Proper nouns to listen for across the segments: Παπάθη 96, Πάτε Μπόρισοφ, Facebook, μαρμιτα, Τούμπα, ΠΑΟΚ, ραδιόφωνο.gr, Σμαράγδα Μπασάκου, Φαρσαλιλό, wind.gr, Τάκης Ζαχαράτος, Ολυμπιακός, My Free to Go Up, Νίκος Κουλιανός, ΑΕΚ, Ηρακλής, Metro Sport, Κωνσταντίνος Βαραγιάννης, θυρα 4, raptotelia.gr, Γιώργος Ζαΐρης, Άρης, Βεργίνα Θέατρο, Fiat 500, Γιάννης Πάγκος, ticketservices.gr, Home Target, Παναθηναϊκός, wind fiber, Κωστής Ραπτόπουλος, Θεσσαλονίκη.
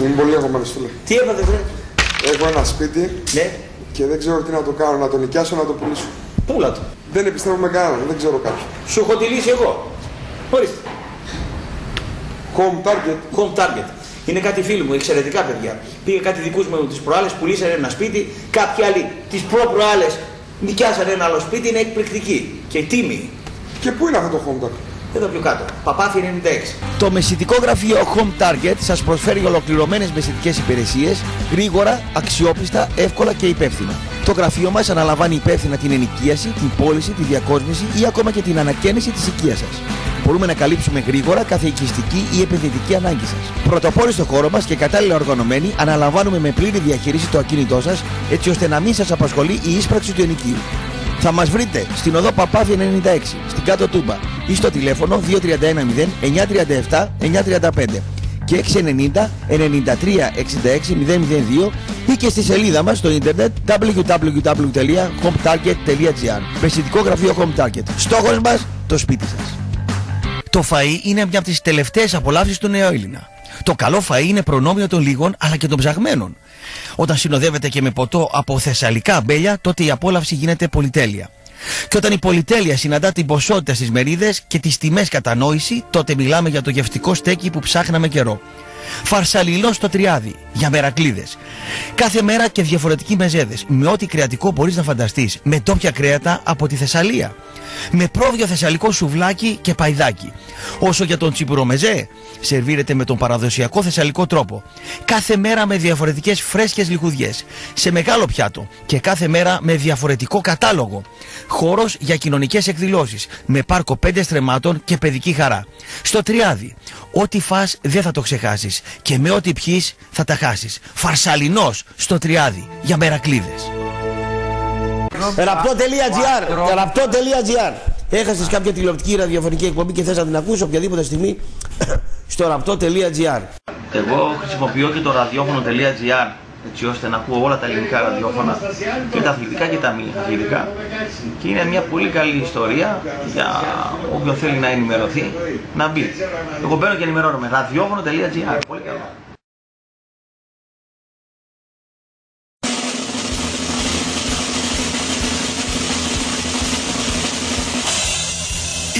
Είμαι πολύ αγχωμένος, φίλε. Τι έπατε, βρε? Έχω ένα σπίτι, ναι, και δεν ξέρω τι να το κάνω, να το νοικιάσω, να το πουλήσω. Πούλα το. Δεν επιστρέφω με κανέναν, δεν ξέρω κάποιον. Σου έχω τη λύση εγώ. Ορίστε. Home Target. Home Target. Είναι κάτι φίλοι μου, εξαιρετικά παιδιά. Πήγε κάτι δικούς μου τις προάλλες, πουλήσανε ένα σπίτι, κάποιοι άλλοι τις προ-προάλλες νοικιάσανε ένα άλλο σπίτι, είναι εκπληκτική και τίμη. Και πού είναι αυτό το Home Target? Εδώ πιο κάτω. Παπάθη 96. Το μεσητικό γραφείο Home Target σας προσφέρει ολοκληρωμένες μεσητικές υπηρεσίες, γρήγορα, αξιόπιστα, εύκολα και υπεύθυνα. Το γραφείο μας αναλαμβάνει υπεύθυνα την ενοικίαση, την πώληση, τη διακόσμηση ή ακόμα και την ανακαίνιση της οικίας σας. Μπορούμε να καλύψουμε γρήγορα κάθε οικιστική ή επενδυτική ανάγκη σας. Πρωτοπόροι στο χώρο μας και κατάλληλα οργανωμένοι, αναλαμβάνουμε με πλήρη διαχείριση το ακίνητό σας, έτσι ώστε να μην σας απασχολεί η ίσπραξη του ενοικίου. Θα μας βρείτε στην οδό Παπάθη 96, στην κάτω Τούμπα ή στο τηλέφωνο 2310 937 935 και 690 93 66 002 ή και στη σελίδα μας στο ίντερνετ www.hometarget.gr. Μεσητικό γραφείο Home Target. Στόχος μας, το σπίτι σας. Το φαΐ είναι μια από τις τελευταίες απολαύσεις του νέου Έλληνα. Το καλό φαΐ είναι προνόμιο των λίγων αλλά και των ψαγμένων. Όταν συνοδεύεται και με ποτό από θεσσαλικά αμπέλια, τότε η απόλαυση γίνεται πολυτέλεια. Και όταν η πολυτέλεια συναντά την ποσότητα στις μερίδες και τις τιμές κατανόηση, τότε μιλάμε για το γευτικό στέκι που ψάχναμε καιρό. Φαρσαλιλό στο τριάδι, για μερακλίδες. Κάθε μέρα και διαφορετικοί μεζέδες, με ό,τι κρεατικό μπορείς να φανταστείς, με τόπια κρέατα από τη Θεσσαλία. Με πρόβιο θεσσαλικό σουβλάκι και παϊδάκι. Όσο για τον τσιμπουρομεζέ, σερβίρεται με τον παραδοσιακό θεσσαλικό τρόπο. Κάθε μέρα με διαφορετικές φρέσκες λιχουδιές, σε μεγάλο πιάτο και κάθε μέρα με διαφορετικό κατάλογο. Χώρος για κοινωνικές εκδηλώσεις, με πάρκο 5 στρεμμάτων και παιδική χαρά. Στο τριάδι, ό,τι φας δεν θα το ξεχάσεις και με ό,τι πιείς θα τα χάσεις. Φαρσαλινός στο τριάδι, για μερακλίδες. raptotelia.gr. Έχασες κάποια τηλεοπτική ή ραδιοφωνική εκπομπή και θες να την ακούσεις οποιαδήποτε στιγμή στο raptotelia.gr. Εγώ χρησιμοποιώ και το ραδιόφωνο.gr έτσι ώστε να ακούω όλα τα ελληνικά ραδιόφωνα και τα αθλητικά και τα μη αθλητικά και είναι μια πολύ καλή ιστορία για όποιον θέλει να ενημερωθεί να μπει. Εγώ μπαίνω και ενημερώνομαι. Ραδιόφωνο.gr. Πολύ καλό.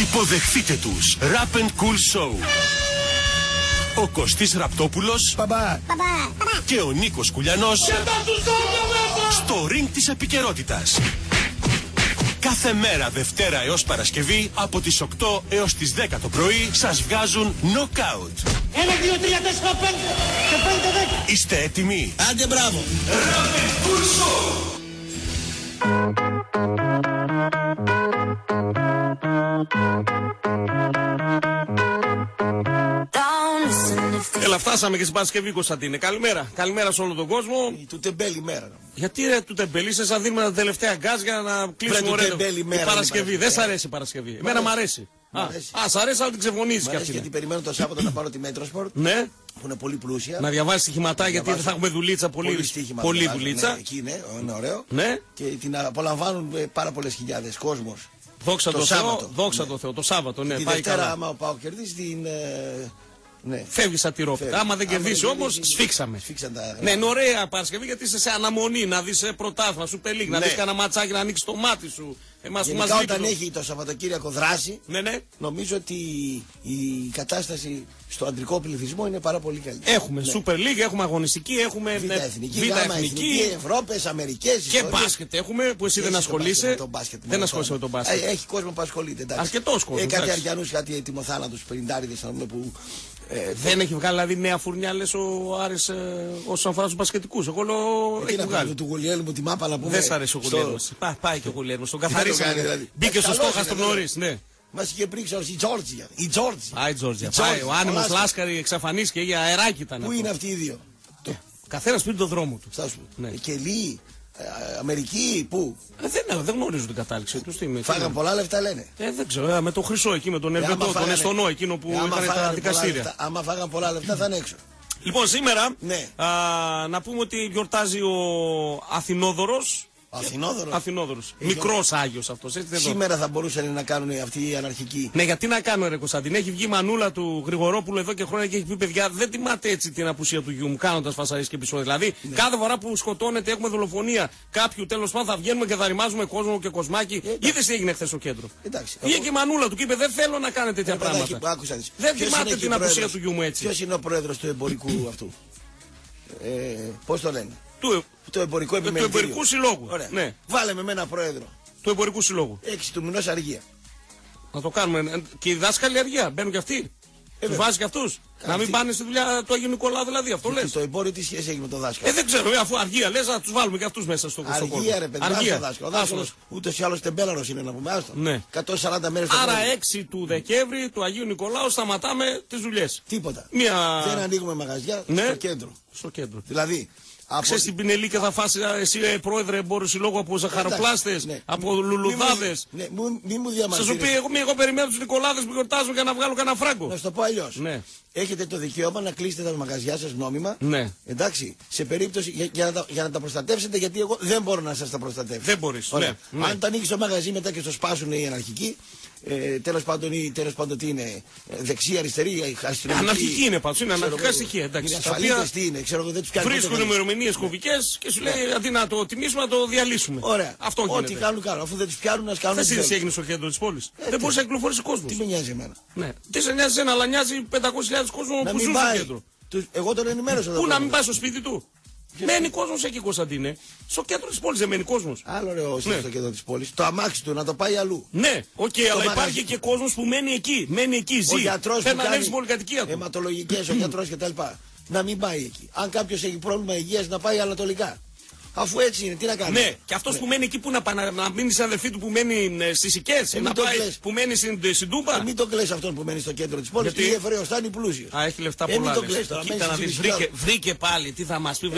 Υποδεχθείτε τους Rap and Cool Show. Ο Κωστής Ραπτόπουλος, παπά, και ο Νίκος Κουλιανός στο ring της επικαιρότητας. Κάθε μέρα Δευτέρα έως Παρασκευή από τις 8 έως τις 10 το πρωί σας βγάζουν knockout. 1, 2, 3, 4, 5 και 5, 10. Είστε έτοιμοι? Άντε μπράβο. Rap and Cool Show. Έλα, φτάσαμε και στην Παρασκευή, Κωνσταντίνε. Καλημέρα. Καλημέρα σε όλο τον κόσμο. Του τεμπέλη μέρα. Γιατί ρε του τεμπέλη, σε σαν δίνουμε τα τελευταία γκάζ για να κλείσουμε ωραία την Παρασκευή. Δεν σ' αρέσει η Παρασκευή. Εμένα μ' αρέσει. Α, σ' αρέσει, αλλά την ξεφωνίζει κι αυτή. Γιατί περιμένω το Σάββατο να πάρω τη Metro Sport. Ναι. Που είναι πολύ πλούσια. Να διαβάσει στοιχηματά γιατί θα έχουμε δουλίτσα πολύ. Πολύ δουλίτσα. Ναι, εκεί είναι ωραίο. Ναι. Και την απολαμβάνουν πάρα πολλέ χιλιάδε κόσμο. Δόξα τω Θεώ. Δόξα τω Θεώ. Το Σάββατο, ναι. Πέρα άμα ο ΠΑΟΚ κερδίσει την. Ναι. Φεύγει σατυρόπιτα. Άμα δεν κερδίσει όμως, σφίξαμε. Τα... Ναι, είναι ωραία Παρασκευή γιατί είσαι σε αναμονή να δεις πρωτάθλημα σου πελίγ, ναι, να δεις κανένα ματσάκι να ανοίξει το μάτι σου. Εμάς γενικά, μας όταν έχει το Σαββατοκύριακο δράση, ναι, ναι, νομίζω ότι η κατάσταση στο αντρικό πληθυσμό είναι πάρα πολύ καλή. Έχουμε Super League, έχουμε αγωνιστική, έχουμε Β' Εθνική, Ευρώπες, Αμερικές. Και μπάσκετ έχουμε που εσύ δεν ασχολείσαι. Δεν ασχολείσαι με τον μπάσκετ. Έχει κόσμο που ασχολείται. Αρκετό κόσμο. Κάτι αριανούς, κάτι ετοιμοθάνατους, πενιντάριδες που. Δεν έχει βγάλει δηλαδή νέα φουρνιά, λες ο Άρης όσον αφορά τους μπασκετικούς. Εγώ λέω έχει βγάλει. Του Γουλιέλμου τη μάπα να πούμε. Δεν σ' αρέσει ο Γουλιέλμος. Πάει και ο Γουλιέλμος. Τον καθαρίσαμε. Μπήκε στο στόχαστρο νωρίς, ναι. Μας είχε πρίξει η Τζόρτζια. Η Τζόρτζια. Ο άνεμος Λάσκαρη εξαφανίστηκε για αεράκι ήταν. Πού είναι αυτοί οι δύο. Καθένας πήρε τον δρόμο του. Και λίγοι. Αμερική, πού? Δεν γνωρίζω την κατάληξη του. Φάγαν πολλά λεφτά λένε. Δεν ξέρω, με τον Χρυσό εκεί, με τον Ελβετό, τον Εστονό, εκείνο που έκανε τα δικαστήρια. Άμα φάγαν πολλά λεφτά θα είναι έξω. Λοιπόν, σήμερα να πούμε ότι γιορτάζει ο Αθηνόδωρος. Αθηνόδωρος. Αθηνόδωρος. Μικρός Άγιος αυτός. Σήμερα θα μπορούσαν να κάνουν αυτοί οι αναρχικοί. Ναι, γιατί να κάνω, ρε Κωνσταντίνε. Έχει βγει η μανούλα του Γρηγορόπουλου εδώ και χρόνια και έχει πει: παιδιά, δεν τιμάτε έτσι την απουσία του γιου μου, κάνοντας φασαρίες και επεισόδια. Δηλαδή, ναι, κάθε φορά που σκοτώνεται, έχουμε δολοφονία κάποιου, τέλος πάντων, θα βγαίνουμε και θα ρημάζουμε κόσμο και κοσμάκι. Είδες τι έγινε χθες στο κέντρο. Βγήκε η μανούλα του και είπε: δεν θέλω να κάνετε τέτοια πράγματα. Δεν τιμάτε την απουσία του γιου μου έτσι. Ποιος είναι ο πρόεδρος του εμπορικού αυτού. Πώς το λένε. Του εμπορικού συλλόγου. Ναι. Βάλε με ένα πρόεδρο. Του εμπορικού συλλόγου. 6 του μηνός αργία. Να το κάνουμε. Και οι δάσκαλοι αργία. Μπαίνουν και αυτοί. Τους βάζει και αυτούς. Να μην πάνε στη δουλειά του Αγίου Νικολάου, δηλαδή. Αυτό λες. Το εμπόριο τι σχέση έχει με το δάσκαλο. Δεν ξέρω. Αφού αργία λες, να τους βάλουμε και αυτούς μέσα στο κόσμο. Αργία, ρε παιδιά. Αργία. Ο δάσκαλος ούτως ή άλλως τεμπέλαρος είναι, να πούμε. Άστο. Ναι. 140 μέρες. Άρα 6 του Δεκέμβρη του Αγίου Νικολάου σταματάμε τις δουλειές. Τίποτα. Δεν ανοίγουμε μαγαζιά στο κέντρο. Δηλαδή. Ξέρεις την πινελή και θα φάσει εσύ πρόεδρε εμπόρου συλλόγου από ζαχαροπλάστες, ναι, από λουλουδάδες. Ναι, μη μου διαμαρτύρεις. Σας πει εγώ περιμένω τους Νικολάδες που γιορτάζουν για να βγάλω κανένα φράγκο. Να σου το πω αλλιώς. Ναι. Έχετε το δικαίωμα να κλείσετε τα μαγαζιά σας νόμιμα. Ναι. Εντάξει. Σε περίπτωση για να τα προστατεύσετε, γιατί εγώ δεν μπορώ να σας τα προστατεύσω. Δεν μπορείς. Ναι, ναι. Αν το ανοίξεις το μαγαζί μετά και στο σπάσουν οι αναρχικοί. Τέλος πάντων, τι είναι, δεξιά, αριστερή, αστυνομική. Αναρχική είναι πάντως, είναι αναρχικά στοιχεία. Εντάξει. Είναι ασφαλίτες, τι είναι, ξέρω εγώ, δεν τους κάνει. Βρίσκουν ημερομηνίες κωβικές και σου λέει αντί να το τιμήσουμε να το διαλύσουμε. Ωραία. Αυτό γίνεται. Ό,τι κάνουν, αφού δεν τους πιάνουν, ας κάνουν. Θες τι έγινε στο κέντρο της πόλης. Δεν μπορούσε να κυκλοφορήσει ο κόσμος. Τι με νοιάζει εμένα. Τι σε νοιάζει εμένα, αλλά νοιάζει 500.000 κόσμο που ζουν στο κέντρο. Εγώ τον ενημέρωσα. Πού να μην πάει στο σπίτι του. Μένει κόσμος εκεί, Κωνσταντίνε. Στο κέντρο της πόλης δεν μένει κόσμος. Άλλο ρε, όχι στο κέντρο της πόλης. Το αμάξι του να το πάει αλλού. Ναι, οκ, αλλά υπάρχει και κόσμος που μένει εκεί. Μένει εκεί, ζει. Ο γιατρός που κάνει αιματολογικές, ο γιατρός κτλ. Να μην πάει εκεί. Αν κάποιος έχει πρόβλημα υγείας, να πάει ανατολικά. Αφού έτσι είναι, τι να κάνουμε. Ναι, και αυτός που μένει εκεί, που να μείνει στην αδερφή του που μένει στις Σικές, που μένει στην Τούμπα. Μην τον κλαις αυτόν που μένει στο κέντρο της πόλης, γιατί ευρεοστάνει πλούσιος. Α, έχει λεφτά πολλά. Μην τον κλαις τώρα. Κοίτα να δεις, βρήκε πάλι τι θα μας πει.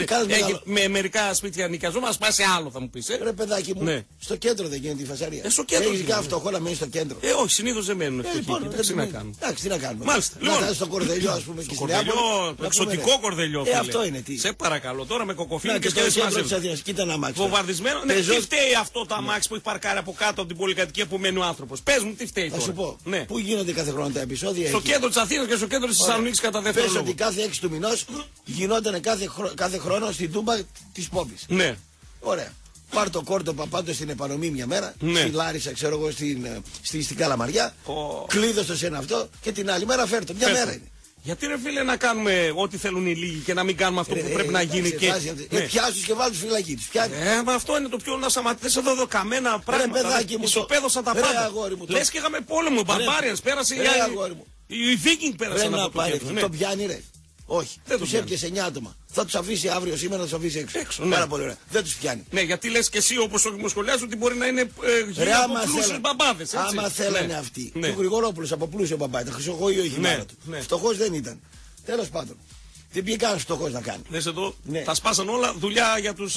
Με μερικά σπίτια νοικιαζόμενα, πας σε άλλο θα μου πεις. Ρε παιδάκι μου, στο κέντρο δεν γίνεται η φασαρία. Στο κέντρο. Έχει κάθε φτωχό να μένει στο κέντρο. Όχι, συνήθως δεν μένουν εκεί. Τι να κάνουμε. Εντάξει, τι να κάνουμε. Μάλιστα. Στο Κορδελιό, α πούμε. Εξωτικό Κορδελιό. Αυτό είναι τι. Σε παρακαλώ τώρα με κοκοφίλι και σκέφτε. Κοίτα ένα αμάξι. Βομβαρδισμένο. Ναι, τι φταίει αυτό το αμάξι που έχει παρκάρει από κάτω από την πολυκατοικία που μένει ο άνθρωπος. Πες μου, τι φταίει. Θα σου πω. Ναι. Πού γίνονται κάθε χρόνο τα επεισόδια. Στο κέντρο της Αθήνας και στο κέντρο της Θεσσαλονίκης κατά δεύτερο. Πες ότι κάθε 6 του μηνός γινόταν κάθε χρόνο στην Τούμπα της Πόπης. Ναι. Ωραία. Πάρ' το κόρτοπα πάντως στην επανομή μια μέρα, ναι, στη Λάρισα, ξέρω εγώ, στην Καλαμαριά. Κλείδωσε ένα αυτό και την άλλη μέρα φέρτο. Μια μέρα είναι. Γιατί ρε φίλε να κάνουμε ό,τι θέλουν οι λίγοι και να μην κάνουμε αυτό που πρέπει να γίνει και. Πιάσου και βάλει φυλακή του. Μα αυτό είναι το πιο να σταματήσει εδώ καμένα πράγματα. Ισοπαίδωσαν τα πάντα. Λες και είχαμε πόλεμο. Μπαρμπάριανς πέρασε. Οι Βίκινγκ πέρασαν από το κέντρο. Το πιάνει ρε. Όχι. Τους έπιασε 9 άτομα. Θα τους αφήσει αύριο, σήμερα θα τους αφήσει έξω. Πάρα πολύ ωραία. Δεν τους πιάνει. Ναι, γιατί λες και εσύ όπως ο δημοσιολιάς ότι μπορεί να είναι γύρω από πλούσιους μπαμπάδες. Άμα θέλανε αυτοί. Ο Γρηγορόπουλος από πλούσιο μπαμπάδι. Τα χρυσοχοϊό η χειμώνα του. Φτωχός δεν ήταν. Τέλος πάντων. Δεν πήγε κανένας φτωχός να κάνει. Δες εδώ, τα σπάσαν όλα. Δουλειά για τους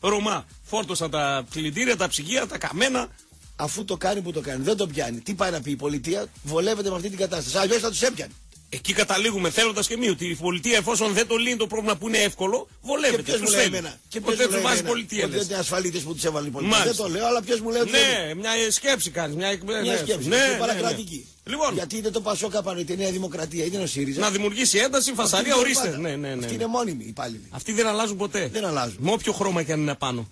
Ρωμά. Φόρτωσαν τα πλυντήρια, τα ψυγεία, τα καμένα. Αφού το κάνει που το κάνει. Δεν τον πιάνει. Τι πάει να πει η πολιτεία. Βολεύεται με αυτή την κατάσταση. Αλλιώς θα τους έπιανε. Εκεί καταλήγουμε θέλοντας και εμεί ότι η πολιτεία, εφόσον δεν το λύνει το πρόβλημα που είναι εύκολο, βολεύεται. Ποιος μου λέει εμένα. Και ποιος δεν βάζει πολιτεία. Δεν είναι ασφαλίτες που τους έβαλε η πολιτεία. Δεν το λέω, αλλά ποιος μου λέει ότι. Ναι, μια σκέψη κάνεις. Μια σκέψη. Ναι, παρακρατική. Λοιπόν. Γιατί είναι το Πασόκ απάνω, είναι η Νέα Δημοκρατία, είναι ο ΣΥΡΙΖΑ. Να δημιουργήσει ένταση, φασαρία, ορίστε. Ναι. Αυτή είναι μόνιμη υπάλληλη. Αυτοί δεν αλλάζουν ποτέ. Δεν αλλάζουν. Με όποιο χρώμα και αν είναι πάνω.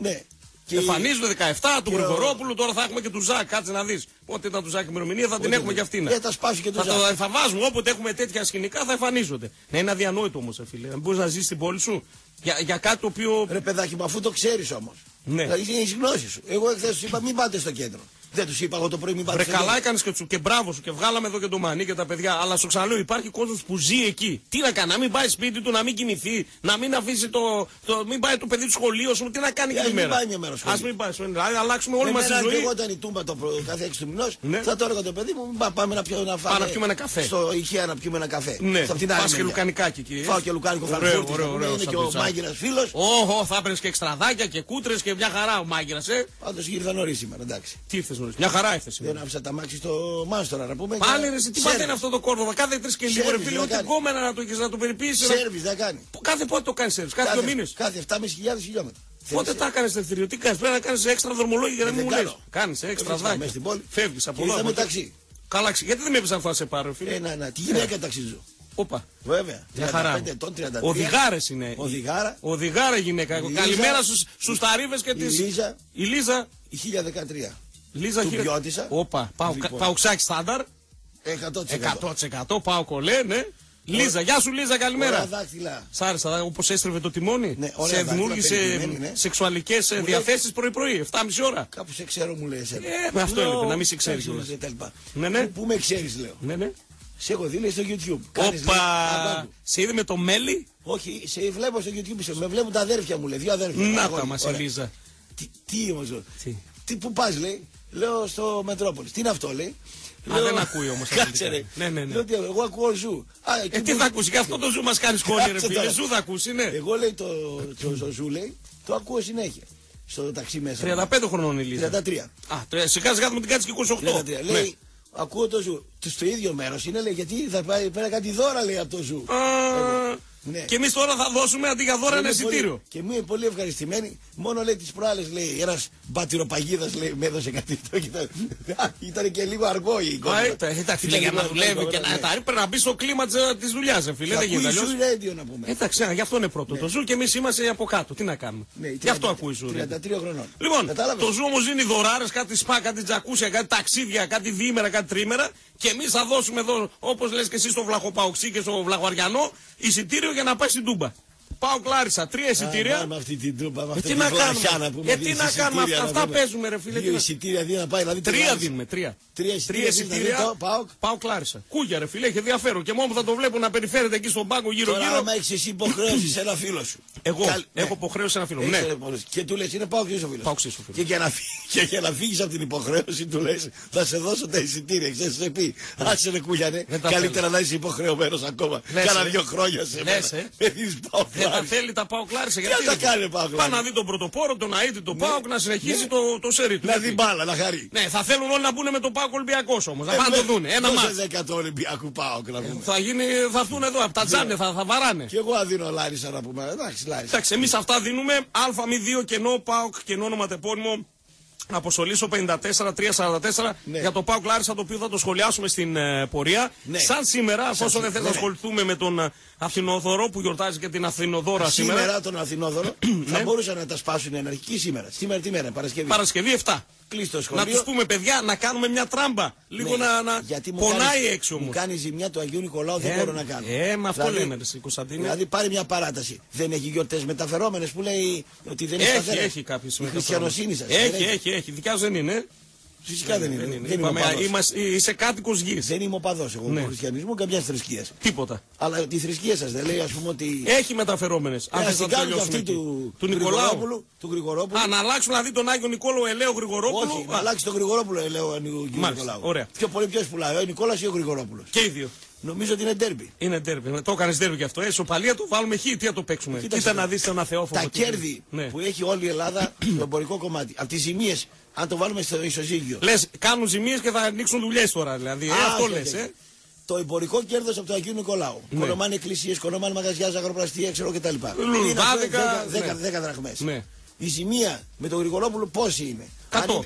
Εμφανίζονται 17 του Γρηγορόπουλου, τώρα θα έχουμε και του Ζακ. Κάτσε να δει. Πότε ήταν του Ζακ ημερομηνία, θα την έχουμε κι αυτήν. Θα τα σπάσει και του Ζακ. Θα βάζουμε όποτε έχουμε τέτοια σκηνικά, θα εμφανίζονται. Ναι, είναι αδιανόητο όμως, φίλε. Δεν μπορείς να ζεις στην πόλη σου για κάτι το οποίο. Ρε παιδάκι, μα αφού το ξέρεις όμως. Ναι. Δηλαδή είναι η γνώση σου. Εγώ εχθές τους είπα, μην πάτε στο κέντρο. Δεν τους είπα εγώ το πρωί, μην πάτε στο κέντρο. Καλά έκανες και μπράβο σου και βγάλαμε εδώ και το Μανί και τα παιδιά. Αλλά στο ξαναλέω, υπάρχει κόσμος που ζει εκεί. Τι να κάνει, να μην πάει σπίτι του, να μην κοιμηθεί, να μην αφήσει μην πάει το παιδί του σχολείο σου, τι να κάνει για μέρα. Ας μην πάει, δηλαδή αλλάξουμε όλη μας τη ζωή. Εγώ όταν η Τούμπα το κάθε 6 του μηνός, θα το έλεγα το παιδί μου, πάμε να πιω ένα καφέ. Στο Ικεία να πιούμε ένα καφέ. Πας και λουκανικάκι εκεί. Φάω και λουκάνικο φραγκούρτι. Είναι και ο μάγειρας φίλος. Όχο, θα έπαιρνες και εξτραδάκια και κούτρες και μια χαρά ο μάγειρας, Πάντως ήρθα νωρίς σήμερα, εντάξει. Τι ήρθες νωρίς. Μια χαρά ήρθες σήμερα. Δεν άφησα τα μάξι στο Μάστορα να πούμε. Πάλι ρε, τι πατέρα αυτό το κόρδο. Κάθε 3 και λίγο ρε φίλε, ούτε κόμμενα να το περιποιήσεις. Σέρβις να κάνει. Κάθε πότε το κάνει σέρβις, κάθε 2 μήνες. Κάθε 7.500 χιλιόμετρα. Πότε τα έκανε ευθυριωτικά, πρέπει να κάνει έξτρα δρομολόγια για να μην μου λε. Κάνει έξτρα δράκια. Φεύγει από εδώ. Είδαμε ταξί. Καλά, γιατί δεν με έπεισε να θα σε πάρω, φίλε. Τη γυναίκα ταξίζω. Όπα. Βέβαια. Για χαρά. Οδηγάρες είναι. Οδηγάρα γυναίκα. Καλημέρα στους ταρίβες και τη. Η Λίζα. Η 1013. Λίζα χιλιότησα. Όπα. Παουξάκι στάνταρ. 100%. Πάω κολλέ, ναι. Λίζα, γεια σου Λίζα, καλημέρα. Ωραία δάχτυλα. Σ' άρεσε όπως έστρεβε το τιμόνι. Ναι, σε δημιούργησε σεξουαλικές διαθέσεις πρωί-πρωί, 7,5 ώρα. Κάπου σε ξέρω μου λέει εσένα. Με αυτό έλεγε, να μην σε ξέρει. Ναι, ναι. Πού με ξέρει, λέω. Ναι, ναι. Σε έχω δει, λέει, στο YouTube. Όπα! Σε είδε με το μέλι. Όχι, σε βλέπω στο YouTube. Σε με βλέπουν τα αδέρφια μου, λέει. Δύο αδέρφια. Να τα μας, Ελίζα. Τι όμως, τι που πας, λέει. Λέω στο Μετρόπολη. Τι είναι αυτό, λέει. Α, δεν ακούει όμως. Κάτσε, ρε. Ναι, ναι, ναι. Λέω ότι εγώ ακούω ζου. Τι θα ακούσει, και αυτό το ζου μας κάνει χώρια, ρε φίλε. Ζου θα ακούσει, ναι. Εγώ, λέει, το ζου, λέει, το ακούω συνέχεια. Στο ταξί μέσα. 35 χρονών η Λίζα. 33. Α, σιγά σιγά μου την κάτσε και 28. Λέει. Ακούω το ζου. Στο ίδιο μέρος είναι, λέει, γιατί θα πάει πέρα κάτι δώρα, λέει, από το ζου. Ναι. Και εμείς τώρα θα δώσουμε αντί για δώρα ένα εισιτήριο. Και μου είναι πολύ ευχαριστημένοι. Μόνο, λέει, τις προάλλες, λέει, ένας μπατυροπαγίδας, λέει, με έδωσε κάτι. Ήταν και λίγο αργό η εικόνα. Εντάξει, φίλε, για να δουλεύει και να τα πρέπει να μπει στο κλίμα της δουλειάς, φίλε. Δεν γίνεται αλλιώς. Εντάξει, γι' αυτό είναι πρώτο. Το ζου και εμείς είμαστε από κάτω. Τι να κάνουμε. Γι' αυτό ακούει ζου. 33 χρονών. Λοιπόν, το ζου όμως δίνει δωράρες, κάτι σπα, κάτι τζακούσια, κάτι ταξίδια, κάτι διήμερα, κάτι τρίμερα. Και εμείς θα δώσουμε εδώ, όπως λες και εσύ στο Βλαχοπαοξή και στο Βλαχοαριανό, εισιτήριο για να πάει στην Τούμπα. Πάω Κλάρισα, 3 εισιτήρια. Πάμε αυτή την Τούμπα, με αυτή την Βλαχιάνα που μιλάμε. Γιατί να κάνουμε αυτά, παίζουμε, ρε φίλε. 2 εισιτήρια, 2 να πάει, δηλαδή 3 δίνουμε. 3 εισιτήρια. Πάω Κλάρισα. Κούγια, ρε φίλε, έχει ενδιαφέρον. Και μόνο που θα το βλέπω να περιφέρεται εκεί στον πάγκο γύρω-γύρω. Άμα έχει εσύ υποχρέωση σε ένα φίλο σου. Εγώ έχω υποχρέωση σε ένα φίλο. Ναι. Και του λε, είναι πάω ξύσο φίλο. Και για να φύγει από την υποχρέωση του λε, θα σε δώσω τα εισιτήρια. Ξέρει τι πει. Άσε ρε Κούλιανε, καλύτερα να είσαι υποχρεωμένο ακόμα. Κάνα 2 χρόνια σε μένα. Δεν τα θέλει τα ΠΑΟΚ Κλάρισα. Τι θα κάνει ΠΑΟΚ. Πάει να δει τον πρωτοπόρο, τον αήτη, τον ΠΑΟΚ, να συνεχίσει το σερί του. Να δει μπάλα, να χαρεί. Ναι, θα θέλουν όλοι να μπουν με τον ΠΑΟΚ Ολυμπιακός όμως. Να πάνε να το δουν. Ένα μάτι. Δεν το Ολυμπιακού ΠΑΟΚ να πούμε. Θα έρθουν εδώ από τα τζάνια, θα βαράνε. Και εγώ δίνω Λάρισα να πούμε. Εντάξει, εμείς αυτά δίνουμε. ΑΜ2 κενό ΠΑΟΚ κενό ονοματεπώνυμο. Αποσολήσω 54-344 για το ΠΑΟΚ Κλάρισα, το οποίο θα το σχολιάσουμε στην πορεία. Σαν σήμερα, εφόσον δεν θέλει να ασχοληθούμε με τον Αθηνόδωρο που γιορτάζει και την Αθηνοδόρα σήμερα. Σήμερα τον Αθηνόδωρο θα μπορούσαν να τα σπάσουν ενεργικοί σήμερα. Σήμερα τι μέρα, Παρασκευή. Παρασκευή 7. Κλείστο σχολείο. Να του πούμε, παιδιά, να κάνουμε μια τράμπα. Λίγο να. Γιατί πονάει έξω μου. Μου κάνει ζημιά του Αγίου Νικολάου, δεν μπορώ να κάνω. Με αυτό λέμε, εσύ Κωνσταντίνε. Δηλαδή πάρει μια παράταση. Δεν έχει γιορτές μεταφερόμενες που λέει ότι δεν είναι σταθερές. Έχει κάποιε μεταφερόμενες. Έχει. Δικιά σου δεν είναι. Φυσικά δεν είναι. Είσαι κάτοικος γης. Δεν είμαι οπαδός εγώ του χριστιανισμού, καμιά θρησκεία. Τίποτα. Αλλά τη θρησκεία σας δεν λέει, ας πούμε ότι. Έχει μεταφερόμενες. Αν δεν κάνουν αυτή του Νικολάου. Αν αλλάξουν δηλαδή τον Άγιο Νικόλαο Ελέο Γρηγορόπουλο. Όχι, να αλλάξει τον Γρηγορόπουλο Ελέο Νικολάου. Πιο πολύ ποιο πουλάει, ο Νικόλαος ή ο Γρηγορόπουλος. Και οι δύο. Νομίζω ότι είναι ντέρμπι. Είναι ντέρμπι. Το έκανε ντέρμπι και αυτό. Σοπαλία το βάλουμε χ, τι θα το παίξουμε. Κοίτα να δεις τον αθεόφοβο. Τα κέρδη που έχει όλη η Ελλάδα το εμπορικό κομμάτι. Από τις ζημίες, αν το βάλουμε στο ισοζύγιο. Λες, κάνουν ζημίες και θα ανοίξουν δουλειές τώρα. Δηλαδή, αυτό λες. Το εμπορικό κέρδος από το Αγίου Νικολάου. Κονομάνε εκκλησίες, κονομάνε μαγαζιά, αγροπλαστία, ξέρω κτλ. Λουλουδάδικα. 10 δραχμές. Η ζημία με τον Γρηγορόπουλο πόση είναι. 100.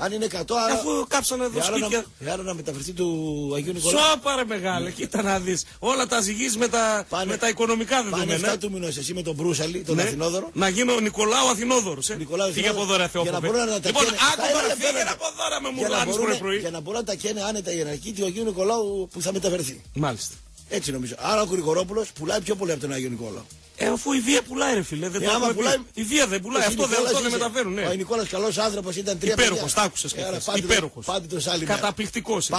Αν είναι 100, αφού κάψανε εδώ σπίτια. Άρα να μεταφερθεί του Αγίου Νικολάου. Σώπα ρε μεγάλε, κοίτα να δεις. Όλα τα ζυγείς με τα οικονομικά δεδομένα. Πάνε 7 του μηνός εσύ με τον Μπρούσαλη, τον Αθηνόδωρο. Να γίνει ο Νικολάου Αθηνόδωρος. Φύγε από εδώ ρε Θεόφοβε. Λοιπόν, άκουγα φύγε από εδώ ρε με μουλάνεις πρωί-πρωί. Για να μπορούν να τα καίνε άνετα οι εναρχοί του Αγίου Νικολάου που θα μεταφερθεί. Μάλιστα. Έτσι νομίζω. Άρα ο Γρηγορόπουλος πουλάει πιο πολύ από τον Αγίου Νικολάου. Αφού η βία πουλάει, ρε φίλε. Δεν πουλάει. Η βία δεν πουλάει. Αυτό δεν μεταφέρουν. Ναι. Ο Νικόλας καλός άνθρωπος ήταν 3 υπέροχος, τα άκουσες και εσύ. Υπέροχος. Πάντε το σάλι. Καταπληκτικός.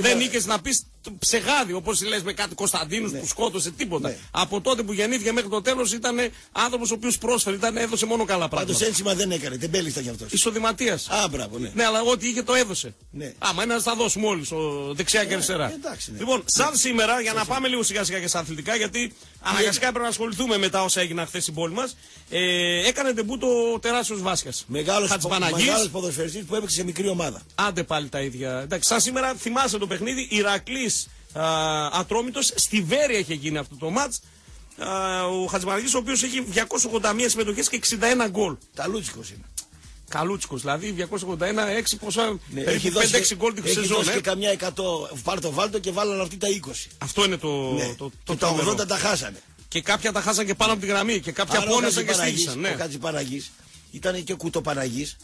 Δεν νίκες να πεις ψεγάδι, όπως λες με κάτι Κωνσταντίνους που σκότωσε τίποτα. Ναι. Από τότε που γεννήθηκε μέχρι το τέλος ήταν άνθρωπος ο οποίος πρόσφερε, έδωσε μόνο καλά πράγματα. Πάντως ένσημα δεν έκανε, δεν μπέληστα κι αυτός. Ισοδηματίας. Α, μπράβο, ναι. Ναι, αλλά ό,τι είχε το έδωσε. Ναι. Άμα ένα θα δώσουμε όλοι, δεξιά και αριστερά. Εντάξει, ναι. Λοιπόν, σαν σήμερα, για να πάμε λίγο σιγά-σιγά και στα αθλητικά, γιατί αναγκαστικά πρέπει να ασχοληθούμε με τα όσα έγιναν χθες στην πόλη μας. Έκανε ντεμπούτο ο τεράστιος Βάσκας. Μεγάλος ποδοσφαιριστής που έπαιξε σε μικρή ομάδα. Άντε πάλι τα ίδια. Εντάξει, σαν σήμερα θυμάσαι το παιχνίδι Ηρακλής Ατρόμητος, στη Βέρεια είχε γίνει αυτό το μάτς. ο Χατζημαρκής, ο οποίος έχει 281 συμμετοχές και 61 γκολ. Καλούτσικος είναι. Καλούτσικος, δηλαδή 281, 6 πόσα, ναι, έχει 5-6 γκολ τη σεζόν. Έχει δώσει και καμιά 100, βάλτο και βάλανε αυτή τα 20. Αυτό είναι το... Ναι. Το τα 80 τα χάσανε. Και κάποια τα χάσανε και πάνω από τη γραμμή και κάποια πόνεσαν και στήχησαν. Ο Χατζηπαναγής ήταν και ο Κουτοπαναγής.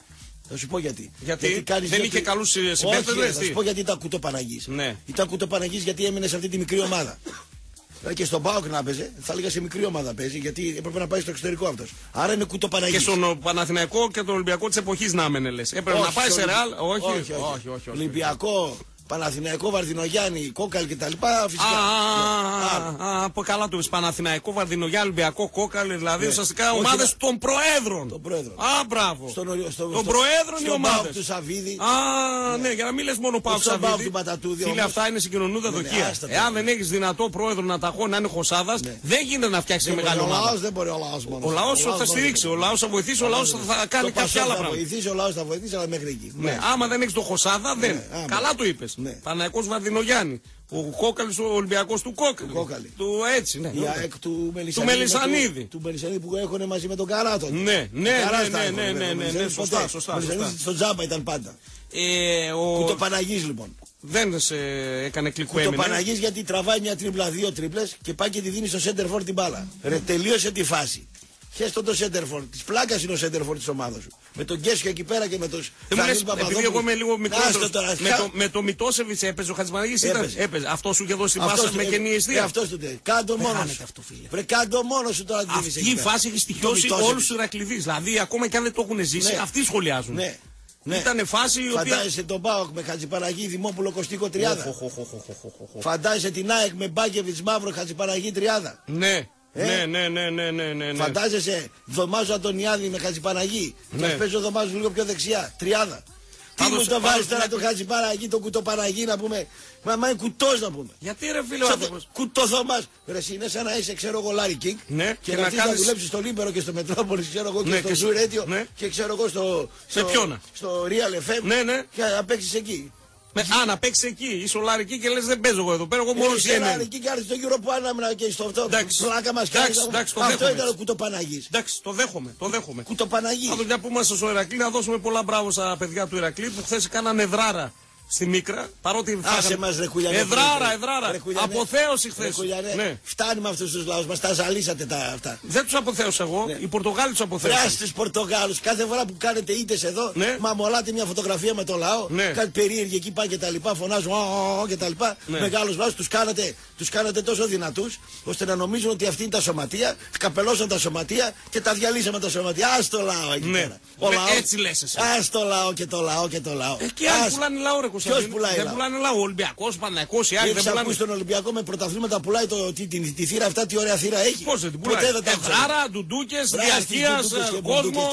Θα σου πω γιατί. Γιατί δεν είχε καλούς συμπαίκτες. Όχι, θα σου πω γιατί ήταν Κουτοπαναγής. Ναι. Ήταν Κουτοπαναγής γιατί έμεινε σε αυτή τη μικρή ομάδα. Και στον ΠΑΟΚ να παίζει, θα έλεγα σε μικρή ομάδα παίζει, γιατί έπρεπε να πάει στο εξωτερικό αυτός. Άρα είναι Κουτοπαναγής. Και στον Παναθηναϊκό και τον Ολυμπιακό της εποχής να έμενε, λες. Έπρεπε να πάει σε Ρεάλ. Όχι. Ολυμπιακό, Παναθηναϊκό, Βαρδινογιάννη, Κόκαλ κτλ. Φυσικά. Από καλά του Παναθηναϊκό, Βαρδινογιάννη, Ολυμπιακό, Κόκαλ, δηλαδή ουσιαστικά ομάδες των προέδρων. Α, μπράβο. Των προέδρων οι ομάδες. Του Σαββίδη. Α, ναι, για να μην λες μόνο Πάου Σαββίδη. Φίλε, αυτά είναι συγκοινωνούντα δοχεία. Εάν δεν έχεις δυνατό πρόεδρο να ταχώ να είναι Χωσάδας, δεν γίνεται να φτιάξεις μεγάλη ομάδα. Ο λαός θα στηρίξει, ο λαός θα βοηθήσει, ο λαός θα κάνει κάποια άλλα πράγματα. Ο λαός θα βοηθήσει, αλλά μέχρι εκεί. Άμα δεν έχεις το Χωσάδα, δεν. Καλά το είπες. Ναι. Παναθηναϊκός Βαρδινογιάννη, ο Κόκαλης, ο Ολυμπιακός του Κόκαλη, του έτσι, ναι, η ΑΕΚ του Μελισσανίδη, του Μελισσανίδη που έχουνε μαζί με τον Καράτο. Ναι, σωστά. Στο τζάμπα ήταν πάντα. Κουτοπαναγής λοιπόν. Δεν σε έκανε κλικουέμι. Κουτοπαναγής γιατί τραβάει μια τρίπλα, δύο τρίπλες και πάει και τη δίνει στο σέντερφορ την μπάλα. Ρε, τελείωσε τη φάση. Χέστον το σέντερφορ, τη πλάκα είναι ο σέντερφορ τη ομάδα σου. Με τον Γκέσιο εκεί πέρα και με τον Παπαδόπουλο. Επειδή εγώ είμαι λίγο μικρότερος. Με το Μητόσεβιτς έπαιζε ο Χατζημαρκής. Έπαιζε. Αυτό σου είχε δώσει πάσα με καινή αιστεία. Αυτό του λέει. Κάντο μόνο σου. Κάντο μόνο σου τώρα. Αυτή η φάση έχει στοιχειώσει όλους τους Ηρακληδείς. Δηλαδή ακόμα και αν δεν το έχουν ζήσει, αυτοί σχολιάζουν. Ναι. Ήτανε φάση η οποία... Φαντάζεσαι τον ΠΑΟΚ με Χατζηπαναγή, Δημόπουλο, Κωστίκο, Τριάδα. Φαντάζεσαι την ΑΕΚ με Μπάκεβιτς, Μαύρο, Χατζηπαναγή, Τριάδα. Ναι. Ναι. Φαντάζεσαι Δωμάζο Αντωνιάδη με Χατζηπαναγή. Να παίζω Δωμάζο λίγο πιο δεξιά. Τριάδα. Τι μου το βάζει τώρα το Χατζηπαναγή, τον Κουτοπαναγή να πούμε. Μα είναι κουτός να πούμε. Γιατί ρε φίλε ο άνθρωπος. Κουτοθωμάς. Ρε, είναι σαν να είσαι ξέρω εγώ Λάρι Κινγκ. Και να δουλέψεις στο Λίμπερο και στο Μετρόπολη, ξέρω εγώ και στο Ζου Ρέντιο. Και ξέρω εγώ στο Real FM. Και να παίξεις εκεί. Να παίξει εκεί, είσαι ο Λαρική και λες δεν παίζω εγώ εδώ πέρα, εγώ μόνος είναι. Είσαι ο Λαρική και άρχισε το γύρο που άναμνα και στο αυτό, πλάκα μας κάνει. Αυτό ήταν ο Κουτοπαναγής. Εντάξει, το δέχομαι. Κουτοπαναγής. Από μια που είμαστε στο Ηρακλή, να δώσουμε πολλά μπράβο στα παιδιά του Ηρακλή που χθες κάνανε εδράρα στη Μίκρα. Παρότι εδράρα. Αποθέωση χθες. Ναι. Φτάνει με αυτούς τους λαούς μας, τα ζαλίσατε τα αυτά. Δεν τους αποθέωσα εγώ, ναι. Οι Πορτογάλοι τους αποθέωσαν. Φράσ' τους Πορτογάλους, κάθε φορά που κάνετε ήτες εδώ, ναι. Μαμολάτε μια φωτογραφία με το λαό, ναι. Κάτι περίεργη εκεί πάει και τα λοιπά, φωνάζουν και τα λοιπά. Ναι. Μεγάλους λαούς, τους κάνατε τόσο δυνατούς, ώστε να νομίζουν ότι αυτή είναι τα σωματεία, καπελώσαν τα σωματεία και τα διαλύσαμε τα σωματεία. Ας το λαό εκεί πέρα. Έτσι λες εσύ. Ας το λαό και το λαό και το λαό. Και αν πουλάνε λαό ρε. Ποιος πουλάει λαό. Πουλάνε λαό. Ο Ολυμπιακός, Παναθηναϊκός, οι άλλοι δεν πουλάνε. Ακούσει τον Ολυμπιακό με πρωταθλήματα πουλάει τη θύρα αυτά, τι ωραία θύρα έχει. Πώς δεν την πουλάει. Άρα, ντουντούκες, διαρκείας, κόσμος.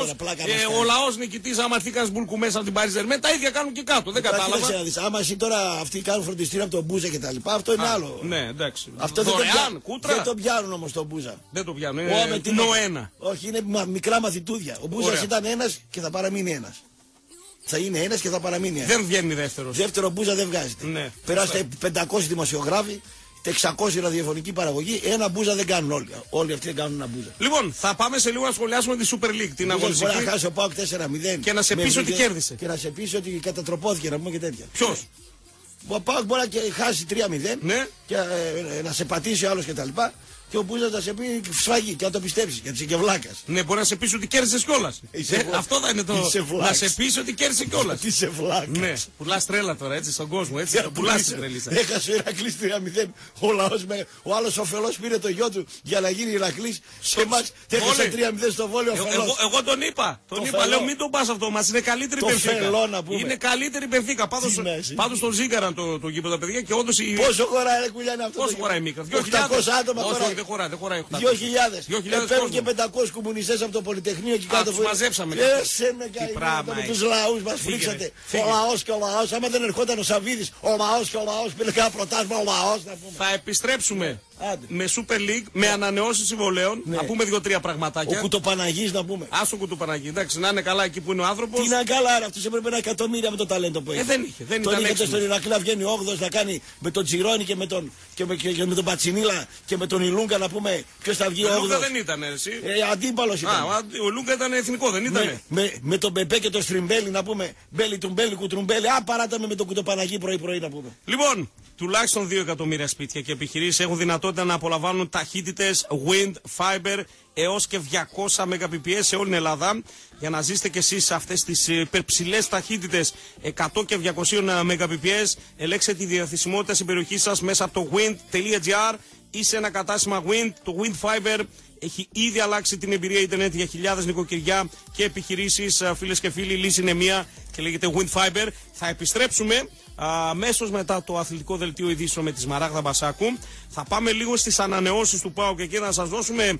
Ο λαός νικητής, άμα έρθει κανένας μπουλκου μέσα από την Παρίζ Ζερμέν, τα ίδια κάνουν και κάτω. Δεν κατάλαβα. Άμα εσύ τώρα αυτοί κάνουν φροντιστήριο από τον Μπούζα και τα λοιπά, αυτό είναι άλλο. Ναι, εντάξει. Αυτό δεν το πιάνουν όμως τον Μπούζα. Δεν το πιάνουν. Όχι, είναι μικρά μαθητούδια. Ο Μπούζας ήταν ένας και θα παραμείνει ένας. Θα είναι ένας και θα παραμείνει ένας. Δεν βγαίνει δεύτερος. Δεύτερο Μπούζα δεν βγάζεται. Ναι. Περάστε 500 δημοσιογράφοι, 600 ραδιοφωνική παραγωγή, ένα Μπούζα δεν κάνουν όλοι. Όλοι αυτοί δεν κάνουν ένα Μπούζα. Λοιπόν, θα πάμε σε λίγο να σχολιάσουμε τη Super League. Την αγωνιστική. Μπορεί να χάσει ο ΠΑΟΚ 4-0. Και να σε πείσει ότι κέρδισε. Και να σε πείσει ότι κατατροπώθηκε, να πούμε και τέτοια. Ποιος? Ο ΠΑΟΚ μπορεί να χάσει 3-0, ναι. Και να σε πατήσει ο άλλος κτλ. Και ο Μπούζας θα σε πει σφαγή και να το πιστέψει γιατί είσαι και βλάκας. Ναι, μπορεί να σε πείσει ότι κέρδισε κιόλα. Αυτό θα είναι το. Να σε πείσει ότι κέρδισε κιόλα. Τι σε βλάκα. Ναι, πουλά τρέλα τώρα έτσι στον κόσμο. Έτσι θα πουλάς την τρελή. Έχασε ο Ηρακλής 3-0. Ο άλλος ωφελός πήρε το γιο του για να γίνει Ηρακλής. Σε εμάς έχασε 3-0 στο Βόλιο. Εγώ τον είπα. Λέω μην τον πα αυτό. Μα είναι καλύτερη Μπενφίκα. Είναι καλύτερη Μπενφίκα. Πάντως τον ζήγαραν το γήπεδο παιδιά και όντω. Πόσο χωράει κουλιανά αυτό. Πόσο χωράει Μίκρα. 2.000 άτομα τώρα. Δεν χωράει. 2.000. Παίρνουν και 500 κομμουνιστές από το Πολυτεχνείο και κάτω. Τους μαζέψαμε. Έσαι με καημένα. Τους λαούς μας φρίξατε. Ο λαός και ο λαός. Άμα δεν ερχόταν ο Σαββίδης, ο λαός και ο λαός. Πήρε κανένα πρωτάθλημα ο λαός να πούμε. Θα επιστρέψουμε. με Super League, με ανανεώσεις συμβολέων. Ναι. Να πούμε δύο-τρία πραγματάκια. Ο Κουτοπαναγής να πούμε. Άσο Κουτοπαναγή, εντάξει, να είναι καλά εκεί που είναι ο άνθρωπος. Τι να καλά, αυτό έπρεπε ένα εκατομμύριο με το ταλέντο που έχει. Δεν είχε. Δεν τον είχε στον Ηρακλή να βγαίνει 8 να κάνει με τον Τζιρόνι και με τον, τον Πατσινίλα και με τον Ηλούγκα να πούμε ποιο θα βγει 8. Ο Λούγκα δεν ήταν εσύ. Αντίπαλο ήταν. Ο Λούγκα ήταν εθνικό, δεν ήταν. Με τον Μπεπέ και τον Στριμπέλι να πούμε μπέλι του μπέλι κουτρουμπέλι. Α, παράταμε με τον Κουτοπαναγή πρωί-πρωί να πούμε. Λοιπόν, τουλάχιστον 2 εκατομμύρια σπίτια και επιχειρήσεις έχουν δυνατότητα να απολαμβάνουν ταχύτητες wind fiber έως και 200 Mbps σε όλη την Ελλάδα. Για να ζήσετε κι εσείς αυτές τις υπερψηλές ταχύτητες 100 και 200 Mbps, ελέγξτε τη διαθεσιμότητα στην περιοχή σας μέσα από το wind.gr ή σε ένα κατάστημα wind. Το wind fiber έχει ήδη αλλάξει την εμπειρία ίντερνετ για χιλιάδες νοικοκυριά και επιχειρήσεις. Φίλες και φίλοι, η λύση είναι μία και λέγεται wind fiber. Θα επιστρέψουμε αμέσως μετά το αθλητικό δελτίο ειδήσεων με τη Σμαράγδα Μπασάκου. Θα πάμε λίγο στις ανανεώσεις του ΠΑΟΚ και εκεί να σας δώσουμε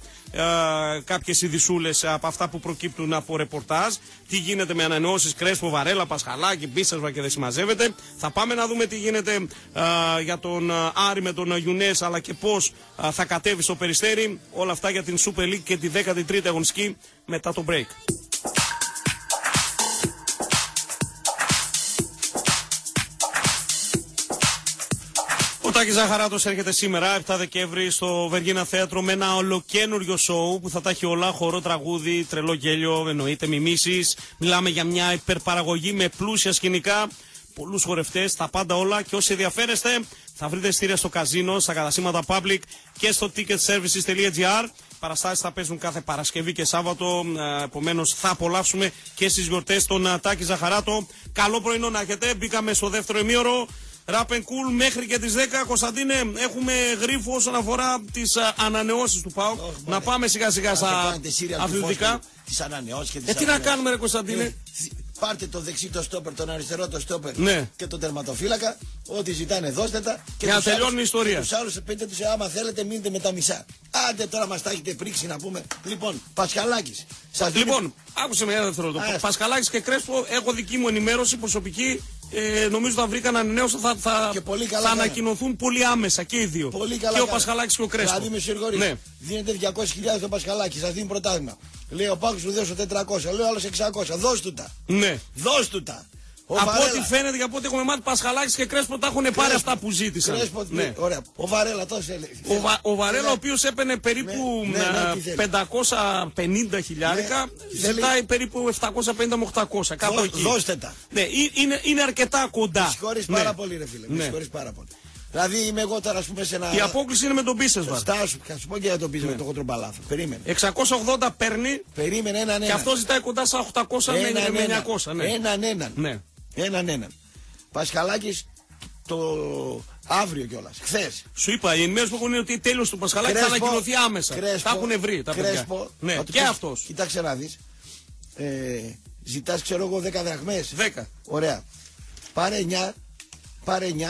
κάποιες ειδισούλες από αυτά που προκύπτουν από ρεπορτάζ. Τι γίνεται με ανανεώσεις, Κρέσπο, Βαρέλα, Πασχαλάκη, Μπίσεσβα και δεν συμμαζεύεται. Θα πάμε να δούμε τι γίνεται για τον Άρη με τον Γιουνές, αλλά και πώς θα κατέβει στο Περιστέρι. Όλα αυτά για την Super League και τη 13η αγωνιστική μετά το break. Ο Τάκης Ζαχαράτος έρχεται σήμερα 7 Δεκέμβρη στο Βεργίνα Θέατρο με ένα ολοκένουργιο σοου που θα τα έχει όλα, χορό, τραγούδι, τρελό γέλιο, εννοείται μιμήσεις. Μιλάμε για μια υπερπαραγωγή με πλούσια σκηνικά, πολλούς χορευτές, τα πάντα όλα, και όσοι ενδιαφέρεστε θα βρείτε εισιτήρια στο καζίνο, στα καταστήματα public και στο ticketservices.gr. Παραστάσεις θα παίζουν κάθε Παρασκευή και Σάββατο, επομένως θα απολαύσουμε και στις γιορτές τον Τάκη Ζαχαράτο. Καλό πρωινό να έχετε, μπήκαμε στο δεύτερο ημίωρο. Ράπεν Κουλ μέχρι και τις 10. Κωνσταντίνε, έχουμε γρίφο όσον αφορά τις ανανεώσεις του ΠΑΟΚ. Να πάμε σιγά σιγά στα αθλητικά. Τις ανανεώσεις και τις ανανεώσεις. Τι να κάνουμε ρε Κωνσταντίνε. Πάρτε το δεξί το στόπερ, τον αριστερό το στόπερ, ναι, και τον τερματοφύλακα. Ό,τι ζητάνε δώστε τα. Και να τελειώνει η ιστορία. Τους άλλους πείτε τους, άμα θέλετε μείνετε με τα μισά. Άντε τώρα μας τα έχετε πρίξει να πούμε. Λοιπόν, Πασχαλάκης. Λοιπόν, άκουσε με ένα δευτερόλεπτο. Πασχαλάκης και Κρέσπο, έχω δική μου ενημέρωση προσωπική. Νομίζω θα βρήκαν ανανέωση, θα ανακοινωθούν πολύ άμεσα και οι δύο. Πολύ καλά, και ο Πασχαλάκης και ο Κρέσπο. Δηλαδή με συγχωρείτε, ναι, δίνετε 200.000 στον Πασχαλάκη, σας δίνει πρωτάθλημα. Λέει ο Πάκος του δώσω 400, λέω άλλος 600, δώσ' του τα. Ναι. Δώσ' του τα. Από ό,τι φαίνεται και από ό,τι έχουμε μάθει, Πασχαλάκης και Κρέσπο τα έχουν πάρει αυτά που ζήτησαν. Κρέσπο, ναι, ωραία. Ο Βαρέλα, τόσο έλεγε. Ο Βαρέλα, ο οποίος έπαιρνε περίπου 550 χιλιάρικα, ζητάει περίπου 750 με 800. Κάπου εκεί. Δώστε τα. Ναι, είναι αρκετά κοντά. Με συγχωρείς πάρα πολύ, ρε φίλε. Με συγχωρείς πάρα πολύ. Δηλαδή είμαι εγώ τώρα, ας πούμε, σε ένα. Η απόκληση είναι με τον Μπίσεσβα. Στάσου, θα σου πω και για τον Μπίσεσβα, το κοντρομπαλάθο. Περίμενε. 680 παίρνει. Περίμενε έναν έναν. Και αυτό ζητάει κοντά στα 800 με 900. Ναι. Έναν. Πασχαλάκης το αύριο κιόλας. Χθες. Σου είπα, η ενημέρωση που έχουν είναι ότι τέλος του Πασχαλάκη θα ανακοινωθεί άμεσα. Κρέσπο, τα έχουν βρει τα παιδιά. Ναι. Και αυτό. Κοιτάξτε να δεις. Ζητάς, ξέρω εγώ, 10 δραχμές. 10. Ωραία. Πάρε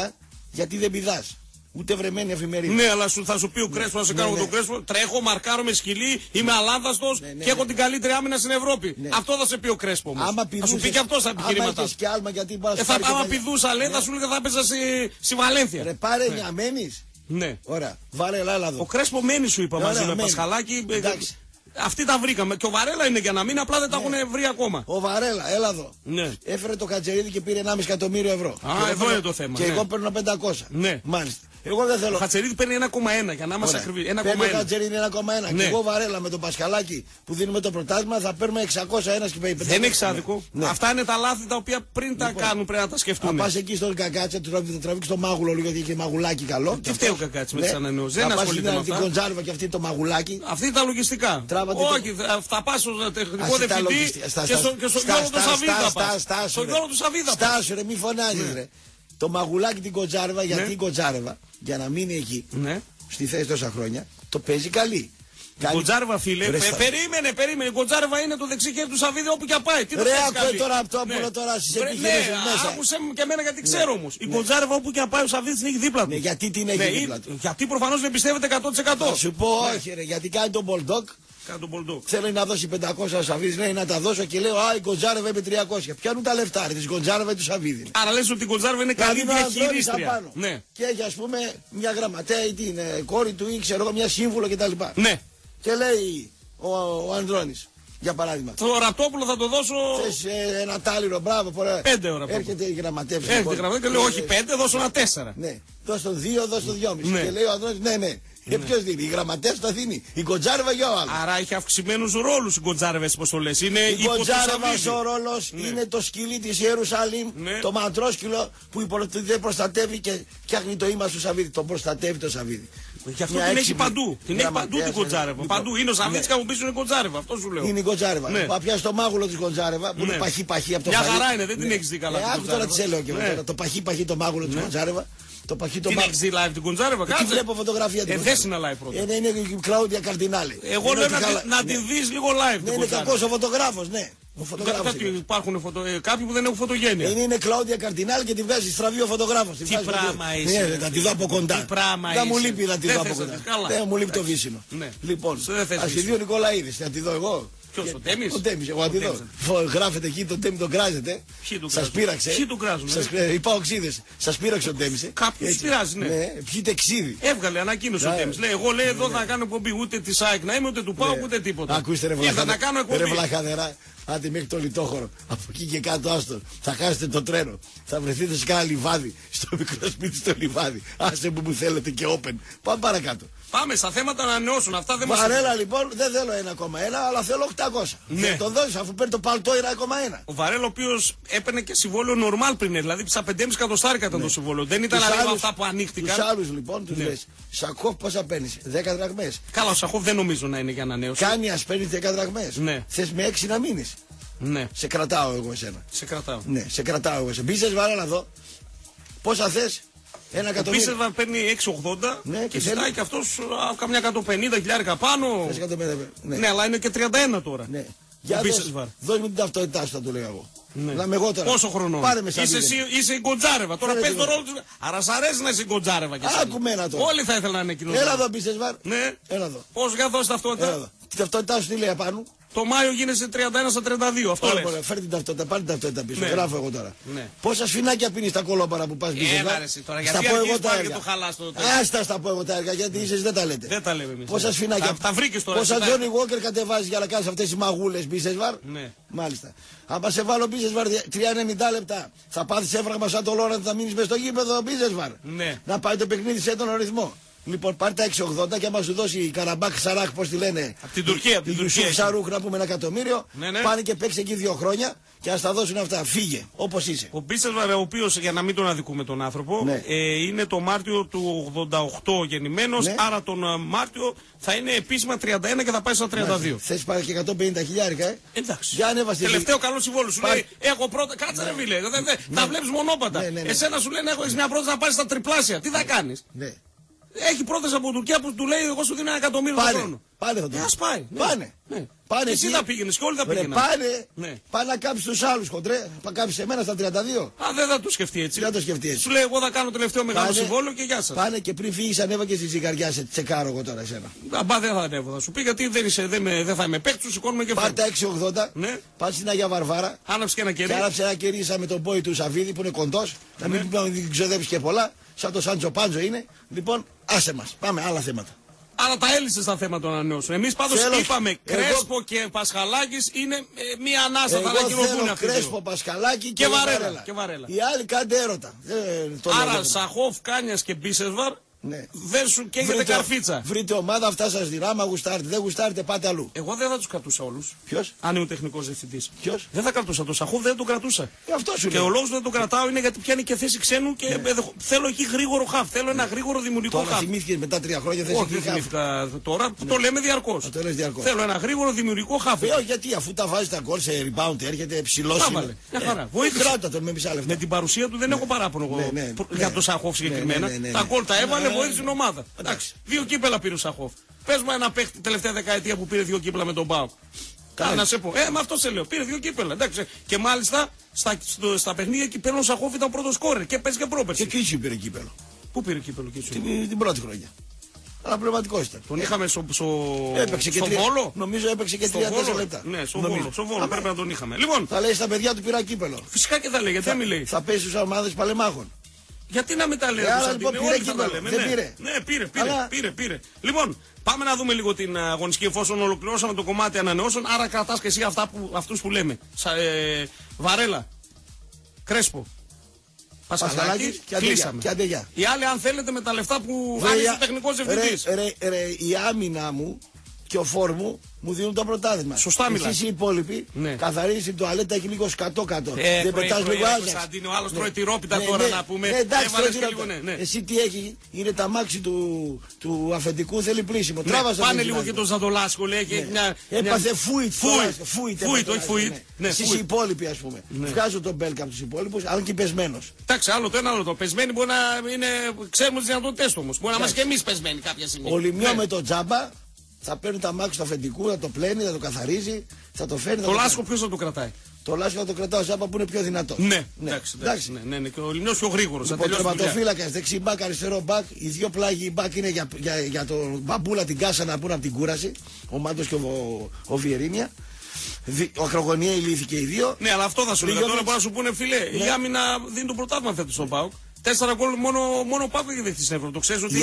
9. Γιατί δεν πηδάς. Ούτε βρεμένη εφημερίδα. Ναι, αλλά θα σου πει ο Κρέσπο, να σε κάνω τον Κρέσπο. Τρέχω, μαρκάρω με σκυλή, είμαι αλάνθαστος και έχω την καλύτερη άμυνα στην Ευρώπη. Ναι. Αυτό θα σε πει ο Κρέσπο όμως. Θα σου πει και αυτό τα επιχειρήματα. Αν και άλμα, γιατί άμα πηδούσα, λέει, θα σου λέγα θα έπαιζα στη Βαλένθια. Ρε, πάρε μια, μένεις. Ναι. Ωραία. Βαρέλα, έλα εδώ. Ο Κρέσπο μένει, σου είπα, μαζί με Πασχαλάκη. Αυτή τα βρήκαμε. Και ο Βαρέλα είναι για να μην, απλά δεν τα έχουν βρει ακόμα. Ο Βαρέλα, έλα εδώ. Ναι. Έφερε το Κατζερίδη και πήρε 1,5 εκατομμύριο ευρώ. Α, εδώ είναι το θέμα. Και εγώ παίρνω 500. Ναι. Μάλιστα. Εγώ δεν θέλω. Ο Κατζερίδη παίρνει 1,1 για να είμαστε ακριβείς. Παίρνει ο Κατζερίδη 1,1. Και εγώ Βαρέλα με τον Πασχαλάκη που δίνουμε το πρωτάθλημα θα παίρνουμε 601 και 500. Δεν είναι εξάδικο. Ναι. Αυτά είναι τα λάθη τα οποία πριν τα κάνουν πρέπει να τα σκεφτούμε. Να πα εκεί στον Κακάτσα, του τραβήξει το μάγουλο λίγο και μαγουλάκι καλό. Τι φταίει ο Κακάτσα με τι ανανεώσει. Δεν ασχολείται με την Κοντζάρβα και αυτή το μαγουλάκι. Αυτή τα λογιστικά. Όχι, θα πα στον τεχνικό διευθυντή και στον Γιώργο του Σαβίδα. Στον Γιώργο του Σαβίδα. Στάσου ρε, μη φωνάζει ρε. Το μαγουλάκι την Κοντζάρβα, γιατί η Κοντζάρβα, για να μείνει εκεί, στη θέση τόσα χρόνια, το παίζει καλή. Κοντζάρβα, φίλε, περίμενε. Η Κοντζάρβα είναι το δεξί χέρι του Σαββίδη όπου και πάει. Τι άκουε τώρα από το Απόλλωνα τώρα στι επιχειρήσεις μέσα. Άκουσε μου και εμένα γιατί ξέρω όμως. Η Κοντζάρβα όπου και πάει ο Σαββίδης την έχει δίπλα του. Ναι, γιατί την έχει δίπλα του. Γιατί προφανώς δεν πιστεύετε 100%. Θα σου πω, όχι, ρε, γιατί κάνει τον Μπολντόκ. Θέλω να δώσει 500 ο Σαββίδης, λέει να τα δώσω και λέω η Γκοντζάρεβα είπε 300. Πιάνουν τα λεφτά, τη Γκοντζάρεβα ή του Σαββίδη. Άρα λες ότι η Γκοντζάρεβα είναι καλή διαχειρίστρια. Ναι. Και έχει ας πούμε μια γραμματέα ή την κόρη του ή ξέρω μια σύμβουλο κτλ. Ναι. Και λέει ο Ανδρώνης, για παράδειγμα. Το Ραπτόπουλο θα το δώσω. Θες ένα τάλιρο, μπράβο, πορέ. 5 ώρα. Έρχεται η γραμματεύση. Έρχεται η γραμματεύση και λέει όχι 5, δώσω ένα 4. Ναι. Δώσω 2, δώσω 2,5. Και λέει ο Ανδρώνης, ναι. Και ποιο δίνει, η γραμματέα τα δίνει. Η Γκοντζάρεβα για ο άλλο. Άρα έχει αυξημένου ρόλου η Γκοντζάρεβα, όπω το λε. Η Γκοντζάρεβα ο ρόλο είναι το σκυλί τη Ιερουσαλήμ, το μαντρόσκυλο που δεν προστατεύει και φτιάχνει το ύμα του Σαββίδη. Το προστατεύει το Σαββίδη. Και αυτό την έχει παντού. Την έχει παντού την Γκοντζάρεβα. Παντού είναι ο Σαββίδη και από πίσω είναι η Γκοντζάρεβα. Αυτό σου λέω. Είναι η Γκοντζάρεβα. Παπιά στο μάγουλο τη Γκοντζάρεβα που είναι παχύ-παχύ από το Σαββίδη. Μια χαρά είναι, δεν την έχει δει καλά. Άκου τώρα τι έλεγα και μετά. Το παχύ-παχύ το μάγουλο τη Γκοντζάρεβα. Το παχύτο μάγουλο. Την έχει live την Γκοντζάρεβα, κάτσε. Τη βλέπω φωτογραφία τη. Δεν είναι live πρώτα. Είναι η Κλάουδια Καρδινάλη. Εγώ λέω να τη δει λίγο live. Είναι κακό ο φωτογράφο, ναι. Υπάρχουν κάποιοι που δεν έχουν φωτογένεια. Είναι Κλάουδια Καρδινάλη και τη βγάζει στραβή ο φωτογράφο. Τι πράγμα είσαι. Ναι, θα τη δω από κοντά. Δεν μου λείπει να τη δω από κοντά. Δεν μου λείπει το βύσινο. Λοιπόν, α τη δει ο Νικολαίδη. Θα τη δω εγώ. Ποιο, ο Τέμι. Ο Τέμι, εγώ αντιδώ. Γράφετε εκεί, τον Τέμι τον κράζετε. Σα πείραξε. Ποιοι τον κράζουν. Οι Παοξίδε. Σα πείραξε ο Τέμι. Κάποιο πειράζει, ναι. Ποιοι τεξίδι. Έβγαλε ανακοίνωση ο Τέμι. Λέει, εγώ λέει εδώ θα κάνω εκπομπή ούτε τη ΑΕΚ να είμαι, ούτε του ΠΑΟΚ, ούτε τίποτα. Ακούστε ρε βλαχαδερά. Άντε μέχρι το λιτόχωρο. Από εκεί και κάτω, άστον. Θα χάσετε το τρένο. Θα βρεθείτε σε κάνα λιβάδι. Στο μικρό σπίτι στο λιβάδι. Άσε που μου θέλετε και open. Πάμε παρακάτω. Πάμε στα θέματα να ανανεώσουν. Αυτά δεν Βαρέλα, μας... λοιπόν, δεν θέλω 1,1 αλλά θέλω 800. Ναι. Θα τον δώσεις αφού παίρνει το παλτό 1,1. Ο Βαρέλα, ο οποίος έπαιρνε και συμβόλαιο normal πριν, δηλαδή στα 5,5 εκατοστάρικα ήταν το συμβόλαιο. Δεν ήταν δηλαδή αυτά που ανοίχτηκαν. Τους άλλους λοιπόν τους λες, Σακόφ πόσα παίρνεις, 10 δραχμές. Καλά, ο Σακόφ δεν νομίζω να είναι για ανανέωση. Κάνει ας παίρνεις 10 δραχμές. Ναι. Θες με 6 να μείνεις. Ναι. Σε κρατάω εγώ εσένα. Σε κρατάω. Ναι, σε κρατάω εγώ εσένα. Μπίσες Βαρέλα εδώ. Πόσα θες. Ο Πίσερβα παίρνει 6,80 ναι, και ζητάει και αυτό καμιά 150 χιλιάρικα πάνω. 150, ναι. Ναι, αλλά είναι και 31 τώρα. Ναι. Για δώσ' μου την ταυτότητά σου, θα του λέω εγώ. Ναι. Να με εγώ τώρα. Πόσο χρονών. Πάρε με σαν είσαι η Γκοντζάρεβα. Τώρα παίζει το ρόλο του. Άρα σ' αρέσει να είσαι η Γκοντζάρεβα κι εσύ. Άκουμένα τώρα. Όλοι θα ήθελαν να είναι κοινωνικοί. Έλα εδώ, Πίσερβα. Ναι. Πόσο για δώσει ταυτότητα. Την ταυτότητά σου τι λέει απάνω. Το Μάιο γίνεσαι 31 στα 32. Αυτό λέει. Φέρνει την ταυτότητα, πάρει την ταυτότητα πίσω. Ναι. Γράφω εγώ τώρα. Ναι. Πόσα σφινάκια πίνει τα κολόπαρα που πα πίσω. Τώρα γιατί τα πω εγώ τα έργα. Άστα τα πω εγώ τα έργα γιατί εσείς δεν τα λέτε. Δεν τα λέμε εμείς. Πόσα σφινάκια. Τα βρήκε τώρα. Πόσα Τζόνι Walker κατεβάζει για να κάνει αυτέ τι μαγούλε πίσε βαρ. Ναι. Μάλιστα. Αν σε βάλω πίσε βαρ 3,90 λεπτά θα πάθει έβραγμα σαν το Λόραντ θα μείνει με στο γήπεδο πίσε βαρ. Να πάει το παιχνίδι σε τον ρυθμό. Λοιπόν, πάρε τα 6,80 και άμα σου δώσει η Καραμπάκ Σαράκ, πώς τη λένε. Από την Τουρκία, από την Τουρκία. Σαρούχ να πούμε 1 εκατομμύριο. Ναι, ναι. Πάνε και παίξει εκεί 2 χρόνια και ας τα δώσουν αυτά. Φύγε, όπως είσαι. Ο Μπίσεσβαρ, ο οποίος, για να μην τον αδικούμε τον άνθρωπο, ναι. Είναι το Μάρτιο του 88 γεννημένος. Ναι. Άρα τον Μάρτιο θα είναι επίσημα 31 και θα πάει στα 32. Θες πάρει και 150 χιλιάρικα, εντάξει. Για ανέβασε. Τελευταίο καλό συμβόλαιο. Σου λέει, έχω πρώτα. Κάτσε, ρε φίλε. Τα βλέπει μονόπατα. Εσένα σου λένε, έχω μια πρώτη να πάρει στα τριπλάσια. Τι θα κάνει. Έχει πρόταση από την Τουρκία που του λέει: εγώ σου δίνω 1 εκατομμύριο το χρόνο. Πάνε, θα το δω. Πάνε. Ναι. Πάνε. Ναι. Πάνε. Και εσύ θα πήγαινε και όλοι θα πήγαιναν. Πάνε. Ναι. Πάνε να κάψει του άλλου κοντρέ. Θα κάψει εμένα στα 32. Α, δεν θα το σκεφτεί έτσι. Δεν θα το σκεφτεί έτσι. Σου λέει: εγώ θα κάνω τελευταίο μεγάλο συμβόλαιο και γεια σα. Πάνε και πριν φύγει, ανέβα και στη ζυγαριά σε τσεκάρω εγώ τώρα εσένα. Αμπά δεν θα ανέβω, θα σου πει γιατί δεν θα είμαι παίκτη, σηκώνουμε και φύγει. Πάρτα 6,80. Πα στην Αγία Βαρβάρα. Άναψε και ένα κερί. Άναψε ένα κερί με τον πόη του Σαββίδη που είναι κοντό. Να μην ξοδέψει και πολλά. Σαν το Σάντζο Πάντζο είναι. Λοιπόν, άσε μας. Πάμε άλλα θέματα. Αλλά τα έλυσες τα θέματα των ανανεώσεων. Εμείς πάντως είπαμε Κρέσπο και Πασχαλάκης είναι μία ανάσα. Εγώ θέλω Κρέσπο, Πασχαλάκη και Βαρέλα. Οι άλλοι κάντε έρωτα. Άρα Σαχόφ, Κάνιας και Μπίσεσβαρ. Ναι. Δεν σου καίγεται καρφίτσα. Βρείτε ομάδα, αυτά σας δεινά. Άμα γουστάρετε, δεν γουστάρετε, πάτε αλλού. Εγώ δεν θα τους κρατούσα όλους. Ποιος? Αν είναι ο τεχνικός διευθυντής. Ποιος? Δεν θα κρατούσα. Το Σαχόβ δεν τον κρατούσα. Αυτό σου και λέει. Ο λόγος που δεν τον κρατάω είναι γιατί πιάνει και θέση ξένου και θέλω εκεί γρήγορο χαφ. Θέλω ένα γρήγορο δημιουργικό χαφ. Θυμήθηκε μετά 3 χρόνια θέση ξένου. Όχι, θυμήθηκα τώρα που το λέμε διαρκώς. Θέλω ένα γρήγορο δημιουργικό χαφ. Γιατί αφού τα βάζει τα γκολ σε rebound έρχεται ψηλό. Με την παρουσία του δεν έχω παράπονο εγώ για το Σαχόβ συγκεκριμένα. Τα γκολ τα έβαλε. Βοήθησε την ομάδα. Εντάξει. 2 κύπελα πήρε ο Σαχόφ. Πες μου ένα παίχτη τελευταία δεκαετία που πήρε 2 κύπελα με τον ΠΑΟΚ. Να σε πω. Με αυτό σε λέω. Πήρε 2 κύπελα. Εντάξει. Και μάλιστα στα παιχνίδια εκεί πέρα ο Σαχόφ ήταν πρώτο σκόρερ. Και πέρσι και πρόπερσι. Και Κίσιου πήρε κύπελο. Πού πήρε κύπελο Κίσιου? Την πρώτη χρονιά. Αλλά πνευματικό ήταν. Τον είχαμε στο Βόλο. Νομίζω έπαιξε και 34 λεπτά. Ναι, στο Βόλο. Πρέπει να τον είχαμε. Λοιπόν. Θα λέει στα παιδιά του πήρα κύπελο. Φυσικά και θα λέει, γιατί δεν μιλάει. Θα πέσει στους ομάδες παλεμάχων. Γιατί να μην τα λέμε. Άρα λοιπόν πήρε κύπελο. Δεν πήρε. Ναι, πήρε. Λοιπόν, πάμε να δούμε λίγο την αγωνιστική εφόσον ολοκληρώσαμε το κομμάτι ανανεώσεων. Άρα κρατάς και εσύ αυτούς που λέμε. Βαρέλα. Κρέσπο. Πασχαλάκης και Αντεγιά. Οι άλλοι, αν θέλετε, με τα λεφτά που βγάζει ο τεχνικός διευθυντής. Η άμυνα μου και ο φόρ μου μου δίνουν το πρωτάθλημα. Σωστά μιλάς. Εσείς οι υπόλοιποι καθαρίζεις την τουαλέτα εκεί λίγο σκατό-κατώ. Δεν πετάς λίγο άλλα. Ο άλλος τρώει τυρόπιτα τώρα να πούμε. Εσύ τι έχει, είναι τα μάξι του αφεντικού, θέλει πλήσιμο. Πάνε λίγο και τον Ζαντολάσκο, λέει. Έπαθε φούιτ. Εσείς οι υπόλοιποι, ας πούμε. Βγάζω τον Μπέλκα από τους υπόλοιπους, αν και πεσμένος. Εντάξει, άλλο το ένα, άλλο το. Πεσμένοι μπορεί να είναι, ξέρουμε τις δυνατότητες όμως. Μπορεί να είμαστε και εμείς πεσμένοι κάποια στιγμή. Ο Λιμιό με τον Τζάμπα. Θα παίρνει τα μάξι του αφεντικού, θα το πλένει, θα το καθαρίζει, θα το φέρνει. Το Λάσκο ποιος θα το κρατάει. Το Λάσκο θα το κρατάει ο Ζάμπα που είναι πιο δυνατό. Ναι, εντάξει. Ναι. Και ο Λιμνός πιο γρήγορος. Ο τερματοφύλακας, δεξί μπακ, αριστερό μπακ. Οι δύο πλάγοι μπακ είναι για τον μπαμπούλα την κάσα να πούνε από την κούραση. Ο Μάντος και ο Βιερίνια. Ο Ακρογωνιαίοι λύθηκε οι δύο. Ναι, αλλά αυτό θα σου λέει. Τώρα μπορεί να σου πούνε φιλέ. Η άμυνα δίνει το πρωτάθλημα φέτος στον ΠΑΟΚ. 4 γκολ μόνο ο Πάκο έχει δεχτεί στην Ευρώπη. Το ξέρεις ότι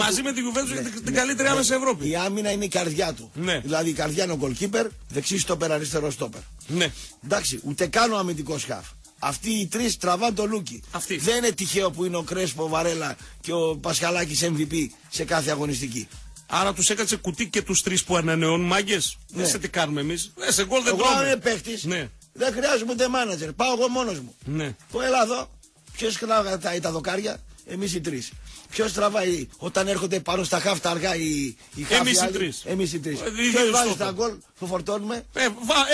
μαζί με την Γιουβέντους έχει την καλύτερη άμυνα στην Ευρώπη. Η άμυνα είναι η καρδιά του. Ναι. Δηλαδή η καρδιά είναι ο γκολκίπερ, δεξί στόπερ, αριστερό στόπερ. Ναι. Εντάξει, ούτε καν ο αμυντικό χαφ. Αυτοί οι τρεις τραβάνε το λούκι. Αυτή. Δεν είναι τυχαίο που είναι ο Κρέσπο, ο Βαρέλα και ο Πασχαλάκης MVP σε κάθε αγωνιστική. Άρα τους έκατσε κουτί και τους τρεις που ανανεώνουν μάγκες. Ναι. Δεν τι κάνουμε εμείς. Σε γκολ δεν τρώμε. Εγώ είμαι παίχτης. Ναι. Δεν χρειάζομαι ούτε μάνατζερ. Πάω εγώ μόνος μου. Ναι. Το Ελλάδο. Ποιος κρατάει τα δοκάρια, εμείς οι τρεις. Ποιος τραβάει όταν έρχονται πάνω στα χάφτα αργά οι χάφτοι. Εμείς οι τρεις. Ποιος βάζει τα γκολ, το φορτώνουμε.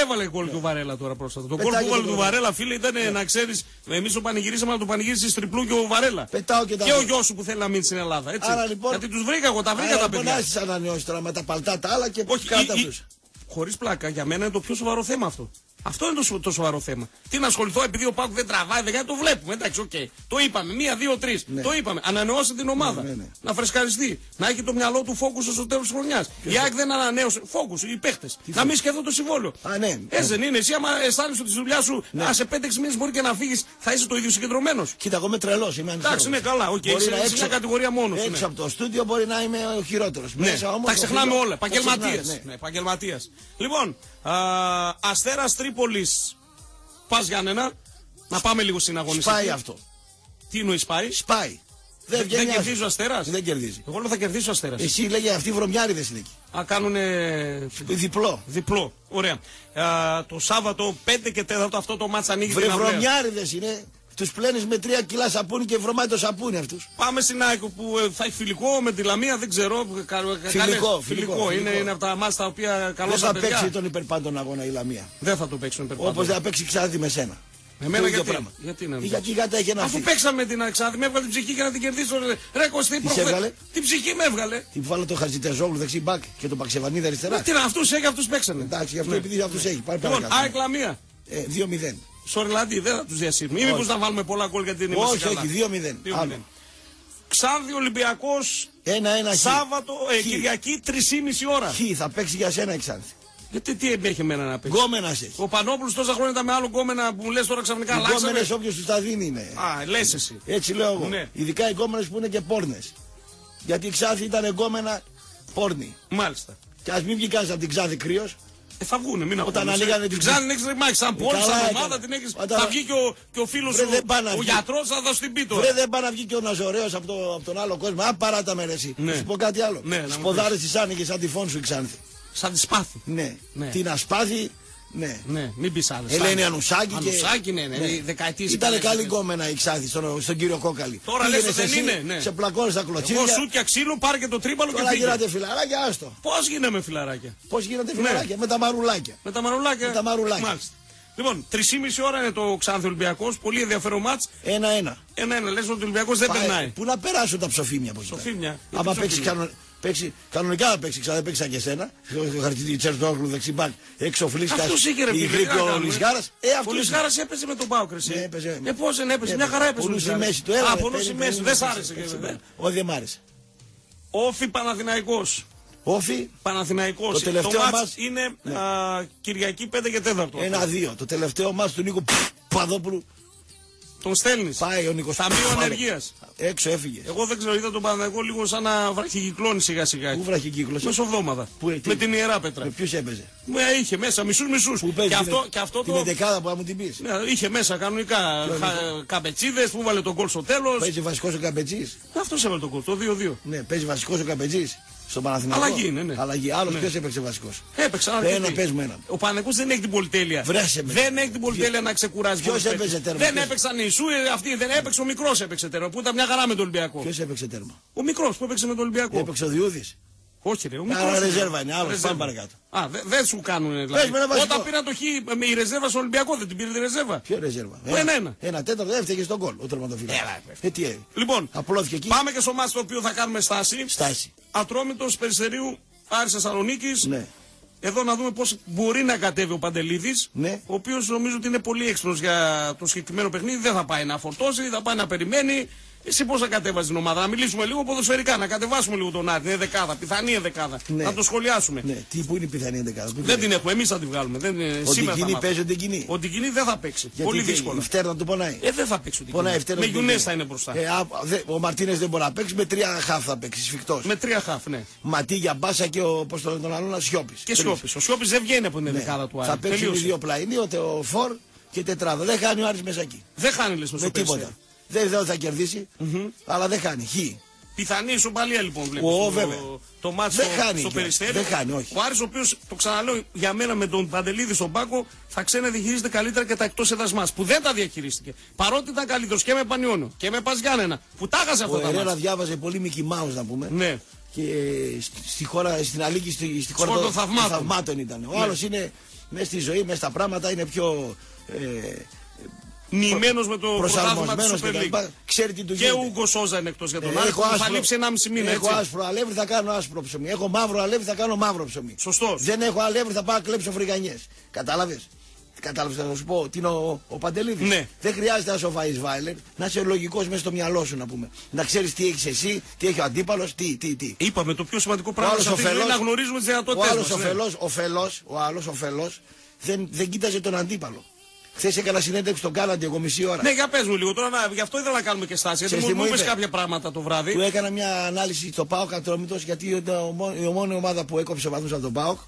Έβαλε γκολ του Βαρέλα τώρα πρόσφατα. Το γκολ που έβαλε του Βαρέλα, φίλε, ήταν να ξέρεις. Εμείς το πανηγυρίσαμε, να το πανηγύρισε τριπλού και ο Βαρέλα. Πετάω και ο γιος σου που θέλει να μείνει στην Ελλάδα. Έτσι. Άρα, λοιπόν, γιατί τους βρήκα εγώ, τα βρήκα τα παιδιά. Μονάχα τι ανανεώσει τώρα με τα παλτά τα άλλα και κάτω από τους. Χωρίς πλάκα, για μένα είναι το πιο σοβαρό θέμα αυτό. Αυτό είναι το σοβαρό θέμα. Τι να ασχοληθώ επειδή ο Πάκου δεν τραβάει, δεν το βλέπουμε. Εντάξει, οκ. Το είπαμε. 1, 2, 3. Ναι. Το είπαμε. Ανανεώσε την ομάδα. Ναι. Να φρεσκαριστεί. Να έχει το μυαλό του φόκου στο τέλος της χρονιάς. Η ΑΕΚ δεν ανανέωσε. Φόκου, οι παίχτες. Να μην σκεφτώ το συμβόλαιο. Έτσι δεν είναι. Εσύ, άμα αισθάνεσαι ότι τη δουλειά σου, σε 5-6 μήνες μπορεί και να φύγει, θα είσαι το ίδιο συγκεντρωμένο. Κοίτα, εγώ είμαι τρελό. Εντάξει, είναι καλά. Οκ. Είσαι μια κατηγορία μόνο. Έξω από το στούντιο μπορεί να είμαι ο χειρότερο. Τα ξεχνάμε όλα. Επαγγελματία. Λοιπόν. Αστέρας Τρίπολης Πας Γιάννενα. Να πάμε λίγο στην αγωνιστική. Σπάει αυτό. Τι εννοείς σπάει? Σπάει. Δεν κερδίζει ο Αστέρας. Δεν κερδίζει. Εγώ λέω θα κερδίσει ο Αστέρας. Εσύ λέγε αυτοί οι βρωμιάριδες είναι εκεί. Α, κάνουνε διπλό. Ωραία. Το Σάββατο 5 και 4 αυτό το μάτς ανοίγει την αυλαία. Βρωμιάριδες είναι. Τους πλένεις με 3 κιλά σαπούνι και βρωμάει το σαπούνι αυτούς. Πάμε στην ΑΕΚ που θα έχει φιλικό με τη Λαμία, δεν ξέρω. Φιλικό. Είναι από τα μάτς τα οποία καλώς τα παιδιά. Δεν θα παίξει τον υπερπάντων αγώνα η Λαμία. Δεν θα το παίξει τον υπερπάντων. Όπως δεν θα παίξει Ξάδη με σένα. Εμένα γιατί έχει ένα. Αφού παίξαμε την Αξάδη, με έβγαλε την ψυχή και να την κερδίσω. Ρε Κωστή, την ψυχή με έβγαλε. Την βάλω το Χατζητεζόγλου δεξί μπακ και τον Παξεβανίδη αριστερά. Τι να αυτούς έχει, αυτούς παίξανε. Εντάξει, γι' αυτό επειδή αυτούς έχει. Λοιπόν, ΑΕΚ Λαμία. 2-0. Σοριλάντι, δεν θα τους διασύρουμε. Ή μήπως να βάλουμε πολλά γκολ γιατί είναι μέσα καλά. Όχι, 2-0. Ξάνθη Ολυμπιακός, Σάββατο, Κυριακή, 3,5 ώρα. Θα παίξει για σένα η Ξάνθη. Γιατί τι έχει εμένα να παίξει. Γκόμενας έχει. Ο Πανόπουλος τόσα χρόνια ήταν με άλλο γκόμενα που μου λες τώρα ξαφνικά αλλάξαμε. Οι γκόμενες όποιος τους τα δίνει είναι. Α, λες εσύ. Έτσι λέω εγώ. Ναι. Ειδικά οι γκόμενες που είναι και πόρνες. Γιατί η Ξάνθη ήταν γκόμενα πόρνη. Μάλιστα. Και ας μην βγει κανείς από την Ξάνθη κρύος. Θα βγουνε, μην ακούνε. Την Ξάνθη την έχεις ρημάξει, σαν πόλη, σαν ομάδα την έχεις. Θα βγει και ο φίλος σου, ο γιατρός θα σου την πει τώρα. Δεν πάει να βγει και ο Ναζωρέος από τον άλλο κόσμο. Α, παρά τα μερεσί. Να σου πω κάτι άλλο. Σποδάρες τις άνοιγες σαν τη φόν σου η Ξάνθη. Σαν τη σπάθη. Ναι. Την ασπάθη. Ναι, μην πεις άλλες. Ελένη Ανουσάκη. Ανουσάκη, δεκαετίες. Ήταν καλή γκόμενα η Ξάνθη στον κύριο Κόκαλη. Τώρα λες δεν είναι. Σε πλακώνεις τα κλωτσίδια. Εγώ σούτια ξύλο, πάρε και το τρίπαλο και φύγε. Τώρα γίνατε φιλαράκια, άστο. Πώς γίναμε φιλαράκια. Πώς γίνατε φιλαράκια, με τα μαρουλάκια. Μάλιστα. Λοιπόν, 3,5 ώρα είναι το Ξάνθη Ολυμπιακός. Πολύ ενδιαφέρον μάτς. 1-1. 1-1. Λες ότι ο Ολυμπιακός δεν περνάει. Πού να περάσουν τα ψοφίμια από εκεί. Κανονικά θα παίξει, ξαναπαίξα και εσένα. Το χαρτί Τσερτόγλου δεξιμπάκ, εξοφλίστας. Αυτός είχε ρε πηγαίνει. Ο Λυσγάρας. Ο Λυσγάρας έπαιζε με τον Πάοκ. Πώς δεν έπαιζε, μια χαρά έπαιζε. Πονούσε η μέση του, δεν σ' άρεσε. Όχι, δεν μ' άρεσε. Ο Όφι Παναθηναϊκός. Όφι Παναθηναϊκός. Το τελευταίο μάτς είναι Κυριακή 5 και 4. 1-2. Το τελευταίο μάτς του Νίκου Παδόπουλου. Τον στέλνει. Πάει ο Νίκος. Ταμείο Ανεργίας. Έξω έφυγε. Εγώ δεν ξέρω, είδα τον Παναθηναϊκό λίγο σαν να βραχικυκλώνει σιγά σιγά. Πού βραχικύκλωσε? Μεσοβδόμαδα. Με την Ιερά Πέτρα. Με ποιους έπαιζε? Είχε μέσα μισούς. Και αυτό το. Την δεκάδα που μου την πει. Είχε μέσα κανονικά καπετσίδες που βάλε τον κόλ στο τέλος. Παίζει βασικός ο Καπετσής. Αυτός έβαλε τον κόλ, το 2-2. Ναι, παίζει βασικός ο Καπετσής. Στον Παναθηναϊκό. Αλλαγή, ναι. Αλλαγή. Άλλος ποιος έπαιξε βασικός? Έπαιξε έναν. Ο Παναθηναϊκός δεν έχει την πολυτέλεια. Δεν έχει την πολυτέλεια να ξεκουράζει. Ποιος έπαιξε τέρμα? Δεν έπαιξαν οι σου, αυτοί δεν έπαιξε. Ο μικρός έπαιξε τέρμα που ήταν μια χαρά με τον Ολυμπιακό. Ποιος έπαιξε τέρμα? Ο μικρός που έπαιξε με τον Ολυμπιακό. Έπαιξε ο Διούδης. Όχι, ρε, ο μικρός. Άρα ρεζέρβα είναι, άλλο πάμε παρακάτω. Α, δεν σου κάνουν δηλαδή. Όταν πήραν το χ με η ρεζέρβα στο Ολυμπιακό, δεν την πήρε τη ρεζέρβα. Ποιο ρεζέρβα? Ένα τέταρτο έφτιαγε στον γκολ ο τερματοφύλακα. Λοιπόν, πάμε και στο μάτς το οποίο θα κάνουμε στάση. Ατρόμητος Περιστερίου Άρης Θεσσαλονίκης. Ναι. Εδώ να δούμε πώς μπορεί να κατέβει ο Παντελίδης. Ναι. Ο οποίος νομίζω ότι είναι πολύ έξυπνος για το συγκεκριμένο παιχνίδι. Δεν θα πάει να φορτώσει, θα πάει να περιμένει. Εσύ πώς θα κατέβαζε την ομάδα? Να μιλήσουμε λίγο ποδοσφαιρικά, να κατεβάσουμε λίγο τον Άρη. Είναι δεκάδα, πιθανή ενδεκάδα. Ναι. Να το σχολιάσουμε. Ναι. Τι που είναι η πιθανή ενδεκάδα? Δεν την έχουμε, εμείς θα την βγάλουμε. Ο Ντικινή δεν θα παίξει. Γιατί πολύ δύσκολο. Η Φτέρνα του πονάει. Δεν θα παίξει. Με Γιουνές θα είναι μπροστά. Ο Μαρτίνες δεν μπορεί να παίξει, με τρία χαφ θα παίξει. Σφιχτός. Με τρία χαφ, ναι. Ματί για μπάσα και τον άλλον να σιώπει. Και σιώπη. Ο Σιώπη δεν βγαίνει από την ενδεκάδα του Άρη. Θα παίξει δύο πλαϊνοί, ο Φορ και τετράδα. Δεν χάνει ο Άρης Μεσακή. Δεν χάνει λε με τίποτα. Δεν θα κερδίσει, αλλά δεν χάνει. Πιθανή ισοπαλία λοιπόν βλέπω. Το μάτς στο Περιστέρι. Δεν χάνει, όχι. Ο Άρης, ο οποίος, το ξαναλέω, για μένα με τον Παντελίδη στον πάγκο θα ξένα διαχειρίζεται καλύτερα και τα εκτός έδρας μας. Που δεν τα διαχειρίστηκε. Παρότι ήταν καλύτερος και με Πανιώνιο και με Παζιάννενα. Που τα έχασε αυτό το μάτς. Ο Ερέρα διάβαζε πολύ Μικι Μάους, να πούμε. Ναι. Και στην Αλίκη, στη χώρα των θαυμάτων ήταν. Ο άλλος είναι μέσα στη ζωή, μέσα στα πράγματα, είναι πιο. Νιμένος με το πρωτάθλημα της Super League. Ξέρει τι του γίνεται. Και ο Ούγκο Σόζα είναι εκτός για τον Άρη. Θα λείψει 1,5 μήνα. Έχω άσπρο αλεύρι, θα κάνω άσπρο ψωμί. Έχω μαύρο αλεύρι, θα κάνω μαύρο ψωμί. Σωστός. Δεν έχω αλεύρι, θα πάω να κλέψω φρυγανιές. Κατάλαβες να σου πω τι είναι ο Παντελίδης. Ναι. Δεν χρειάζεται να σοβαείς Βάιλερ, να είσαι λογικός μέσα στο μυαλό σου να πούμε. Να ξέρεις τι έχεις εσύ, τι έχει ο αντίπαλος, τι. Είπαμε το πιο σημαντικό πράγμα είναι να γνωρίζουμε τις δυνατότητες. Ο άλλος ωφελός δεν κοίταζε τον αντίπαλο. Χθες έκανα συνέντευξη στον Κάναντι, εγώ μισή ώρα. Ναι, για πες μου λίγο τώρα, γι' αυτό ήθελα να κάνουμε και στάση. Γιατί μου είπες κάποια πράγματα το βράδυ. Του έκανα μια ανάλυση στο ΠΑΟΚ Ατρόμητος, γιατί η μόνη ομάδα που έκοψε βαθμούς από τον ΠΑΟΚ.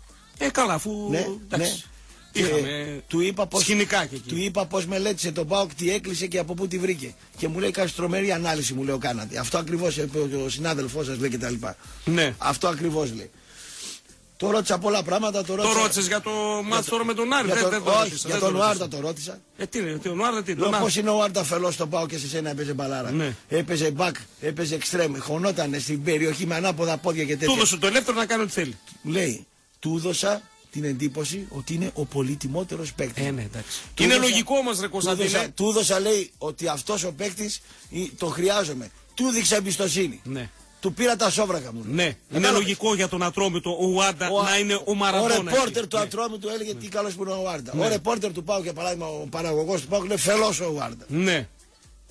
Καλά, αφού. Ναι. Είχαμε... Του είπα πώς μελέτησε τον ΠΑΟΚ, τι έκλεισε και από πού τη βρήκε. Και μου λέει κάτι τρομερή ανάλυση, μου λέει ο Κάναντι. Αυτό ακριβώς ο συνάδελφός σας λέει κτλ. Ναι. Αυτό ακριβώς λέει. Το ρώτησα πολλά πράγματα. Το ρώτησες για το μάτς τώρα με τον Άρη? Όχι, για τον Ουάρτα το ρώτησα. Τον Ουάρτα τι? Πώς είναι ο Ουάρτα φελός στον πάω και σε σένα έπαιζε μπαλάρα. Ναι. Έπαιζε μπακ, έπαιζε εξτρέμ, χωνότανε στην περιοχή με ανάποδα πόδια και τέτοια. Του έδωσε το ελεύθερο να κάνει ό,τι θέλει. Λέει, του έδωσα την εντύπωση ότι είναι ο πολύτιμότερος παίκτης. Ναι, είναι λογικό όμως ρε Κωνσταντίνε. Του έδωσα, λέει, ότι αυτός ο παίκτης τον χρειάζομαι. Του δείξα εμπιστοσύνη. Του πήρα τα σόβρακα μου. Ναι, είναι λογικό για τον Ατρόμητο ο Ουάντα να είναι ο Μαραντόνα. Ο ρεπόρτερ του Ατρόμητου έλεγε τι καλός που είναι ο Ουάντα. Ο ρεπόρτερ του ΠΑΟΚ, για παράδειγμα, ο παραγωγός του ΠΑΟΚ λέει φελός ο Ουάντα. Ναι.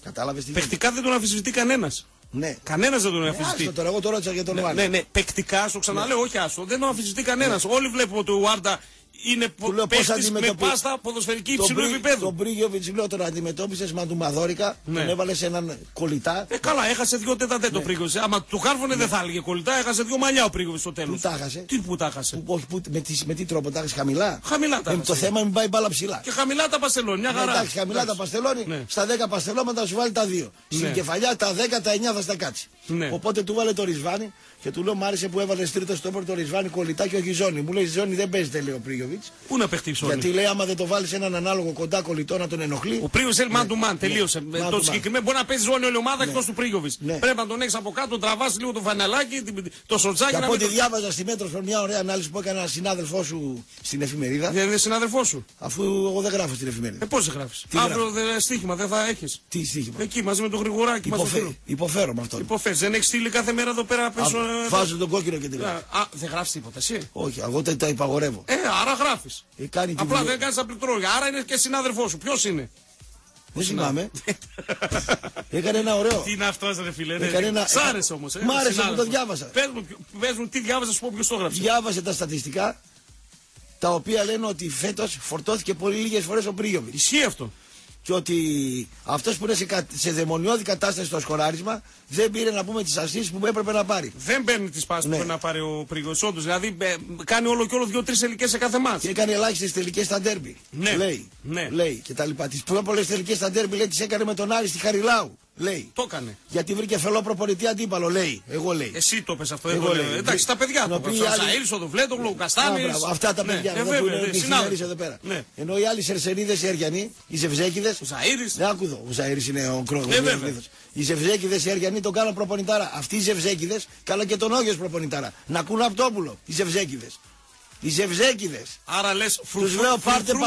Κατάλαβες τι? Παικτικά δεν τον αμφισβητεί κανένας. Ναι. Κανένας δεν τον αμφισβητεί. Άστο τώρα, εγώ το ρώτησα για τον Ουάντα. Ναι. Παικτικά, στο ξαναλέω, όχι άστο, δεν τον αμφισβητεί κανένας. Όλοι βλέπουμε ότι ο Ουάντα είναι παίκτης με πάστα ποδοσφαιρική υψηλού επίπεδου. Τον Μπρίγιοβιτς λέω τον αντιμετώπισες μαντουμαδόρικα, τον έβαλες έναν κολλητά. Καλά, έχασε δύο τέταρτα το Μπρίγιοβιτς. Άμα του χάρφωνε δεν θα έλεγε κολλητά, έχασε δύο μαλλιά ο Μπρίγιοβιτς στο τέλος. Πού τα έχασε? Με τι τρόπο τα έχασε? Χαμηλά. Το θέμα μην πάει μπάλα ψηλά. Και χαμηλά τα παστελώνει, μια χαρά. Εντάξει, χαμηλά τα παστελώνει, στα 10 παστελώματα σου βάλει τα 2. Στην κεφαλιά τα 10, τα 9 θα στα κάτσει. Οπότε του βάλε το Ρισβάνι και του λέω μ' άρεσε που έβαλε τρίτο στόπερ το Ρισβάνι κολλητά και όχι ζώνη. Μου λέει ζώνη δεν παίζεται, λέει ο Πρίγιοβιτς. Πού να παιχτεί ζώνη? Γιατί λέει άμα δεν το βάλει έναν ανάλογο κοντά κολλητό να τον ενοχλεί. Ο Πρίγιοβιτς είναι man to man, τελείωσε. Το συγκεκριμένο μπορεί να παίζει ζώνη όλη η ομάδα εκτός του Πρίγιοβιτς. Πρέπει να τον έχει από κάτω, τον τραβά λίγο το φανελάκι, το σοτζάκι. Από ό,τι διάβαζα στη Μέτρο Sport μια ωραία ανάλυση που έκανε ένα συνάδελφό σου στην εφημερίδα. Δεν είναι συνάδελφό σου. Αφού εγώ δεν γράφω στην εφημερίδα. Πώ δεν γράφει? Αύριο στοίχημα δεν θα έχει. Τι στοίχημα? Εκεί μαζί με τον Γρηγοράκη. Υποφέρω με αυτό. Δεν έχει στείλει κάθε μέρα εδώ πέρα πίσω. Βάζω τον κόκκινο και την γράφω. Δεν γράφει τίποτα εσύ? Όχι, εγώ τα υπαγορεύω. Άρα γράφει. Απλά δεν κάνει απληκτρόλογια. Άρα είναι και συνάδελφό σου. Ποιο είναι? Δεν θυμάμαι. Έκανε ένα ωραίο. Τι είναι αυτό, ρε φίλε. Σ' άρεσε όμως. Μ' άρεσε που το διάβασα. Πες μου, τι διάβασα, σου πω ποιος το έγραψε. Διάβασε τα στατιστικά τα οποία λένε ότι φέτος φορτώθηκε πολύ λίγες φορές ο Μπρίγιοβιτς. Ισχύει αυτό. Και ότι αυτός που είναι σε δαιμονιώδη κατάσταση στο σκοράρισμα δεν πήρε να πούμε τις ασίσεις που έπρεπε να πάρει. Δεν παίρνει τις πάσεις που έπρεπε να πάρει ο Πρίγιος, όντως. Δηλαδή κάνει όλο και όλο 2-3 τελικές σε κάθε μάτς. Και έκανε ελάχιστες τελικές στα ντέρμπι. Ναι. Λέει και τα λοιπά. Τις πιο πολλές τελικές στα ντέρμπι λέει τις έκανε με τον Άρη στη Χαριλάου. Λέει. Το έκανε. Γιατί βρήκε φελό προπονητή αντίπαλο, λέει. Εγώ λέει. Εσύ το πες αυτό, εγώ λέω. Εντάξει, τα παιδιά του. Ο Ζαήλ, ο Δουβλέτογλου, ο Καστάνης. Αυτά τα παιδιά που είναι συνάδελφοι εδώ πέρα. Ενώ οι άλλοι Σερσενίδες, οι Αριανοί, οι Ζευζέκηδες. Ο Ζαήρης. Δεν άκουδο. Ο Ζαήρης είναι ο Κρόγος. Οι Ζευζέκηδες, οι Αριανοί τον κάναν προπονητάρα. Αυτοί οι Ζευζέκηδες κάναν και τον Όγιος προπονητάρα. Να ακούνε Ραπτόπουλο. Οι Ζευζέκηδες. Οι Ζευζέκηδες. Άρα λες φρουφρού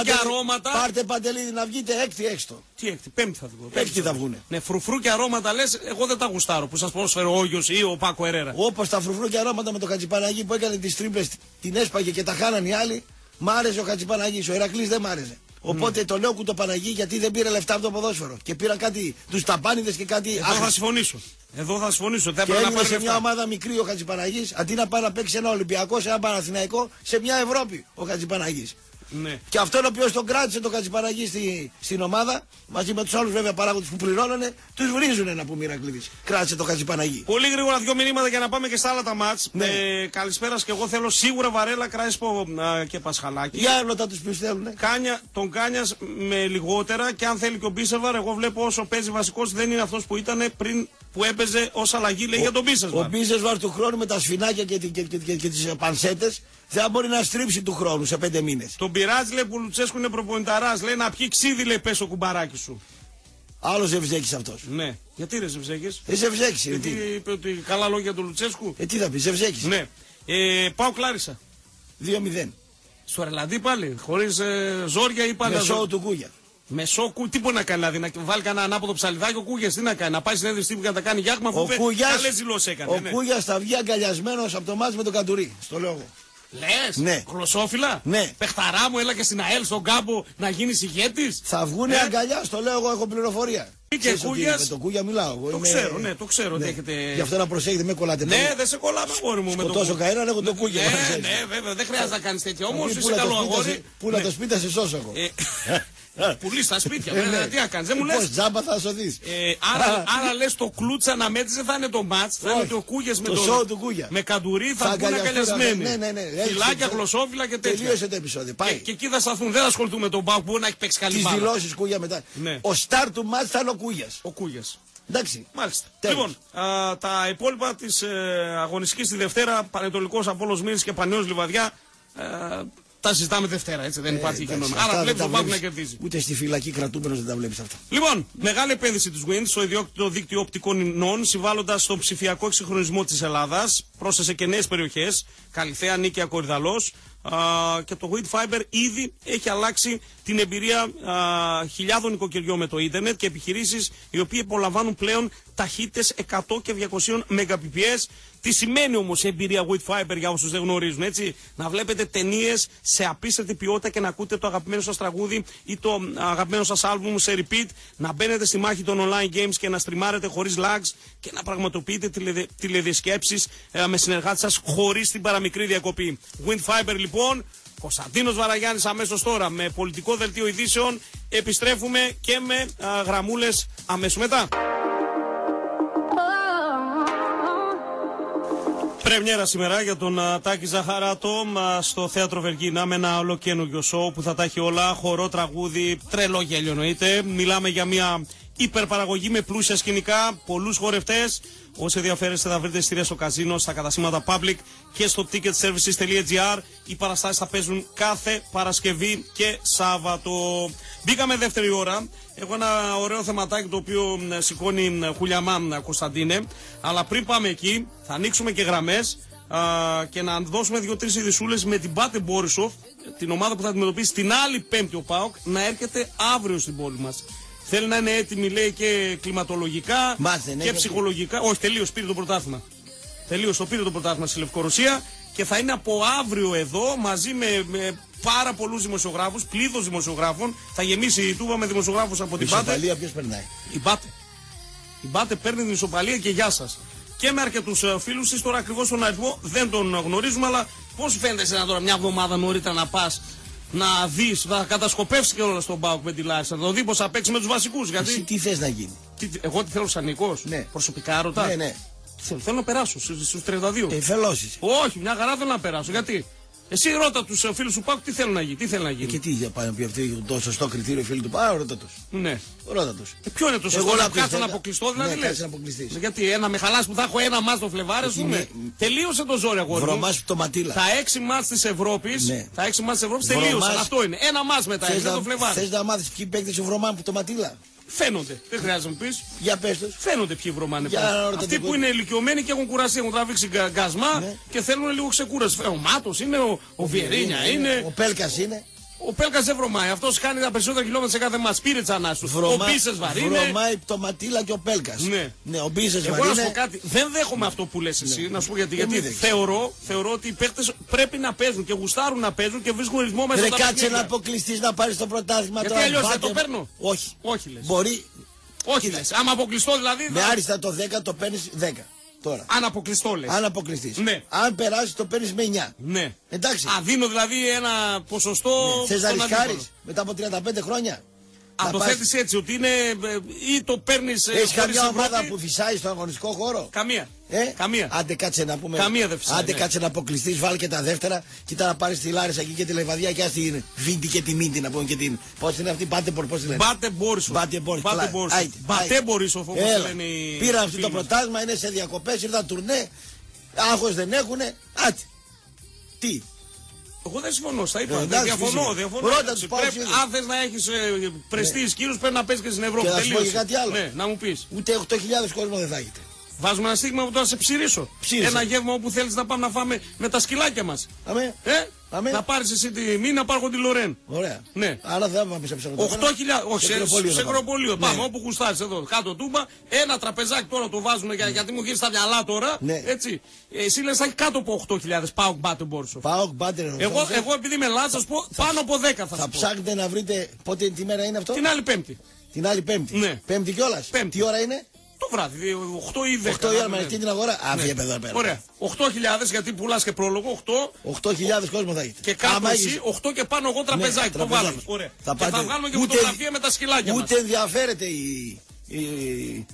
και αρώματα. Πάρτε Παντελίδη να βγείτε έκτη έξω. Τι έκτη, πέμπτη θα βγουν. Πέμπτη θα βγουνε. Ναι, φρουφρού και αρώματα λες, εγώ δεν τα γουστάρω που σας πρόσφερε ο Όγιος ή ο Πάκο Ερέρα. Όπως τα φρουφρού και αρώματα με τον Χατζηπαναγή που έκανε τις τρίπλες, την έσπαγε και τα χάναν οι άλλοι. Μ' άρεσε ο Χατζηπαναγής, ο Ηρακλής δεν μ' άρεσε. Οπότε το λέω κουτοπαναγή γιατί δεν πήρε λεφτά από το ποδόσφαιρο. Και πήραν κάτι, τους ταμπάνιδες και κάτι. Εδώ θα συμφωνήσω. Δεν πρέπει να πάρει σε μια ομάδα μικρή ο Χατζηπαναγής, αντί να πάει να παίξει ένα Ολυμπιακό, σε ένα Παναθηναϊκό, σε μια Ευρώπη ο Χατζηπαναγής. Ναι. Και αυτόν ο οποίος τον κράτησε τον Χατζηπαναγή στην ομάδα, μαζί με τους άλλους βέβαια παράγοντες που πληρώνανε, τους βρίζουνε να πούμε Ηρακλήδης. Κράτησε τον Χατζηπαναγή. Πολύ γρήγορα δύο μηνύματα για να πάμε και στα άλλα τα μάτς. Ναι. Καλησπέρα και εγώ θέλω σίγουρα Βαρέλα, Κράσπο και Πασχαλάκη. Για άλλο τα τους πιστεύουνε. Κάνια, τον Κάνιας με λιγότερα και αν θέλει και ο Μπίσεβαρ, εγώ βλέπω όσο παίζει βασικός δεν είναι αυτός που ήταν πριν που έπαιζε ως αλλαγή, λέει για τον Μπίσεσβαρ. Ο Μπίσεσβαρ του χρόνου με τα σφινάκια και τις πανσέτες δεν μπορεί να στρίψει του χρόνου σε 5 μήνες. Τον πειράζει, λέει, που Λουτσέσκου είναι προπονηταράς, λέει να πιει ξύδι, λέει πες το κουμπαράκι σου. Άλλο Ζευζέκης αυτός. Ναι. Γιατί ρε Ζευζέκης. Ζευζέκης είναι. Γιατί είπε ότι καλά λόγια του Λουτσέσκου. Τι θα πει, Ζευζέκης. Ναι. Πάω Κλάρισα. 2-0. Στο Αρλαντί πάλι, χωρίς ζόρια ή πάντα. Μεσό του Κούγια. Μεσόκου, τι μπορεί να κάνει, δηλαδή, να βάλει κανένα ανάποδο ψαλιδάκι ο Κούγιας, τι να κάνει, να πάει συνέντευξη τύπου και να τα κάνει γιάχμα, αφού καλές δηλώσεις έκανε. Ο Κούγιας θα βγει αγκαλιασμένος από το μάτς με τον Καντουρί, στο λέω εγώ. Λες, ναι. Γλωσσόφυλλα, ναι. Πεχταρά μου, έλα και στην ΑΕΛ στον κάμπο να γίνεις ηγέτης. Θα βγουνε αγκαλιά, στο λέω εγώ, έχω πληροφορία. Και Κούγιας... Με τον Κούγια μιλάω. Το είμαι... ξέρω, ναι, το ξέρω. Ναι. Έχετε... Γι' αυτό να προσέχετε, με κολλάτε. Ναι, δεν σε κολλάμε, αγόρι μου. Σκοτώσω κανέναν, έχω τον Κούγια. Ναι, βέβαια, δεν χρειάζεται να κάνει τέτοιο. Όμω είσαι καλό αγόρι. Πούλα το σπίτι, σε σώσω εγώ. Πουλή στα σπίτια, βέβαια, τι να κάνεις, δεν μου λες. Τζάμπα θα σωθείς. Άρα λες το κλούτσα να μέτζε θα είναι το μάτς, θα είναι το Κούγιας με Καντουρί, θα βγουν αγκαλιασμένοι. Φυλάκια, γλωσσόφυλλα και τέτοια. Τελείωσε το επεισόδιο. Και εκεί θα σταθούν, δεν ασχοληθούμε με τον Πάο που μπορεί να έχει παίξει καλή μάνα. Τις δηλώσεις Κούγια μετά. Ο στάρ του μάτς θα είναι ο Κούγιας. Εντάξει. Μάλιστα. Τέλος. Λοιπόν, τα υπόλοιπα της αγωνιστικής τη Δευτέρα, Πανετολικός Απόλλωνας Μύρης και Πανιός Λιβαδιά. Τα συζητάμε Δευτέρα, έτσι δεν υπάρχει κοινωνία. Άρα βλέπεις τον Πάοκ να κερδίζει. Ούτε στη φυλακή κρατούμενος δεν τα βλέπεις αυτά. Λοιπόν, μεγάλη επένδυση της Wind στο ιδιόκτητο δίκτυο οπτικών ινών, συμβάλλοντας στον ψηφιακό εξυγχρονισμό της Ελλάδας, πρόσθεσε και νέες περιοχές, Καλυθέα, Νίκαια, Κορυδαλός. Και το wind fiber ήδη έχει αλλάξει την εμπειρία χιλιάδων οικοκυριών με το ίντερνετ και επιχειρήσεις οι οποίοι απολαμβάνουν πλέον ταχύτητες 100 και 200 Mbps. Τι σημαίνει όμως η εμπειρία wind fiber για όσους δεν γνωρίζουν, έτσι? Να βλέπετε ταινίες σε απίστευτη ποιότητα και να ακούτε το αγαπημένο σας τραγούδι ή το αγαπημένο σας άλμπουμ σε repeat, να μπαίνετε στη μάχη των online games και να στριμάρετε χωρίς lags και να πραγματοποιείτε τηλεδισκέψεις με συνεργάτες σας χωρίς την παραμικρή διακοπή. Wind fiber, λοιπόν, Κωνσταντίνος Βαραγιάννης αμέσως τώρα με πολιτικό δελτίο ειδήσεων. Επιστρέφουμε και με γραμμούλες αμέσως μετά. Πρεμιέρα σήμερα για τον Τάκη Ζαχαράτο στο θέατρο Βεργίνα με ένα ολοκαίνουργιο σοου που θα τα έχει όλα, χορό, τραγούδι, τρελό γέλιο εννοείται. Μιλάμε για μια υπερπαραγωγή με πλούσια σκηνικά, πολλούς χορευτές. Όσοι ενδιαφέρεστε θα βρείτε εισιτήρια στο καζίνο, στα καταστήματα Public και στο ticketservices.gr. Οι παραστάσεις θα παίζουν κάθε Παρασκευή και Σάββατο. Μπήκαμε δεύτερη ώρα. Έχω ένα ωραίο θεματάκι το οποίο σηκώνει χουλιαμάν, Κωνσταντίνε. Αλλά πριν πάμε εκεί θα ανοίξουμε και γραμμές και να δώσουμε 2-3 ειδισούλες με την Πάτε Μπόρισοφ, την ομάδα που θα αντιμετωπίσει την άλλη Πέμπτη ο ΠΑΟΚ, να έρχεται αύριο στην πόλη μας. Θέλει να είναι έτοιμη, λέει, και κλιματολογικά και ψυχολογικά. Όχι, τελείως πήρε το πρωτάθλημα. Τελείως το πήρε το πρωτάθλημα στη Λευκορωσία και θα είναι από αύριο εδώ μαζί με πάρα πολλούς δημοσιογράφους, πλήθος δημοσιογράφων. Θα γεμίσει η Τούμπα με δημοσιογράφους από την Πάτε. Η Ισοπαλία ποιος περνάει? Η Πάτε. Η Πάτε παίρνει την Ισοπαλία και γεια σας. Και με αρκετούς φίλους της, τώρα ακριβώς τον αριθμό δεν τον γνωρίζουμε, αλλά πώς φαίνεται σε ένα τώρα μια εβδομάδα νωρίτερα να πας να δεις, θα κατασκοπεύσει και όλα στον ΠΑΟΚ με τη Λάρισα, να το δει πως θα παίξει με τους βασικούς. Γιατί... Εσύ τι θες να γίνει? Εγώ τι θέλω σαν Νίκος, ναι. Προσωπικά ρωτά. Ναι, ναι. Θέλω να περάσω στους 32. Εφελώσεις. Όχι, μια χαρά θέλω να περάσω. Γιατί? Εσύ ρώτα τους φίλους του ΠΑΟΚ τι θέλουν να γίνει. Τι θέλουν να γίνει. Και τι για πάνω από αυτό το σωστό κριτήριο φίλοι του ΠΑΟΚ, ρώτα τους. Ναι. Ρώτα τους. Ποιο είναι το σωστό? Εγώ να κάτσε να αποκλειστώ, δηλαδή. Ναι, κάτσε να αποκλειστεί. Γιατί ένα με χαλάς που θα έχω ένα μάτς το Φλεβάρι, ας πούμε. Τελείωσε το ζόρι αγόρι. Βρωμάς το ματίλα. Τα 6 μάτς της Ευρώπης. Ναι. Τα 6 μάτς της Ευρώπης τελείωσαν. Αυτό είναι. Ένα μάτς μετά. Θες να μάθεις ποιοι παίκτες βρωμάνε που το ματίλα? Φαίνονται, δεν χρειάζεται να πεις. Για πες τους. Φαίνονται ποιοι βρωμάνε. Αυτοί που είναι ηλικιωμένοι και έχουν κουραστεί, έχουν τραβήξει γκασμά, ναι. Και θέλουν λίγο ξεκούραση. Ο Μάτος είναι, ο Βιερίνια είναι. Ο Πέλκας είναι. Ο Πέλκας δεν βρωμάει. Αυτός κάνει τα περισσότερα χιλιόμετρα σε κάθε μας. Πήρε τις ανάσες του. Ο Μπίσες βαρύνε. Βρωμάει το Ματίλα και ο Πέλκας. Ναι, ναι, ο Μπίσες βαρύνε. Εγώ να σου πω κάτι. Δεν δέχομαι, ναι, αυτό που λες εσύ. Ναι. Να σου πω γιατί. Γιατί θεωρώ ότι οι παίκτες πρέπει να παίζουν και γουστάρουν να παίζουν και βρίσκουν ρυθμό μέσα στο. Δεν κάτσε να αποκλειστείς να πάρεις το πρωτάθλημα τώρα. Γιατί αλλιώς δεν το παίρνω. Όχι. Όχι λες. Μπορεί. Όχι λες. Άμα αποκλειστώ δηλαδή. Με άριστα το 10 το παίρνεις 10. Τώρα. Αν αποκλειστώ, λες. Αν αποκλειστείς. Ναι. Αν περάσεις το παίρνεις με 9. Ναι. Εντάξει. Αδίνω δηλαδή ένα ποσοστό. Ναι. Θες να ρισκάρεις μετά από 35 χρόνια. Αν το θέτεις έτσι, ότι είναι ή το παίρνεις. Έχεις καμιά ομάδα που φυσάει στον αγωνιστικό χώρο? Καμία. Καμία. Άντε κάτσε να πούμε. Καμία δεν φυσάει. Άντε, ναι, κάτσε να αποκλειστείς, βάλει και τα δεύτερα. Κοίτα να πάρεις τη Λάρισα εκεί και τη Λεβαδιά και ας την Βίντι και τη Μίντι να πούμε και την. Πώς είναι αυτή, Πάτε Μπόρισοφ. Πάτε Μπόρισοφ. Πήραν αυτό το πρωτάθλημα, είναι σε διακοπές, ήρθαν τουρνέ. Άγχος δεν έχουνε. Άτι. Τι. Εγώ δεν συμφωνώ, στα είπα. Διαφωνώ. Αν θες να έχεις πρεστής, ναι, κύριος, πρέπει να παίζεις και στην Ευρώπη. Και να σου πω και κάτι άλλο. Ναι, να μου πεις. Ούτε 8.000 κόσμο δεν θα έχετε. Βάζουμε ένα στίγμα που τώρα σε ψηρίσω. Ένα γεύμα όπου θέλεις να πάμε να φάμε με τα σκυλάκια μας. Αμέ. Αμέ. Να πάρεις εσύ τη Μη, να πάρω εγώ τη Λορέν. Ωραία. Ναι. Άρα δεν θα πάμε σε ψηλό. 8.000. Όχι, σε κροπολείο. Πάμε όπου κουστάρεις εδώ. Κάτω Τούμπα. Ένα τραπεζάκι τώρα το βάζουμε γιατί μου γύρει στα μυαλά τώρα. Έτσι. Εσύ λες θα έχει κάτω από 8.000. ΠΑΟΚ Πάτε Μπόρισοφ. Εγώ επειδή με λάθος θα σου πω πάνω από 10 θα ψάχνετε να βρείτε πότε τη μέρα είναι αυτό. Την άλλη Πέμπτη. Την άλλη Πέμπτη. Πέμπτη κιόλας. Τι ώρα είναι? Το βράδυ, 8 ή 10. 8 ώρα με την αγορά. Αβγαίνει εδώ πέρα. Ωραία. 8.000 γιατί πουλά και πρόλογο. 8.000 κόσμο θα έχετε. Και κάπου εσύ, 8 και πάνω εγώ τραπεζάκι. Το βάλουμε. Θα βγάλουμε και φωτογραφία με τα σκυλάκια. Ούτε ενδιαφέρεται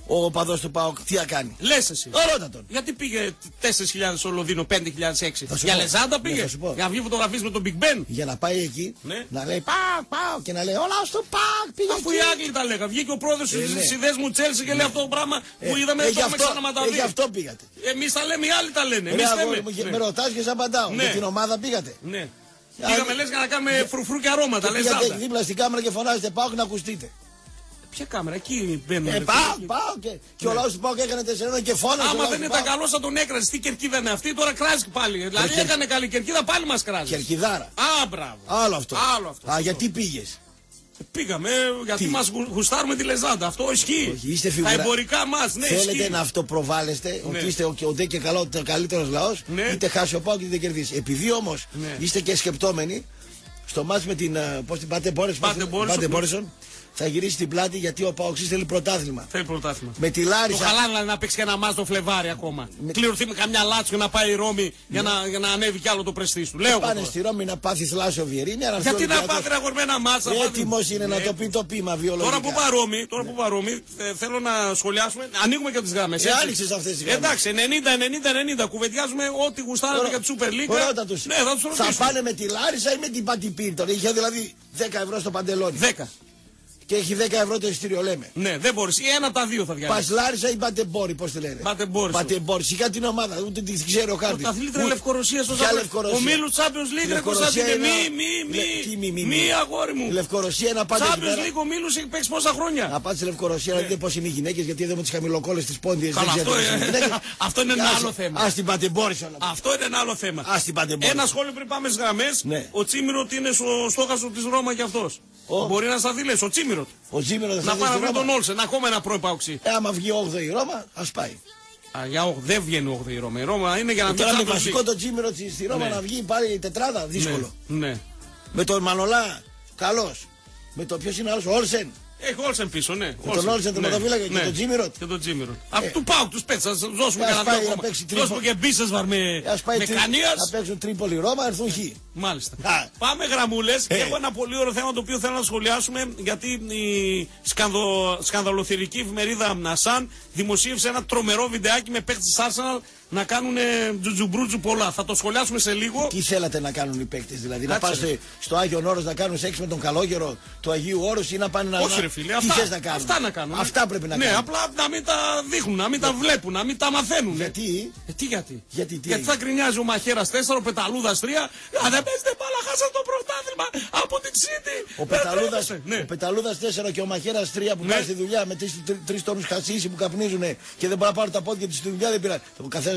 ο οπαδός του ΠΑΟΚ τι θα κάνει. Λες εσύ. Ρώτα τον. Γιατί πήγε 4.000 στο Λονδίνο, 5.006. Για Λεζάντα πήγε. Για βγει φωτογραφίες με τον Big Ben. Για να πάει εκεί να λέει ΠΑΟΚ, ΠΑΟΚ και να λέει όλα στο ΠΑΟΚ πήγε. Αφού οι Άγγλοι τα λέγανε. Βγήκε ο πρόεδρος τη συνδέσμου Τσέλσι και λέει αυτό το πράγμα που είδαμε εδώ με ξαναματαδεί. Γι' αυτό πήγατε. Εμείς τα λέμε, οι άλλοι τα λένε. Με ρωτάς και σα απαντάω. Με την ομάδα πήγατε. Πήγαμε λες για να κάνουμε φρουφρού και αρώματα. Πήγατε δίπλα στην κάμερα και φωνάζετε ΠΑΟΚ να ακουστείτε. Ποια κάμερα, εκεί μπαίνουν. Πάω και ο λαός του ΠΑΟΚ έκανε 4-1 και φώνασε. Άμα δεν ήταν καλό θα τον έκραζε. Τι κερκίδα είναι αυτή, τώρα κράζει πάλι. Δηλαδή έκανε καλή κερκίδα, πάλι μας κράζει. Κερκιδάρα. Α, μπράβο. Άλλο αυτό. Α, γιατί πήγες? Πήγαμε, γιατί μας γουστάρουμε τη Λεζάντα. Αυτό ισχύει. Τα εμπορικά μας, ναι. Θέλετε να αυτοπροβάλλεστε ότι είστε οντέ και ο καλύτερος λαός, είτε χάσει ο ΠΑΟΚ είτε κερδίσει. Επειδή όμως είστε και σκεπτόμενοι, στο μάτς με την Πάτε Μπόρισοφ. Θα γυρίσει την πλάτη γιατί ο ΠΑΟΚ θέλει πρωτάθλημα. Θέλει πρωτάθλημα. Με τη Λάρισα. Το χαλάνε να παίξει και ένα μάτς το Φλεβάρι ακόμα. Κληρωθεί με καμιά Λάτσιο να πάει η Ρώμη, ναι, για να ανέβει κι άλλο το πρεστής του. Λέω. Πάνε στη Ρώμη να πάθει θλάσσιο Βιερίνια. Γιατί να πάθει αγορμένα μάτσα. Έτοιμος είναι, ναι, να το πει το πείμα βιολογικά. Τώρα που πάει Ρώμη, θέλω να σχολιάσουμε. Ανοίγουμε και τις γραμμές. Άνοιξες αυτές τις γραμμές. Εντάξει, 90-90-90. Κουβεντιάζουμε ό,τι γουστάραμε για τη Super League. Θα πάνε με τη Λάρισα ή με την Πατιπίρτον. Είχε δηλαδή 10 ευρώ στο παντελόνι. 10. Και έχει 10 ευρώ το εισιτήριο, λέμε. Ναι, δεν μπορείς. Ή ένα από τα δύο θα βγάλει. Πασλάρισα ή Μπατεμπόρι, πώς τη λένε. Μπατεμπόρι. Σιγά την ομάδα, ούτε την ξέρω κάτι. Τα αθλήτρια Λευκορωσία στο Ζαμπρό. Ο Μίλου Champions League, ρε Κωνσταντίνε. Μη, αγόρι μου. Λευκορωσία να πάτε. Champions League ο Μίλου έχει παίξει πόσα χρόνια. Να πάτε στη Λευκορωσία να δείτε πώς είναι οι γυναίκες, γιατί εδώ με τις χαμηλοκόλλες τις πόντιες. Αυτό είναι ένα άλλο θέμα. Α την Μπατεμπόρι. Αυτό είναι ένα άλλο θέμα. Ένα σχόλιο πριν πάμε στις γραμμές. Ο Τσίμηρο ότι είναι στόχαστρο τη Ρώμα κι αυτό. Μπορεί να σταθεί, λες, ο Τσίμηρο. Να πάρει με τον Όλσεν, ακόμα ένα πρώιπαοξι. Άμα βγει 8η η Ρώμα, ας πάει. Δεν βγαίνει 8η η Ρώμα. Η Ρώμα είναι για να πει. Τώρα με βασικό το Τσίμηρο στη Ρώμα να βγει πάλι η τετράδα, δύσκολο. Ναι. Με τον Μανολά, καλός. Με τον ποιος είναι άλλος, ο Όλσεν. Έχει Όλσεν πίσω, ναι. Με τον Όλσεν, τον μεταφύλακα και τον Τζίμιροτ. Και τον Τζίμιροτ. Αυτού πάω, τους παίξα, σας δώσουμε κανένα τρόπο. Δώσουμε και μπίσες με Κανίας. Θα παίξουν Τρίπολη, Ρώμα, έρθουν Χ. Μάλιστα. Πάμε γραμμούλες και έχω ένα πολύ ωραίο θέμα το οποίο θέλω να σχολιάσουμε, γιατί η σκανδαλοθυρική εφημερίδα Νασάν δημοσίευσε ένα τρομερό βιντεάκι με παίκτες της Arsenal να κάνουν τζουτζουμπρούτζου πολλά. Θα το σχολιάσουμε σε λίγο. Τι θέλατε να κάνουν οι παίκτες, δηλαδή να πάνε στο Άγιον Όρος να κάνουν σεξ με τον καλόγερο του Αγίου Όρους ή να πάνε να. Όχι, ρε φίλε, αυτά να κάνουν. Αυτά πρέπει να κάνουν. Ναι, απλά να μην τα δείχνουν, να μην τα βλέπουν, να μην τα μαθαίνουν. Γιατί? Γιατί θα γκρινιάζει ο Μαχαίρας 4, ο Πεταλούδας 3. Αν δεν παίζετε μπάλα, χάσατε το πρωτάθλημα από την City. Ο Πεταλούδας 4 και ο Μαχαίρας 3 που κάνει τη δουλειά με 3 τόνους χασίσι που καπνίζουν και δεν μπορούν να πάρουν τα πόδια του στη δουλειά, δεν πειράζει.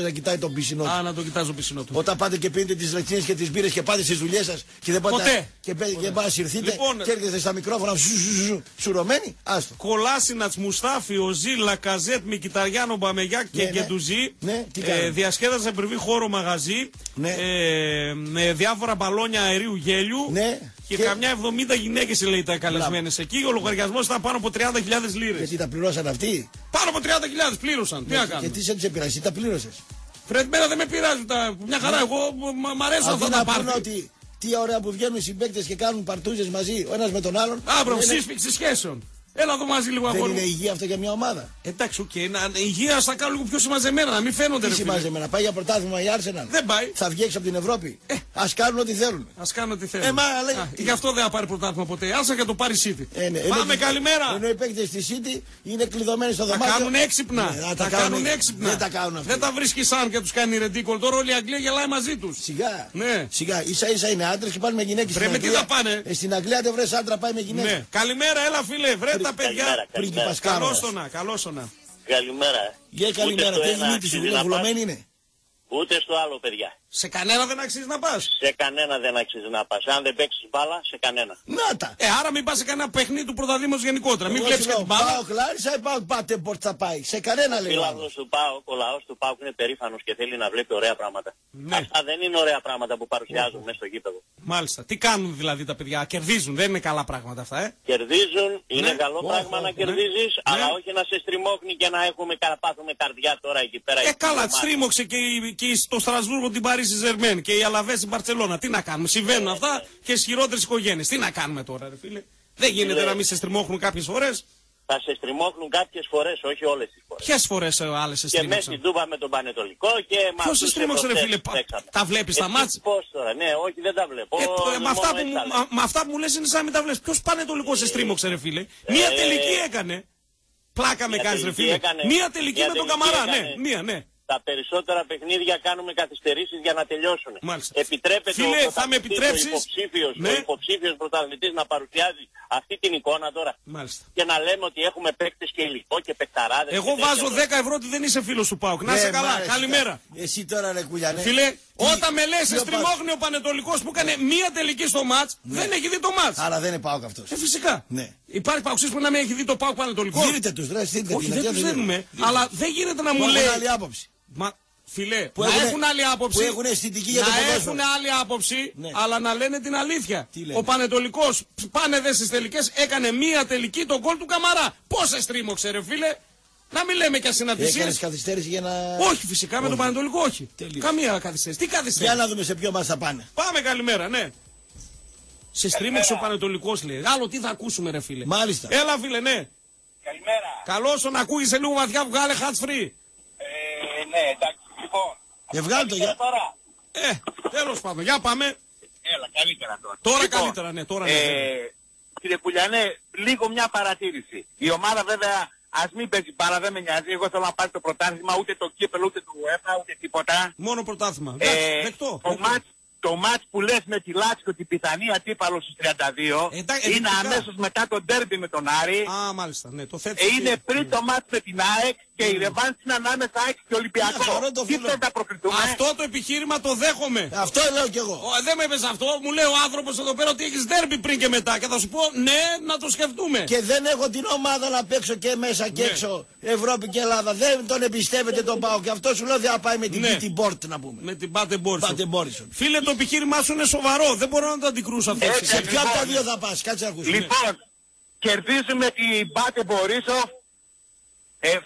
Να κοιτάει τον πισινό του. Α, να τον κοιτάζει τον πισινό του. Όταν πάτε και πίνετε τις λεξίες και τις μπύρες και πάτε στις δουλειές σας και δεν πάτε. Ποτέ. Και μπασυρθείτε λοιπόν, και έρχεστε στα μικρόφωνα σουρωμένοι. Άστο. Κολάσινατς, Μουστάφι, Οζή, Λακαζέτ, Μικιταριάνο, Μπαμεγιάκ και Γκεντουζή. Ναι, διασκέδασε πριν χώρο μαγαζί. Ναι. Με διάφορα μπαλόνια αερίου γέλιου. Ναι. Και καμιά 70 γυναίκες λέει τα καλεσμένες εκεί. Ο λογαριασμός ήταν πάνω από 30.000 λίρες. Γιατί τα πληρώσαν αυτοί. Πάνω από 30.000 πλήρωσαν. Τι να κάνουν. Και τι σε πειράζει, τα πλήρωσες. Φρέντ, μέρα δεν με πειράζει. Μια χαρά, εγώ μ' αρέσουν αυτά τα πάρτι. Τι ωραία που βγαίνουν οι συμπαίκτες και κάνουν παρτούζες μαζί ο ένας με τον άλλον. Αύριο, σύσφιξη σχέσεων. Έλα εδώ μαζί λίγο αγόρι. Δεν είναι υγεία αυτό για μια ομάδα. Εντάξει, οκ. Υγεία θα κάνω λίγο πιο συμμαζεμένα, να μην φαίνονται. Τι συμμαζεμένα, πάει για πρωτάθλημα η Arsenal. Δεν πάει. Θα βγει έξω από την Ευρώπη. Ας κάνουν ό,τι θέλουν. Ας κάνουν ό,τι θέλουν. Γι' αυτό δεν θα πάρει πρωτάθλημα ποτέ. Άσε και το πάρει City. Πάμε καλημέρα. Ενώ οι παίκτες στη City είναι κλειδωμένοι στο δωμάτιο. Τα κάνουν έξυπνα. Δεν τα κάνουν αυτά. Δεν τα βρίσκει σαν και του κάνει ρεντίκολ. Τώρα όλη η Αγγλία γελάει μαζί του. Σιγά. Ίσα είναι άντρε και πάνε με γυναίκε. Πρέπει τι θα πάνε. Στην Αγγλία δεν βρε άντρα, πάει με γυναίκε. Καλημέρα, έλα φίλε, βρε. Τα παιδιά, καλώς το να. Καλημέρα. Καλημέρα, δεν είναι τη δουλειά, είναι. Ούτε στο άλλο, παιδιά. Σε κανένα δεν αξίζει να πας. Σε κανένα δεν αξίζει να πας. Αν δεν παίξεις μπάλα, σε κανένα. Να τα. Άρα μην πας σε κανένα παιχνίδι του πρωταθλήματος γενικότερα. Μην βλέπεις και την μπάλα. Πάω κλάρισα ή πάω πάτε μπορτ θα πάει. Σε κανένα λέει. Ο λαός του ΠΑΟΚ είναι περήφανος και θέλει να βλέπει ωραία πράγματα. Ναι. Αυτά δεν είναι ωραία πράγματα που παρουσιάζουν μέσα στο γήπεδο. Μάλιστα. Τι κάνουν δηλαδή τα παιδιά. Κερδίζουν. Δεν είναι καλά πράγματα αυτά, Κερδίζουν. Είναι καλό πράγμα να κερδίζεις, αλλά όχι να σε στριμώχνει και να έχουμε πάθουμε καρδιά τώρα εκεί πέρα. Καλά, στρίμωξε και στο Στρασβούργο την Παρίσι. Και οι Αλαβές στην Μπαρτσελώνα. Τι να κάνουμε, συμβαίνουν αυτά και στις χειρότερες οικογένειες. Τι να κάνουμε τώρα, ρε φίλε. Δεν γίνεται να μην σε στριμώχνουν κάποιες φορές. Θα σε στριμώχνουν κάποιες φορές, όχι όλες τις φορές. Ποιες φορές άλλες σε στριμώχνουν. Και μέσα στην Τούμπα με τον Πανετολικό και μαζί. Ποιος σε στριμώχνει, ρε φίλε, τα βλέπεις τα μάτς. Πώς τώρα, ναι, όχι, δεν τα βλέπω. Με αυτά που μου λες είναι σαν να μην τα βλέπεις. Ποιος Πανετολικό σε στριμώχνει, ρε φίλε. Μία τελική έκανε. Πλάκα με κάνεις, ρε φίλε. Μία τελική με τον Καμαρά, ναι. Τα περισσότερα παιχνίδια κάνουμε καθυστερήσεις για να τελειώσουν. Μάλιστα. Επιτρέπεται ο υποψήφιος πρωταθλητής να παρουσιάζει αυτή την εικόνα τώρα. Μάλιστα. Και να λέμε ότι έχουμε παίκτες και υλικό και παικταράδες. Εγώ βάζω 10 ευρώ ότι δεν είσαι φίλος του ΠΑΟΚ. Να είσαι καλά. Καλημέρα. Εσύ τώρα ρε Κουλιανέ. Φίλε, όταν με λες στριμώχνει ο Πανετολικός που έκανε μία τελική στο μάτς, δεν έχει δει το μάτς. Άρα δεν είναι ΠΑΟΚ αυτός. Φυσικά. Υπάρχει παοξής που να μην έχει δει το ΠΑΟΚ Πανετολικό. Δίνετε τους ρε, δίνετε. Αλλά δεν γίνεται να μου λέει. Μα, φιλέ, που έχουν άλλη άποψη, που έχουν αισθητική για το ποδόσφαιρο. Έχουν άλλη άποψη, αλλά να λένε την αλήθεια. Ο Πανετολικός πάνε δε στις τελικές, έκανε μία τελική τον γκολ του Καμαρά. Πόσε στρίμωξε ρε φίλε, να μην λέμε και ασυναντησίες. Έκανες καθυστέρηση για να... Όχι φυσικά, με τον Πανετολικό όχι. Τελείως. Καμία καθυστέρηση. Τι καθυστέρηση. Για να δούμε σε ποιο μας θα πάνε. Πάμε καλημέρα, ναι. Σε στρίμωξε ο Πανετολικός λέει. Άλλο τι θα ακούσουμε ρε φίλε. Μάλιστα. Έλα φίλε, ναι. Καλημέρα. Καλώς να ακούγεσαι λίγο βαθιά, βγάλε hats free. Ναι, εντάξει, λοιπόν. Βγάλε το για τώρα. Τέλος πάντων, για πάμε. Έλα, καλύτερα τώρα. Τώρα λοιπόν, καλύτερα, ναι, τώρα κύριε Κουλιανέ, λίγο μια παρατήρηση. Η ομάδα βέβαια, ας μην παίζει μπάλα, δεν με νοιάζει. Εγώ θέλω να πάρει το πρωτάθλημα, ούτε το κύπελο, ούτε το UEFA, ούτε τίποτα. Μόνο πρωτάθλημα. Δεκτό. Το μάτς που λες με τη Λάτσιο την πιθανή αντίπαλο στους 32 είναι αμέσως μετά το ντέρμπι με τον Άρη. Α, μάλιστα, ναι, το θέτω. Είναι πριν το μάτς με την ΑΕΚ και η ρεβάνς είναι ανάμεσα ΑΕΚ και Ολυμπιακό. Τι θες να προκριθούμε. Αυτό το επιχείρημα το δέχομαι. Αυτό λέω κι εγώ. Δεν με έπαιζε αυτό. Μου λέει ο άνθρωπος εδώ πέρα ότι έχεις ντέρμπι πριν και μετά. Και θα σου πω ναι, να το σκεφτούμε. Και δεν έχω την ομάδα να παίξω και μέσα και έξω Ευρώπη και Ελλάδα. Δεν τον εμπιστεύεται τον ΠΑΟΚ. Και αυτό σου λέω δεν θα πάει με την Πάτε Μπόρισοφ. Φίλε το επιχείρημά σου είναι σοβαρό. Δεν μπορώ να το αντικρούσω αυτό. Σε ποια από τα δύο θα πας, κάτσε να ακούσει. Λοιπόν, κερδίζουμε την Πάτε Μπόρισοφ.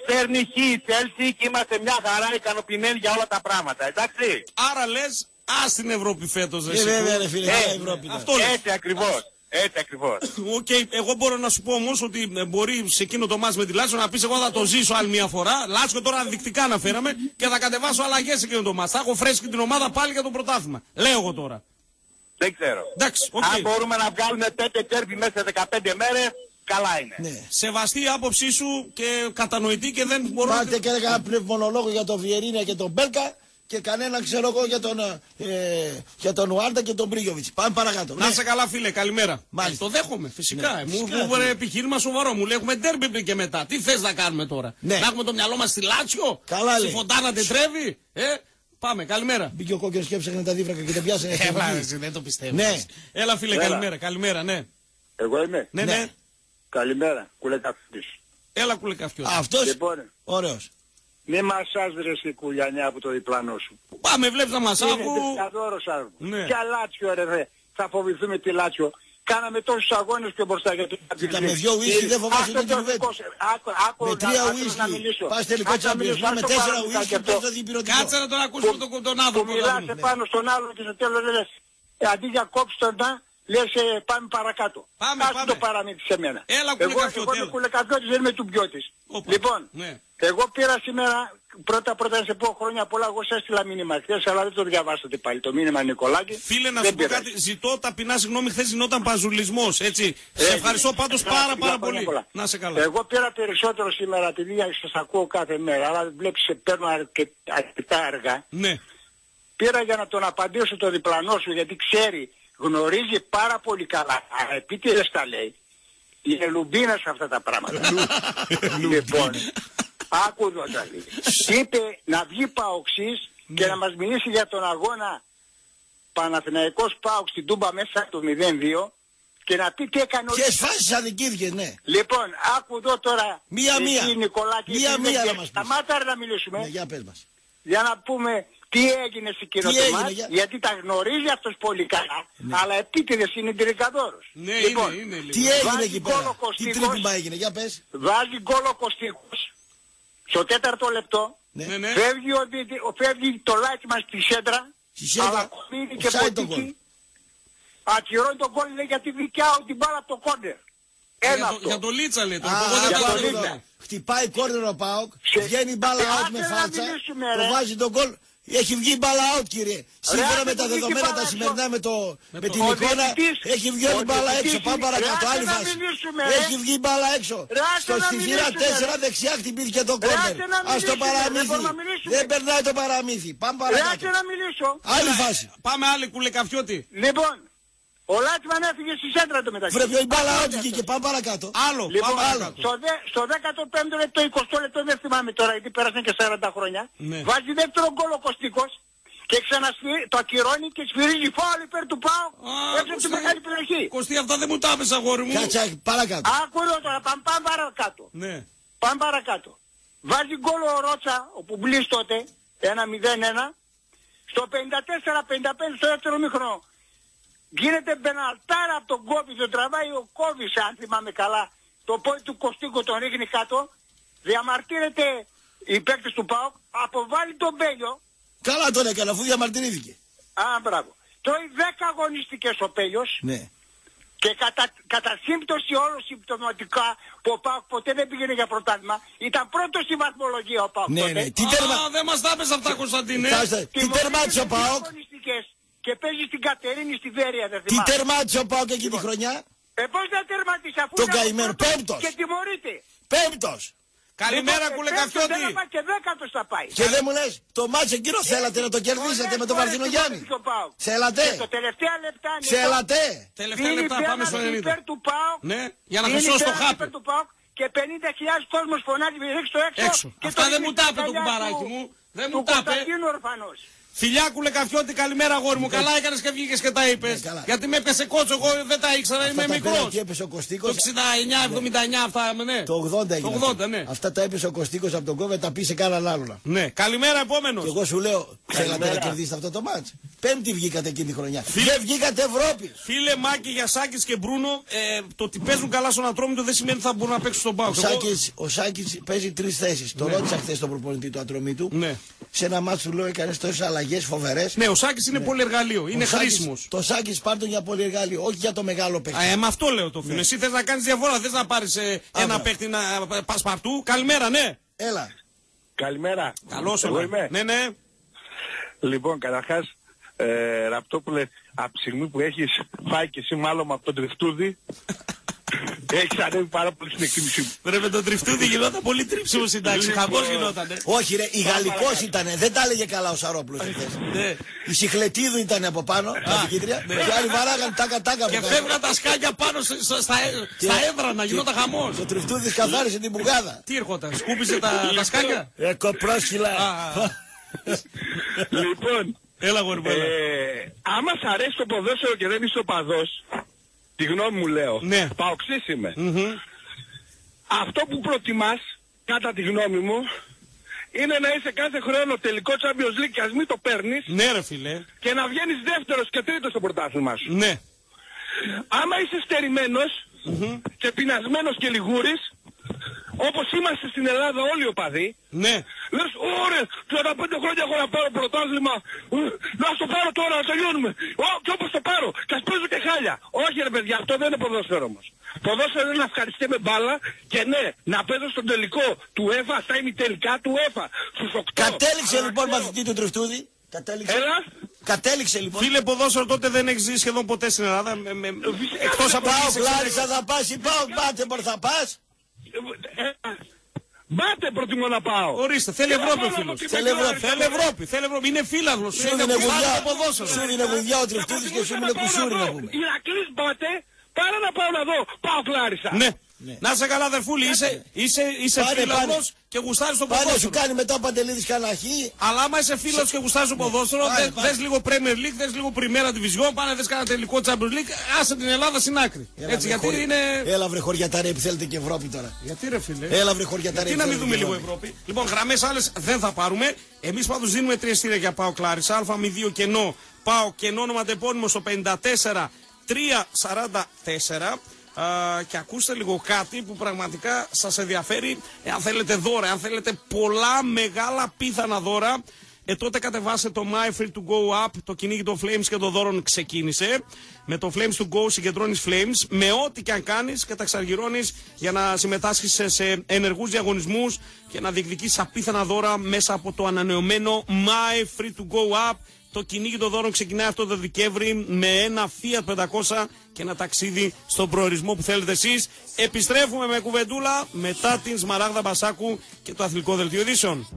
Φέρνει χ η Τσέλσι και είμαστε μια χαρά ικανοποιημένοι για όλα τα πράγματα, εντάξει. Άρα λες, ας την Ευρώπη φέτος, ρε φίλε, Ευρώπη. Έτσι ακριβώς. Έτσι ακριβώς. Οκ, εγώ μπορώ να σου πω όμως ότι μπορεί σε εκείνο το μάτς με τη Λάτσιο να πεις εγώ θα το ζήσω άλλη μια φορά. Λάτσιο τώρα δεικτικά αναφέραμε και θα κατεβάσω αλλαγές σε εκείνο το μάτς. Θα έχω φρέσκει την ομάδα πάλι για το πρωτάθλημα. Λέω εγώ τώρα. Δεν ξέρω. Εντάξει, okay. Αν μπορούμε να βγάλουμε 5 τέρπι μέσα σε 15 μέρες, καλά είναι. Ναι. Σεβαστή η άποψή σου και κατανοητή και δεν μπορούμε. Πάτε και έκανα πνευμονολόγο για τον Βιερίνια και τον Μπέλκα. Και κανένα ξέρω εγώ για τον Ουάρντα και τον Μπρίγιοβιτς. Πάμε παρακάτω. Να σε καλά, φίλε, καλημέρα. Μάλιστα. Το δέχομαι, φυσικά. Ναι, μου βρε επιχείρημα σοβαρό. Μου λέει: έχουμε ντέρμπι και μετά. Τι θες να κάνουμε τώρα, ναι. Να έχουμε το μυαλό μας στη Λάτσιο, καλά, στη Φοντάνα τετρεύει. Πάμε, καλημέρα. Μπήκε ο κόκκινος και έψαχνε τα δίβρακα και τα πιάσανε. Δεν το πιστεύω. Ναι. Έλα, φίλε, καλημέρα. Καλημέρα, ναι. Εγώ είμαι. Ναι, ναι. Καλημέρα, κουλεκαφιό. Έλα, κουλεκαφιό. Αυτό. Ωραίος. Μη μασάζ βρε Κουλιανιά από το διπλανό σου. Πάμε βλέπεις να μασάζ. Είναι τρισκαδόρος άρμο. Ναι. Και Λάτσιο ρε δε. Θα φοβηθούμε τη Λάτσιο. Κάναμε τόσους αγώνες και μπροστά για το Champions League. Με δυο ουίσκι δεν φοβάσαι την κυβέρνηση. Με τρία ουίσκι. Πας τελικό Champions League με τέσσερα ουίσκι. Κάτσε να τον ακούσουμε τον άνθρωπο. Μιλάτε πάνω στον άλλο και στο τέλος λες. Αντί για κόψεις τον να λες πάμε παρακάτω. Κάτσε το παραμύθι σε μένα. Εγώ είμαι κουλεκαδιώτης, δεν είμαι τουμπιώτης. Λοιπόν. Εγώ πήρα σήμερα, πρώτα σε πω χρόνια πολλά, εγώ σας έστειλα μήνυμα χθες, αλλά δεν το διαβάσατε πάλι το μήνυμα Νικολάκη. Φίλε να σου πω κάτι, ζητώ ταπεινά συγγνώμη, χθες γινόταν παζουλισμός, έτσι. Σε ευχαριστώ πάντως πάρα πολύ. Πολλά. Να σε καλά. Εγώ πήρα περισσότερο σήμερα, επειδή σας ακούω κάθε μέρα, αλλά βλέπεις σε παίρνω αρκετά αργά. Ναι. Πήρα για να τον απαντήσω το διπλανό σου, γιατί ξέρει, γνωρίζει πάρα πολύ καλά, επίτηδες τα λέει. Είναι λουμπίνας αυτά τα πράγματα. Λοιπόν. Άκου εδώ δηλαδή. Είπε να βγει Παοξής και να μας μιλήσει για τον αγώνα Παναθηναϊκός Πάοξ στην Τούμπα μέσα το 0-2 και να πει τι έκανε. Και σφάσεις αδικήθηκε, ναι. Λοιπόν, άκου εδώ τώρα. Μία-μία. Μία-μία να μας πεις. Σταμάτα να μιλήσουμε. Ναι, για πες μας. Για να πούμε τι έγινε στην κοινότητα για... γιατί τα γνωρίζει αυτός πολύ καλά, ναι. Αλλά επίτηδες είναι τριγκαδόρος. Ναι, λοιπόν, είναι. Τι έγινε εκεί πέρα. Τι τρίπημα έγινε, για πες. Βάζει γκόλο Κωστίχος. Στο τέταρτο λεπτό, ναι. Φεύγει το λάκι μας στη σέντρα, αλλά κομμίνει και ποτίκι, ακυρώνει τον κόλ, λέει γιατί δικιάω την μπάλα από το κόρνερ. Για το Λίτσα λέει το. Χτυπάει κόρνερ ο Πάοκ, βγαίνει μπάλα out με φάλτσα, το βάζει τον κόλ, έχει βγει μπάλα out κύριε. Σύμφωνα με τα δεδομένα τα σημερινά με την εικόνα, έχει βγει όλη μπάλα έξω. Πάμε παρακάτω, άλλη φάση. Έχει βγει μπάλα έξω. Στη γύρα 4 δεξιά χτυπήθηκε το κόρνερ. Ας το παραμύθι. Δεν περνάει το παραμύθι. Πάμε παρακάτω. Άλλη φάση. Πάμε άλλη κουλεκαφιώτη. Λοιπόν, ο Λάτσμαν έφυγε στη σέντρα του μεταξύ. Βρε η μπάλα out και πάμε παρακάτω. Άλλο. Στο 15ο λεπτό, 20 λεπτό δεν θυμάμαι τώρα γιατί πέρασαν και 40 χρόνια. Βάζει δεύτερο γκολ ο Κωστικός. Και το ακυρώνει και σφυρίζει φάουλ υπέρ του ΠΑΟΚ έξω από τη μεγάλη περιοχή. Κωστή, αυτά δεν μου τα έπαιζε αγόρι μου. Κάτσε, παρακάτω. Άκου εδώ τώρα, πάμε παρακάτω. Ναι. Πάμε παρακάτω. Βάζει γκολ ο Ρότσα, ο Πουμπλής τότε, 1-0-1. Στο 54-55 στο δεύτερο μήχρονο. Γίνεται μπεναλτάρα από τον Κόβι, το τραβάει ο Κόβις, αν θυμάμαι καλά. Το πόδι του Κωστίκου τον ρίχνει κάτω. Διαμαρτύρεται οι παίκτες του ΠΑΟΚ, αποβάλλει τον Μπέλιο. Καλά τον έκανε, αφού διαμαρτυρήθηκε. Α, μπράβο. Τρώει 10 αγωνιστικές ο Πέλιος. Ναι. Και κατά σύμπτωση όλο συμπτωματικά που ο ΠΑΟΚ ποτέ δεν πήγαινε για πρωτάθλημα, ήταν πρώτος στη βαθμολογία ο ΠΑΟΚ. Ναι, τότε. Ναι. Τι τέρμα... Α, δεν μας τα έπαιζε αυτά Κωνσταντίνε. Τι τερμάτισε ο ΠΑΟΚ. Και παίζει στην Κατερίνη στη Βέρεια, δεν θυμάμαι. Τι τερμάτισε ο ΠΑΟΚ εκείνη τη χρονιά. Πώς δεν τερμάτισε αφού τον καημένο πέμπτος. Και τιμωρείται. Πέμπτος. Καλημέρα κουλεκαφιώτη. Και δεν μου λες, το μάτσο εκείνο θέλατε να το κερδίσετε με τον Βαρδινογιάννη. Θέλατε. Θέλατε. Τελευταία λεπτά πάμε στο 90. Ναι, για να χρυσώσει το χάπι. Και 50.000 κόσμος φωνάζει ρίξτε το έξω. Αυτά δεν μου τάπε το κουμπαράκι μου. Δεν μου τάπε. Φιλιά κουλεκαφιώτη, καλημέρα αγόρι μου. Καλά έκανες και βγήκες και τα είπες. Γιατί με έπεσε κότσο, εγώ δεν τα ήξερα, είμαι μικρός. Το 69-79 αυτά, ναι. Το 80, ναι. Αυτά τα έπεσε ο Κωστίκος από τον Κόβε, τα πει σε κανέναν άλλον. Ναι, καλημέρα επόμενος. Και εγώ σου λέω, θέλατε να κερδίσετε αυτό το μάτς. Πέμπτη βγήκατε εκείνη τη χρονιά. Δεν βγήκατε Ευρώπη. Φίλε Μάκη, για Σάκης και Μπρούνο, το ότι παίζουν καλά στον Ατρόμητο δεν σημαίνει ότι θα μπορούν να παίξουν στον ΠΑΟΚ. Ο Σάκης παίζει τρεις θέσεις. Το ρώτησα χθες τον προπονητή του Ατρομήτου. Ναι. Σε ένα μάτσο του λέω έκανε τόσες αλλαγές φοβερές. Ναι, ο Σάκης είναι πολυεργαλείο. Είναι χρήσιμος. Το Σάκης πάρ' τον για πολυεργαλείο, όχι για το μεγάλο παίχτη. Με αυτό λέω το φίλο. Ναι. Εσύ θες να κάνεις διαφορά, θες να πάρεις ένα παίχτη να πας παρτού. Καλημέρα, ναι. Έλα. Καλημέρα. Καλώς ήρθατε. Ναι, ναι. Λοιπόν, καταρχάς. Ραπτόπουλε, από τη στιγμή που έχεις φάει και εσύ μάλλον από τον τριφτούδι, έχεις ανέβει πάρα πολύ στην εκτίμησή μου. Ρε, με τον τριφτούδι γινόταν πολύ τρίψιμο συντάξει, χαμπός γινότανε. Όχι ρε, η Γαλλικός ήτανε, δεν τα έλεγε καλά ο Σαρόπουλος. Η Σιχλετίδου ήτανε από πάνω, τα διοικητρία, και άλλοι βαράγαν τάκα-τάκα από πάνω. Και φεύγαν τα σκάκια πάνω στα έδρανα, γινόταν χαμός. Το τριφτούδι καθάρισε την μπουγάδα. Τι έρχονταν, σκούπισε τα σκάκια. Κοπρόσκυλα. Λοιπόν. Έλα, άμα σ' αρέσει το ποδόσφαιρο και δεν είσαι οπαδός, τη γνώμη μου λέω, ναι. Παοξής είμαι. Αυτό που προτιμάς, κατά τη γνώμη μου, είναι να είσαι κάθε χρόνο τελικό Champions League και ας μην το παίρνεις. Ναι, ρε φίλε. Και να βγαίνεις δεύτερος και τρίτος στο πρωτάθλημα σου. Ναι. Άμα είσαι στερημένος και πεινασμένος και λιγούρης, όπως είμαστε στην Ελλάδα όλοι οι οπαδοί, ναι. Λες, ωραία, 35 χρόνια έχω να πάρω πρωτάθλημα, να στο πάρω τώρα, να τελειώνουμε. Και όπως το πάρω, και ας παίζω και χάλια. Όχι ρε παιδιά, αυτό δεν είναι ποδόσφαιρο όμως. Ποδόσφαιρο είναι να ευχαριστεί με μπάλα και ναι, να παίζω στον τελικό του ΕΦΑ, στα ημιτελικά του ΕΦΑ, στους 8. Κατέληξε λοιπόν μαθητή του Τριφτούδη. Κατέληξε. Έλα. Κατέληξε λοιπόν. Φίλε ποδόσφαιρο τότε δεν έχεις ζήσει σχεδόν ποτέ στην Ελλάδα. Εκτός από πάω, Πάτε προτιμώ να πάω. Ορίστε, θέλει Ευρώπη ο φίλος. Θέλει Ευρώπη, θέλει Ευρώπη. Είναι φίλαθλος. Σου είναι γουδιά ο Τριφτούδης και σου είναι κουσούρι να πούμε. Ηρακλής πάτε, πάρα να πάω να δω. Πάω Κλάρισα. Ναι. Να είσαι καλά αδερφούλη, είσαι φίλαθλος και γουστάρεις τον ποδόσφαιρο. Πάνε σου κάνει μετά ο Παντελίδης καναχή. Αλλά άμα είσαι φίλος και γουστάρεις τον ποδόσφαιρο, δες λίγο Premier League, δες λίγο Πριμέρα Division, πάνε δες κάνα τελικό Champions League, άσε την Ελλάδα στην άκρη. Έτσι γιατί είναι. Έλα βρε χωριά τα ρε, θέλετε και Ευρώπη τώρα. Γιατί ρε φίλε. Έλα βρε χωριά τα ρε. Τι να μην δούμε λίγο Ευρώπη. Λοιπόν, γραμμές άλλες δεν θα πάρουμε. Εμείς πάντως δίνουμε 3 στήρια για πάω Κλάρισα. Α02 κενό, πάω κενό ονοματεπώνυμο στο 54 344. Και ακούστε λίγο κάτι που πραγματικά σας ενδιαφέρει. Αν θέλετε δώρα, αν θέλετε πολλά μεγάλα πίθανα δώρα, τότε κατεβάστε το My Free to Go Up, το κυνήγι των Flames και των δώρων ξεκίνησε. Με το Flames to Go συγκεντρώνεις Flames με ό,τι και αν κάνεις και τα εξαργυρώνεις για να συμμετάσχεις σε ενεργούς διαγωνισμούς και να διεκδικείς απίθανα δώρα μέσα από το ανανεωμένο My Free to Go Up. Το κυνήγι των δώρων ξεκινάει αυτό το Δεκέμβρη με ένα Fiat 500 και ένα ταξίδι στον προορισμό που θέλετε εσείς. Επιστρέφουμε με κουβεντούλα μετά την Σμαράγδα Μπασάκου και το αθλητικό δελτίο ειδήσεων.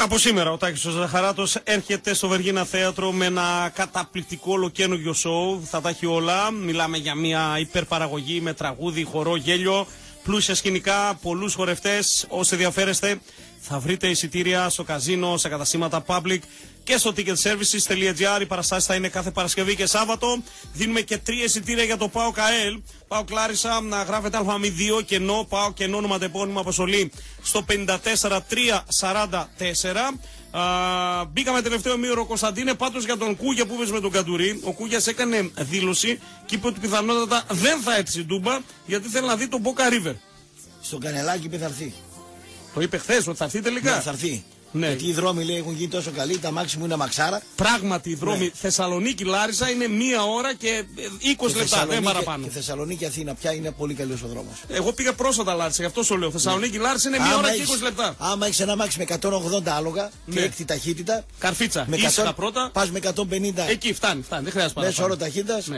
Από σήμερα ο Τάκης ο Ζαχαράτος έρχεται στο Βεργίνα Θέατρο με ένα καταπληκτικό ολοκαίνουργιο σοου. Θα τα έχει όλα. Μιλάμε για μια υπερπαραγωγή με τραγούδι, χορό, γέλιο, πλούσια σκηνικά, πολλούς χορευτές. Όσοι ενδιαφέρεστε θα βρείτε εισιτήρια στο καζίνο, σε καταστήματα public και στο ticketservices.gr. Οι παραστάσεις θα είναι κάθε Παρασκευή και Σάββατο. Δίνουμε και 3 εισιτήρια για το ΠΑΟΚ ΑΕΛ. ΠΑΟΚ Κλάρισα, να γράφετε α02 κενό, ΠΑΟΚ κενό ονοματεπώνυμο αποστολή στο 54344. Μπήκαμε τελευταίο μήρο, Κωνσταντίνε, πάντως για τον Κούγια που είπες με τον Καντουρί. Ο Κούγιας έκανε δήλωση και είπε ότι πιθανότατα δεν θα έτσι Τούμπα γιατί θέλει να δει τον Boca River. Στον Κανελάκι θα έρθει. Το είπε χθες ότι θα έρθει τελικά. Ναι, θα έρθει. Ναι. Γιατί οι δρόμοι λέει, έχουν γίνει τόσο καλοί, τα μάξι μου είναι αμαξάρα. Πράγματι οι δρόμοι Θεσσαλονίκη Λάρισα είναι 1 ώρα και 20 λεπτά, δεν παραπάνω. Και Θεσσαλονίκη Αθήνα πια είναι πολύ καλός ο δρόμος. Εγώ πήγα πρόσφατα Λάρισα, γι' αυτό σου λέω. Θεσσαλονίκη Λάρισα είναι 1 ώρα και 20 λεπτά. Άμα έχεις ένα μάξι με 180 άλογα και έκτη ταχύτητα. Καρφίτσα, είσαι τα πρώτα. Πας με 150. Εκεί φτάνει, δεν χρειάζεται παραπάνω. Μέσο όρο ταχύτητας.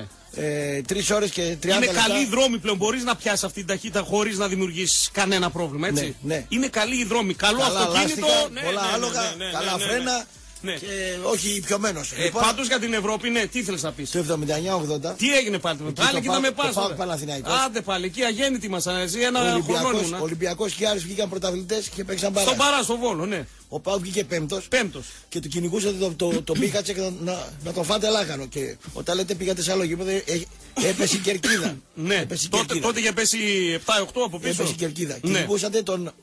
3 ώρες και 30 λεπτά. Είναι καλή η δρόμη πλέον. Μπορείς να πιάσεις αυτή την ταχύτητα χωρίς να δημιουργήσεις κανένα πρόβλημα. Έτσι. Ναι. Είναι καλή η δρόμη. Καλό αυτοκίνητο. Λάστικα, πολλά άλογα. Καλά φρένα. Ναι. Και όχι πιωμένος. Λοιπόν, πάντως για την Ευρώπη, ναι, τι ήθελες να πεις. Το 79-80. Τι έγινε πάλι με το Πάλι, κοίταμε πάλι. Το ΠΑΟΚ Παναθηναϊκός. Άντε πάλι, εκεί αγέννητη μας αναζή, ένα χρονόμουνα. Ολυμπιακός και Άρης βγήκαν πρωταθλητές και παίξαν μπάρα. Στον Παρά, στο Βόλο, ναι. Ο ΠΑΟΚ βγήκε πέμπτος. Και του κυνηγούσε το πίχατσε και να τον φάτε λάχανο. Και όταν λέτε πήγατε σε άλλο γήπεδο, έπεσε η κερκίδα. Ναι, τότε είχε πέσει 7-8 από πίσω. Έπεσε η κερκίδα.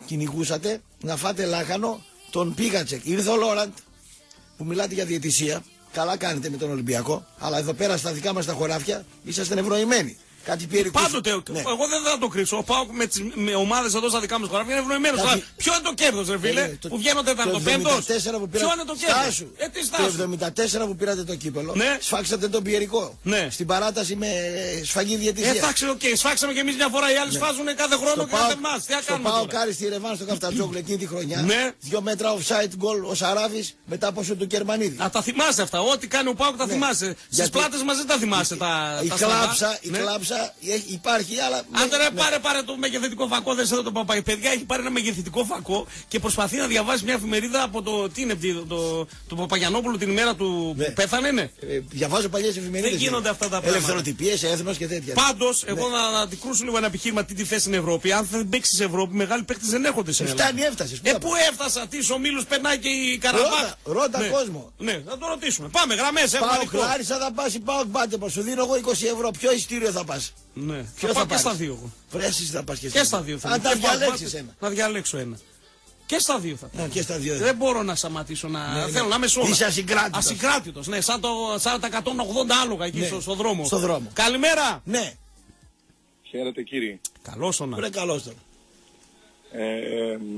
Κυνηγούσατε να φάτε λάχανο, τον πίχατσε. Ήρθε ο Λόραντ. Που μιλάτε για διαιτησία, καλά κάνετε με τον Ολυμπιακό, αλλά εδώ πέρα στα δικά μας τα χωράφια είσαστε ευνοημένοι. Κάτι πιερικούς. Πάντοτε, ναι. Εγώ δεν θα το κρύψω. Πάω με ομάδες εδώ στα δικά μας χωράφια, είναι ευνοημένοι. Κάτι... Ποιο είναι το κέρδος, ρε φίλε, που βγαίνονται ήταν το πέμπτος. Ποιο είναι το κέρδος. Το 74 που πήρατε το κύπελο, ναι. Σφάξατε τον πιερικό. Ναι. Στην παράταση με σφαγή διαιτησία. Σφάξαμε κι εμείς μια φορά, οι άλλοι σφάζουν κάθε χρόνο και κάθε εμάς. Τι κάνουμε. Πάω κάρι στη Ρεβάν στο Καφτατζόγλου εκείνη τη χρονιά. 2 μέτρα offside γκολ ο Σαράβης μετά από του Κερμανίδη. Α, τα θυμάσαι αυτά. Ό,τι κάνει ο Πάουκ τα θυμάσαι. Στις πλάτες μας δεν τα θυμάσαι τα. Η κλάψα. Υπάρχει, αλλά. Άντε, ναι. πάρε το μεγεθυντικό φακό. Δεν ξέρω το παπάκι. Παιδιά, έχει πάρει ένα μεγεθυντικό φακό και προσπαθεί να διαβάσει μια εφημερίδα από το. Τι είναι, το Παπαγιανόπουλο την ημέρα του ναι. Που πέθανε, ναι. Διαβάζω παλιές εφημερίδες. Δεν γίνονται αυτά τα πράγματα. Ελευθεροτυπίες, έθνος και τέτοια. Πάντως, ναι. Εγώ να αντικρούσω λίγο ένα επιχείρημα τι τη θέση στην Ευρώπη. Αν δεν παίξει Ευρώπη, μεγάλοι παίκτες δεν έχονται σε Ευρώπη. Φτάνει, έφτασε. Πού έφτασα, τι ομίλους περνάει και η Καραμπάχ. Ρώτα ναι. Κόσμο. Ναι, θα το ρωτήσουμε. Πάμε, γραμμές, Πάω Άρισα θα πάσει, πάω μπάτε μα. Σου δίνω εγώ 20 ευρώ. Ποιο ειστήριο θα πας. Ναι, ποιο θα πάρει. Και στα δύο. Βρέσεις θα πας και στα δύο. Αν τα διαλέξεις ένα. Να διαλέξω ένα. Και στα δύο θα πας. Ναι. Δεν μπορώ να σταματήσω να. Ναι, θέλω να είμαι σώμα. Είσαι ασυγκράτητος. Ασυγκράτητος, ναι, σαν τα 180 άλογα εκεί ναι. στο δρόμο. Στο δρόμο. Καλημέρα. Ναι. Χαίρετε κύριε. Καλώς τον. Βρε καλώς τον.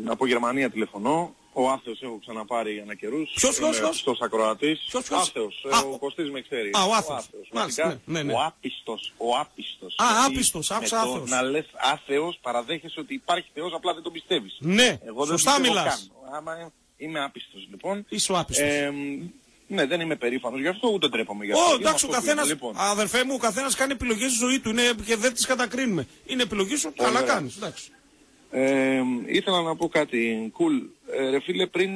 Από Γερμανία τηλεφωνώ. Ο Άθεος έχω ξαναπάρει για ένα καιρούς. Ποιος ακροατής. Άθεος. Ο Κωστής με ξέρει. Α, ο Άθεος. Ο άπιστος. Α, άπιστος. Άκουσα Άθεος. Να λες Άθεος παραδέχεσαι ότι υπάρχει Θεός, απλά δεν τον πιστεύεις. Ναι. Εγώ δεν πιστεύω καν. Άμα είμαι άπιστος λοιπόν. Είσαι ο άπιστος. Ναι, δεν είμαι περήφανος γι' αυτό, ούτε τρέπομαι γι' αυτό. Εντάξει, ο καθένας, λοιπόν. Αδερφέ μου, ο καθένας κάνει επιλογές στη ζωή του και δεν τις κατακρίνουμε. Είναι επιλογή σου, αλλά κάνεις. Εντάξει. Ήθελα να πω κάτι cool. Ρε φίλε, πριν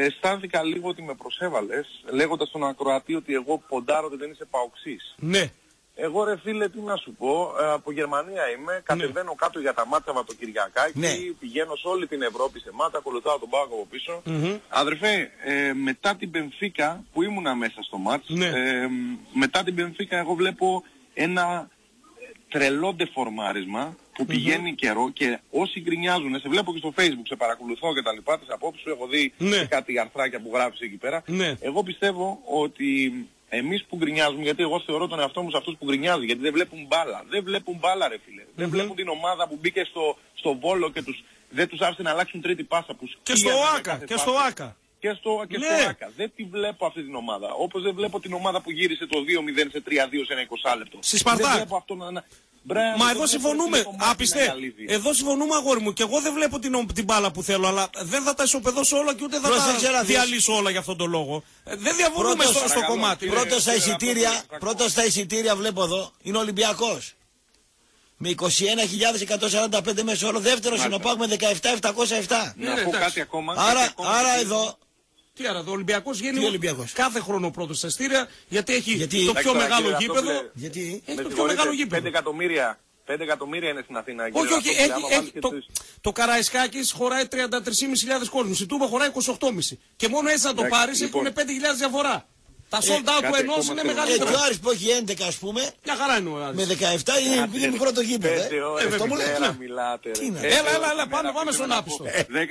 αισθάνθηκα λίγο ότι με προσέβαλες λέγοντας στον ακροατή ότι εγώ ποντάρω ότι δεν είσαι παοξής. Ναι. Εγώ ρε φίλε τι να σου πω, από Γερμανία είμαι, κατεβαίνω ναι. Κάτω για τα μάτσα βατοκυριακά ναι. Και πηγαίνω σε όλη την Ευρώπη σε μάτσα, ακολουθάω τον Πάοκ από πίσω. Αδερφέ, μετά την Μπενφίκα που ήμουνα μέσα στο μάτς ναι. Μετά την Μπενφίκα εγώ βλέπω ένα τρελό ντεφορμάρισμα που πηγαίνει καιρό και όσοι γκρινιάζουν, σε βλέπω και στο Facebook, σε παρακολουθώ και τα λοιπά, τις απόψεις σου, έχω δει ναι. Κάτι αρθράκια που γράφεις εκεί πέρα. Ναι. Εγώ πιστεύω ότι εμείς που γκρινιάζουμε, γιατί εγώ θεωρώ τον εαυτό μου σε αυτούς που γκρινιάζουν, γιατί δεν βλέπουν μπάλα. Δεν βλέπουν μπάλα ρε φίλε. Δεν βλέπουν την ομάδα που μπήκε στο Βόλο και δεν τους άφησε να αλλάξουν τρίτη πάσα. Που και στο Άκα, και στο Άκα. Και ναι. Στο Άκα. Δεν τη βλέπω αυτή την ομάδα. Όπως δεν βλέπω την ομάδα που γύρισε το 2-0 σε 3-2 σε ένα 20 λεπτό. Στη Σπαρτά. Μα εδώ συμφωνούμε. Απιστέ. Εδώ συμφωνούμε, αγόρι μου. Και εγώ δεν βλέπω την μπάλα που θέλω, αλλά δεν θα τα ισοπεδώσω όλα και ούτε θα τα διαλύσω όλα για αυτόν τον λόγο. Δεν διαφωνούμε στο κομμάτι. Πρώτος στα εισιτήρια βλέπω εδώ είναι Ολυμπιακός. Με 21.145 μέσο όρο. Δεύτερος είναι ο ΠΑΟΚ με 17.707. Να πω κάτι ακόμα. Άρα εδώ. Τι άρα, ο Ολυμπιακός γίνει κάθε χρόνο πρώτος στα εισιτήρια γιατί έχει το πιο μεγάλο γήπεδο. Γιατί έχει το πιο μεγάλο γήπεδο. 5 εκατομμύρια είναι στην Αθήνα. Όχι, όχι, το Καραϊσκάκης χωράει 33.500 κόσμους. Η Τούμπα χωράει 28.500. Και μόνο έτσι να το πάρεις έχουν 5.000 διαφορά. Τα sold out του ενός είναι μεγαλύτερα. Και ο Άρης που έχει 11 ας πούμε. Μια χαρά είναι ο Άρης. Με 17 είναι μικρό το γήπεδο. Αυτό μου λέει. Έλα, πάμε στον άπιστο. 10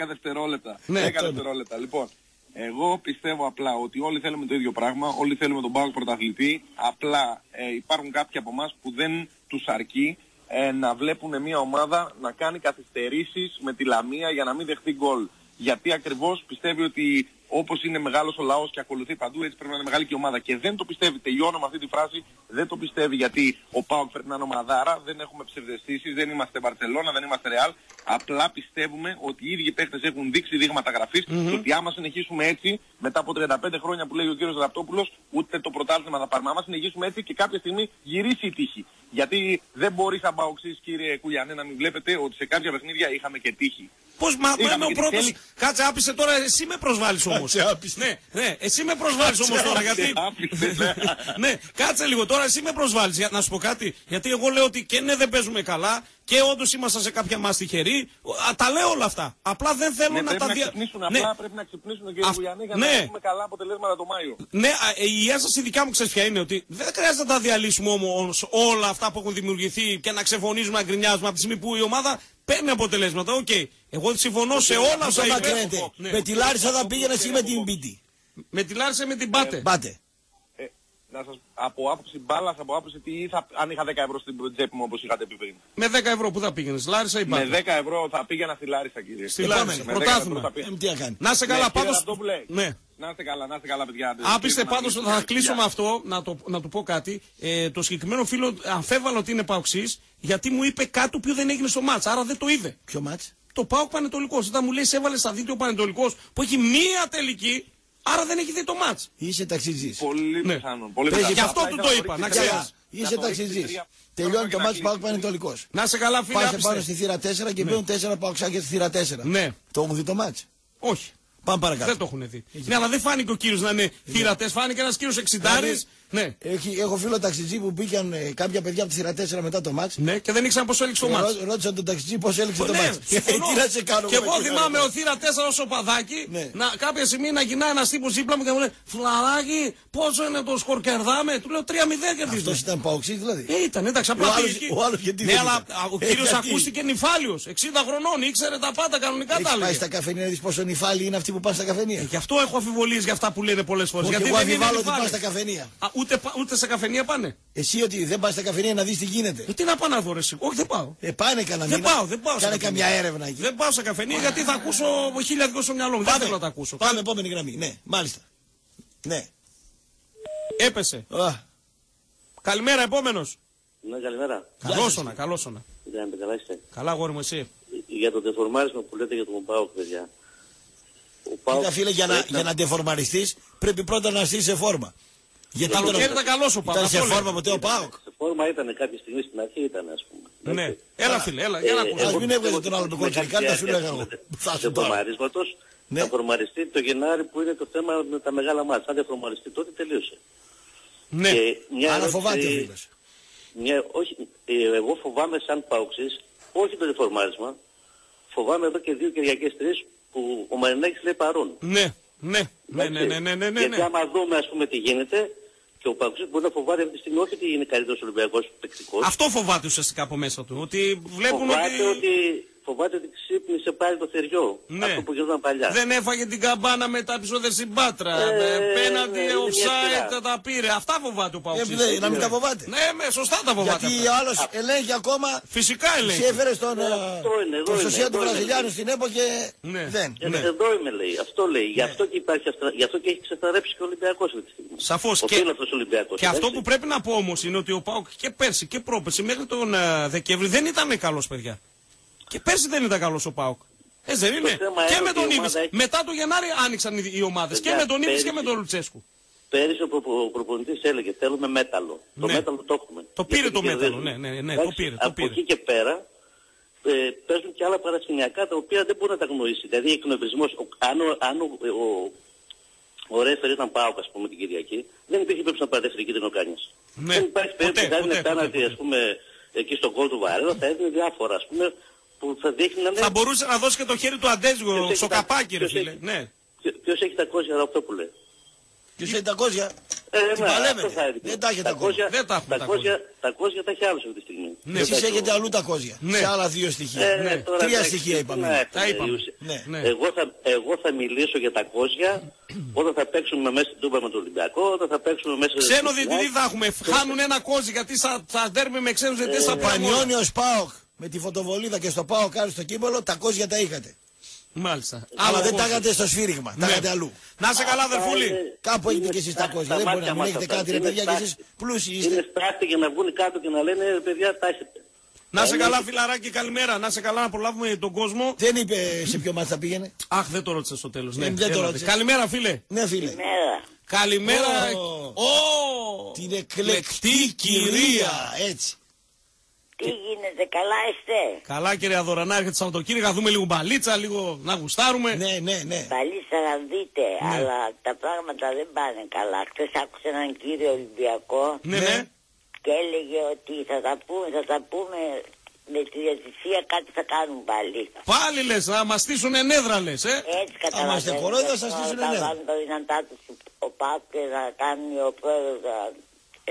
δευτερόλεπτα. Λοιπόν. Εγώ πιστεύω απλά ότι όλοι θέλουμε το ίδιο πράγμα, όλοι θέλουμε τον ΠΑΟΚ πρωταθλητή, απλά υπάρχουν κάποιοι από εμάς που δεν τους αρκεί να βλέπουν μια ομάδα να κάνει καθυστερήσεις με τη Λαμία για να μην δεχτεί γκολ. Γιατί ακριβώς πιστεύει ότι όπως είναι μεγάλος ο λαός και ακολουθεί παντού, έτσι πρέπει να είναι μεγάλη και η ομάδα. Και δεν το πιστεύει, τελειώνω με αυτή τη φράση, δεν το πιστεύει γιατί ο ΠΑΟΚ πρέπει να είναι ομαδάρα, δεν έχουμε ψευδαισθήσεις, δεν είμαστε Μπαρσελόνα, δεν είμαστε Ρεάλ. Απλά πιστεύουμε ότι οι ίδιοι παίχτες έχουν δείξει δείγματα γραφής και ότι άμα συνεχίσουμε έτσι, μετά από 35 χρόνια που λέει ο κύριος Ραπτόπουλος, ούτε το πρωτάθλημα θα πάρουμε. Άμα συνεχίσουμε έτσι και κάποια στιγμή γυρίσει η τύχη. Γιατί δεν μπορεί σαν ΠΑΟΚ, κύριε Κουλιανέ, να μην βλέπετε ότι σε κάποια παιχνίδια είχαμε και τύχη. Πώς μάθαμε ο πρώτος. Θέλει... Κάτσε, άπησε τώρα, εσύ με προσβάλλεις όμως. Ναι, εσύ με προσβάλλεις όμως τώρα. Γιατί... ναι, κάτσε λίγο τώρα, εσύ με προσβάλλεις. Για... Να σου πω κάτι. Γιατί εγώ λέω ότι και ναι, δεν παίζουμε καλά και όντως ήμασταν σε κάποια μας τυχεροί. Τα λέω όλα αυτά. Απλά δεν θέλω να τα διαβάσω. Απλά πρέπει να ξυπνήσουν και οι Βουλιανοί για να έχουμε καλά αποτελέσματα το Μάιο. Ναι, η ένσταση δικά μου ξέρει ποια είναι ότι δεν χρειάζεται να τα διαλύσουμε όμως όλα αυτά που έχουν δημιουργηθεί και να ξεφωνίζουμε, να γκρινιάζουμε από τη στιγμή που η ομάδα. Παίρνει αποτελέσματα, οκ. Okay. Εγώ συμφωνώ σε όλα όσα είπατε. Ναι. Με τη Λάρισα θα πήγαινε ή με την Πίτη. Με τη Λάρισα με την Πάτε. Πάτε. Να σας, από άποψη μπάλας, από άποψη τι θα, αν είχα 10 ευρώ στην τσέπη μου όπως είχατε πει πριν. Με 10 ευρώ που θα πήγαινες, Λάρισα ή Πάτε? Με 10 ευρώ θα πήγαινα στη Λάρισα, κύριε. Στη Λάρισα, πρωτάθλημα. Να είστε καλά, πάντως... Να είστε καλά, παιδιά. Άπιστε πάντως, θα κλείσω με αυτό, να του πω κάτι. Το συγκεκριμένο φίλο αμφέβαλο ότι είναι παοξής, γιατί μου είπε κάτι που δεν έγινε στο μάτς, άρα δεν το είδε. Ποιο μάτς? Το ΠΑΟΚ Πανετολικός. Όταν μου λέει, σε έβαλε στα δίκτυα ο Πανετολικός που έχει μία τελική. Άρα δεν έχει δει το μάτς. Είσαι ταξιτζής. Πολύ πιθανόν. Γι' αυτό του το είπα. Να ξέρεις. Είσαι ταξιτζής. Τελειώνει το μάτς, ΠΑΟΚ Πανετολικός. Να σε καλά, φίλε. Πάσε πάνω στη θύρα 4 και μπαίνουν 4 παοξάκια στη θύρα 4. Ναι. Το έχουν δει το μάτς? Όχι. Πάμε παρακάτω. Δεν το έχουν δει. Ναι, αλλά δεν φάνηκε ο κύριος να είναι θύρα 4. Φάνηκε ένας κύριος 60. Ναι. Έχω φίλο ταξιτζή που πήγαν κάποια παιδιά από τη θύρα 4 μετά το μάτς. Ναι, και δεν ήξεραν πώς έληξε το μάτς. Ρώτησαν τον ταξιτζή πώς έληξε το μάτς. Και εγώ θυμάμαι ο θύρα 4 ως ο παδάκι, κάποια στιγμή να γυρνάει ένας τύπος δίπλα μου και μου λέει «Φλαράκι, πόσο είναι το σκορ, κερδάμε?» Του λέω 3-0 κερδίζουμε. Αυτό ήταν παοξής δηλαδή? Ήταν, εντάξει, απλά πήγε. Ναι, αλλά ο κύριος ακούστηκε νυφάλιος, 60 χρονών, ήξερε τα πάντα κανονικά τα λέει. Πάει στα καφενεία να δεις πόσο νυφάλι είναι αυτοί που πάνε στα καφενεία. Γι' αυτό έχω αμφιβολίες για αυτά που λένε πολλές φορές. Γιατί αμφιβάλλω ότι πάνε στα καφενεία. Ούτε σε καφενεία πάνε. Εσύ ότι δεν πας στα καφενεία να δεις τι γίνεται. Τι να πάω να δω, εσύ? Όχι, δεν πάω. Πάνε κανένα μήνα. Δεν πάω. Κάνε καμιά έρευνα εκεί. Δεν πάω στα καφενεία γιατί θα ακούσω χίλια στο μυαλό μου. Δεν θέλω να τα ακούσω. Πάμε, επόμενη γραμμή. Ναι, μάλιστα. Ναι. Έπεσε. Καλημέρα, επόμενος. Ναι, καλημέρα. Καλόσωνα. Καλά, αγόρι μου, εσύ. Για το τεφορμάρισμα που λέτε για τον ΠΑΟΚ, παιδιά. Κοίτα, φίλε, για να τεφορμαριστείς πρέπει πρώτα να στήσεις σε φόρμα. Γιατί τα λοκαίρι ήταν καλός ο ΠΑΟΚ. Ήταν σε φόρμα ποτέ ο ΠΑΟΚ? Σε φόρμα ήταν κάποια στιγμή, στην αρχή ήταν, ας πούμε. Ναι. Έλα, φίλε, έλα ακούσα. Ας μην έβγαζε τον άλλο τον κολοκυρικά, τα σου λέγα εγώ. Σε φορμαρίσματος θα φορμαριστεί το Γενάρη που είναι το θέμα με τα μεγάλα μάτς. Αν δεν φορμαριστεί τότε τελείωσε. Ναι, άρα φοβάται ο φίλος. Εγώ φοβάμαι σαν ΠΑΟΚΣΙΣ, όχι το φορμάρισμα. Φοβάμαι εδώ και δύο Κυριακές, τρεις που ο Μαρινάκης λέει παρών. Ναι. Γιατί άμα δούμε, ας πούμε, τι γίνεται και ο Παγκοσμίου μπορεί να φοβάται αυτή τη στιγμή, όχι ότι είναι καλύτερος Ολυμπιακός παικτικός. Αυτό φοβάται ουσιαστικά από μέσα του. Ότι βλέπουν φοβάται ότι ξύπνησε πάλι το θεριό. Ναι. Αυτό που γινόταν παλιά. Δεν έφαγε την καμπάνα μετά από την Πάτρα. Πέναντι, offside, τα πήρε. Αυτά φοβάται ο Παγκοσμίου. Να μην τα φοβάται. Ναι, σωστά τα φοβάται. Γιατί ο άλλος ελέγχει ακόμα. Φυσικά ελέγχει. Έφερε τον Σωσία του Βραζιλιάνου στην ΕΠΟ και δεν. Εδώ είμαι, λέει. Αυτό λέει. Γι' αυτό και έχει ξεθαρρέψει και ο Ολυμπιακός αυτή τη στιγμή. Σαφώς. Και αυτό που πρέπει να πω όμως είναι ότι ο ΠΑΟΚ και πέρσι και πρόπερσι μέχρι τον Δεκέμβρη δεν ήταν καλός, παιδιά. Και πέρσι δεν ήταν καλός ο ΠΑΟΚ. Δεν είναι. Και με τον Ήβης. Μετά το Γενάρη άνοιξαν οι ομάδες. Και με τον Ήβης και με τον Λουτσέσκου. Πέρυσι ο προπονητής έλεγε θέλουμε μέταλλο. Το μέταλλο το έχουμε. Το πήρε το μέταλλο. Ναι, το πήρε. Από εκεί και πέρα παίζουν και άλλα παρασκηνιακά τα οποία δεν μπορεί να τα γνωρίσει. Δηλαδή εκνευρισμός. Αν ο ρέφερ ήταν ΠΑΟΚ, ας πούμε, την Κυριακή, δεν υπήρχε περίπτωση να παρατηρήσει και την Οκάνια. Δεν υπάρχει περίπτωση, ας πούμε, εκεί στον κόλ του Βαρέλα, θα έδινε διάφορα, ας πούμε. Που θα, θα μπορούσε να δώσει και το χέρι του Αντέζιο στο καπάκι, ρε φίλε. Ποιος έχει τα κόσια, Ραπτόπουλε? Ποιος έχει τα κόσια? Δεν τα έχετε ακόμα. Τα κόσια τα έχει άλλος αυτή τη στιγμή. Ναι. Εσείς έχετε αλλού τα κόσια. Ναι. Σε άλλα δύο στοιχεία. Τρία στοιχεία είπαμε. Εγώ θα μιλήσω για τα κόσια όταν θα παίξουμε μέσα στην Τούμπα με τον Ολυμπιακό, όταν θα παίξουμε μέσα στην... Ξένο διαιτητή θα έχουμε. Χάνουν ένα κόσι γιατί θα δέρνουμε με ξένους διαιτητές. Με τη φωτοβολίδα και στο πάω κάτω στο κύπελο, τα κόζια τα είχατε. Μάλιστα. Αλλά δεν τα είχατε στο σφύριγμα, τα είχατε αλλού. Να σε καλά, αδερφούλη. Κάπου έχετε κι εσείς τα κόζια. Δεν μπορεί να μην έχετε κάτι, ρε παιδιά, κι εσείς πλούσιοι είστε. Είναι στάχτη για να βγουν κάτω και να λένε, ρε παιδιά, τα έχετε. Να σε καλά, φιλαράκι, καλημέρα. Να σε καλά, να προλάβουμε τον κόσμο. Δεν είπε σε ποιο μάτς θα πήγαινε. Αχ, δεν το ρώτησα στο τέλος. Καλημέρα, φίλε. Ναι, φίλε. Καλημέρα. Την εκλεκτή κυρία. Έτσι. Τι γίνεται, καλά είστε? Καλά κύριε Αδωρανά, έρχεται Σαββατοκύριακο, θα δούμε λίγο μπαλίτσα, λίγο να γουστάρουμε. Ναι. Μπαλίτσα να δείτε, ναι. Αλλά τα πράγματα δεν πάνε καλά. Χθες άκουσα έναν κύριο Ολυμπιακό, ναι. Και έλεγε ότι θα τα πούμε με τη διατησία, κάτι θα κάνουν πάλι. Πάλι λες, θα μας στήσουν ενέδρα λες, Έτσι καταλαβαίνω. Θα μας δεχορώνει, θα σας στήσουν ενέδρα. Θα βάλουν τα δυνατά τους ο ΠΑΟΚ και να κάνει ο πρόεδρος να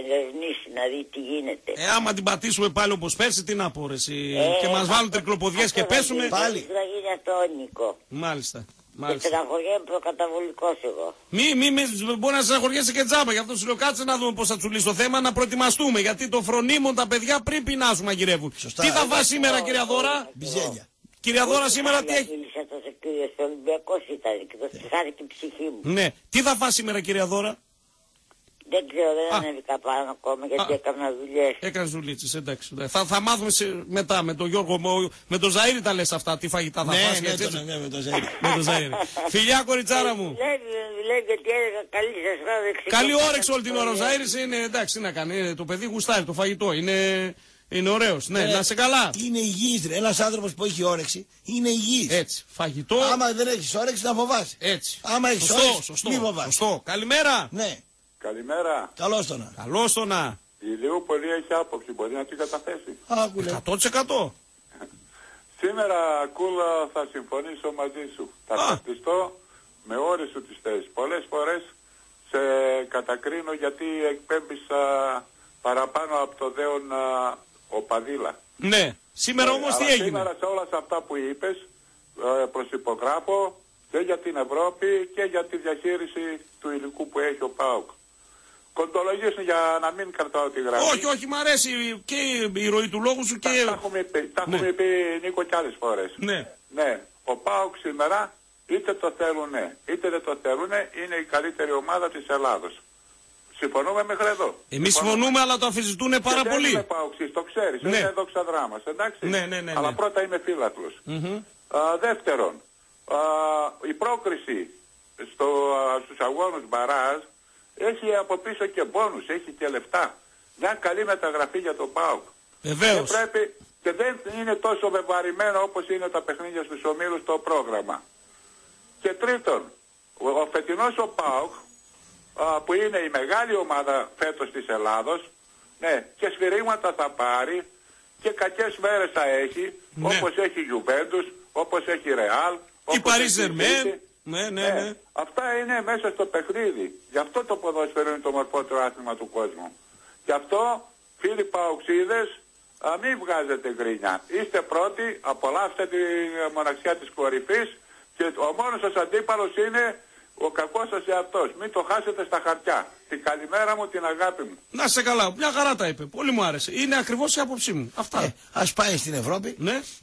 ερευνήσει, να δει τι γίνεται. Άμα την πατήσουμε πάλι όπως πέρσι, τι να πω ρε εσύ. Και μας βάλουν τρικλοπωδιές και πέσουμε. Πάλι. Θα γίνει αυτό όνικο. Μάλιστα. Και στεναχωριέμαι προκαταβολικός εγώ. Μπορεί να στεναχωριέσαι και τζάμπα, γι' αυτό σου λέω κάτσε να δούμε πώς θα τσουλήσει το θέμα, να προετοιμαστούμε. Γιατί το φρονίμον τα παιδιά πριν πεινάσουν μαγειρεύουν. Σωστά. Τι θα φας σήμερα κυρία Δώρα? Μπιζέλια. Κυρία Δώρα σήμερα τι έχει? Ολυμπιακός ήταν και το στιχάρει και η ψυχή μου. Ναι. Τι θα φας σήμερα κυρία Δώρα? Δεν ξέρω, δεν ανέβηκα πάνω ακόμα γιατί έκανα δουλειές. Έκανες δουλίτσες, εντάξει. Θα μάθουμε μετά με τον Γιώργο, με τον Ζαΐρη τα λες αυτά, τι φαγητά θα φας. Ναι, με τον Ζαΐρη. Φιλιά κοριτσάρα μου. Δουλεύει γιατί έλεγα καλή σας όρεξη. Καλή όρεξη όλη την ώρα. Ο Ζαΐρης είναι, εντάξει, τι να κάνει, το παιδί γουστάρει το φαγητό, είναι ωραίος, ναι, να σε καλά. Είναι υγιής, ρε. Ένας άνθρωπος που έχει όρεξη είναι υγιής. Έτσι, φαγητό. Άμα δεν έχεις όρεξη να φοβάσαι. Έτσι. Άμα έχεις όρεξη, μη φοβάσαι. Καλημέρα. Ναι. Καλημέρα. Καλώς το να. Η Λιούπολη έχει άποψη, μπορεί να την καταθέσει. Άκουλε. 100%. Σήμερα, Κούλα, θα συμφωνήσω μαζί σου. Θα κρατιστώ με όρες σου τις θέσεις. Πολλές φορές σε κατακρίνω γιατί εκπέμπεις παραπάνω από το δέον οπαδίλα. Ναι. Σήμερα όμως τι έγινε? Σήμερα σε όλα αυτά που είπες προσυπογράφω και για την Ευρώπη και για τη διαχείριση του υλικού που έχει ο ΠΑΟΚ. Κοντολογήσουν για να μην κρατάω τη γραμμή. Όχι, μ' αρέσει και η ροή του λόγου σου και... Τα έχουμε πει Νίκο κι άλλες φορές. Ναι. Ο ΠΑΟΚ σήμερα είτε το θέλουνε, είτε δεν το θέλουνε, είναι η καλύτερη ομάδα της Ελλάδος. Συμφωνούμε μέχρι εδώ. Εμείς συμφωνούμε, αλλά το αμφισβητούνε πάρα πολύ. Δεν είμαι ΠΑΟΚΣΙΣ, το ξέρεις, είναι έδοξα δράμας, εντάξει. Ναι. Αλλά πρώτα είμαι φύλαθλος. Δεύτερον, η πρόκριση στους αγώνους μπαράζ έχει από πίσω και μπόνους, έχει και λεφτά. Μια καλή μεταγραφή για τον ΠΑΟΚ. Βεβαίως. Και δεν είναι τόσο βεβαρημένο όπως είναι τα παιχνίδια στους ομίλους το πρόγραμμα. Και τρίτον, ο φετινός ο ΠΑΟΚ που είναι η μεγάλη ομάδα φέτος της Ελλάδος, και σφυρίγματα θα πάρει και κακές μέρες θα έχει, όπως έχει Γιουβέντους, όπως έχει Ρεάλ, η Παρίζερμέν. Ναι. Αυτά είναι μέσα στο παιχνίδι. Γι' αυτό το ποδόσφαιρο είναι το μορφότερο άθλημα του κόσμου. Γι' αυτό, φίλοι παοξίδες, μην βγάζετε γκρίνια. Είστε πρώτοι, απολαύστε τη μοναξιά της κορυφής και ο μόνος σας αντίπαλος είναι ο κακός σας εαυτός. Μην το χάσετε στα χαρτιά. Την καλημέρα μου, την αγάπη μου. Να σε καλά, μια χαρά τα είπε. Πολύ μου άρεσε. Είναι ακριβώς η άποψή μου. Αυτά. Ας πάει στην Ευρώπη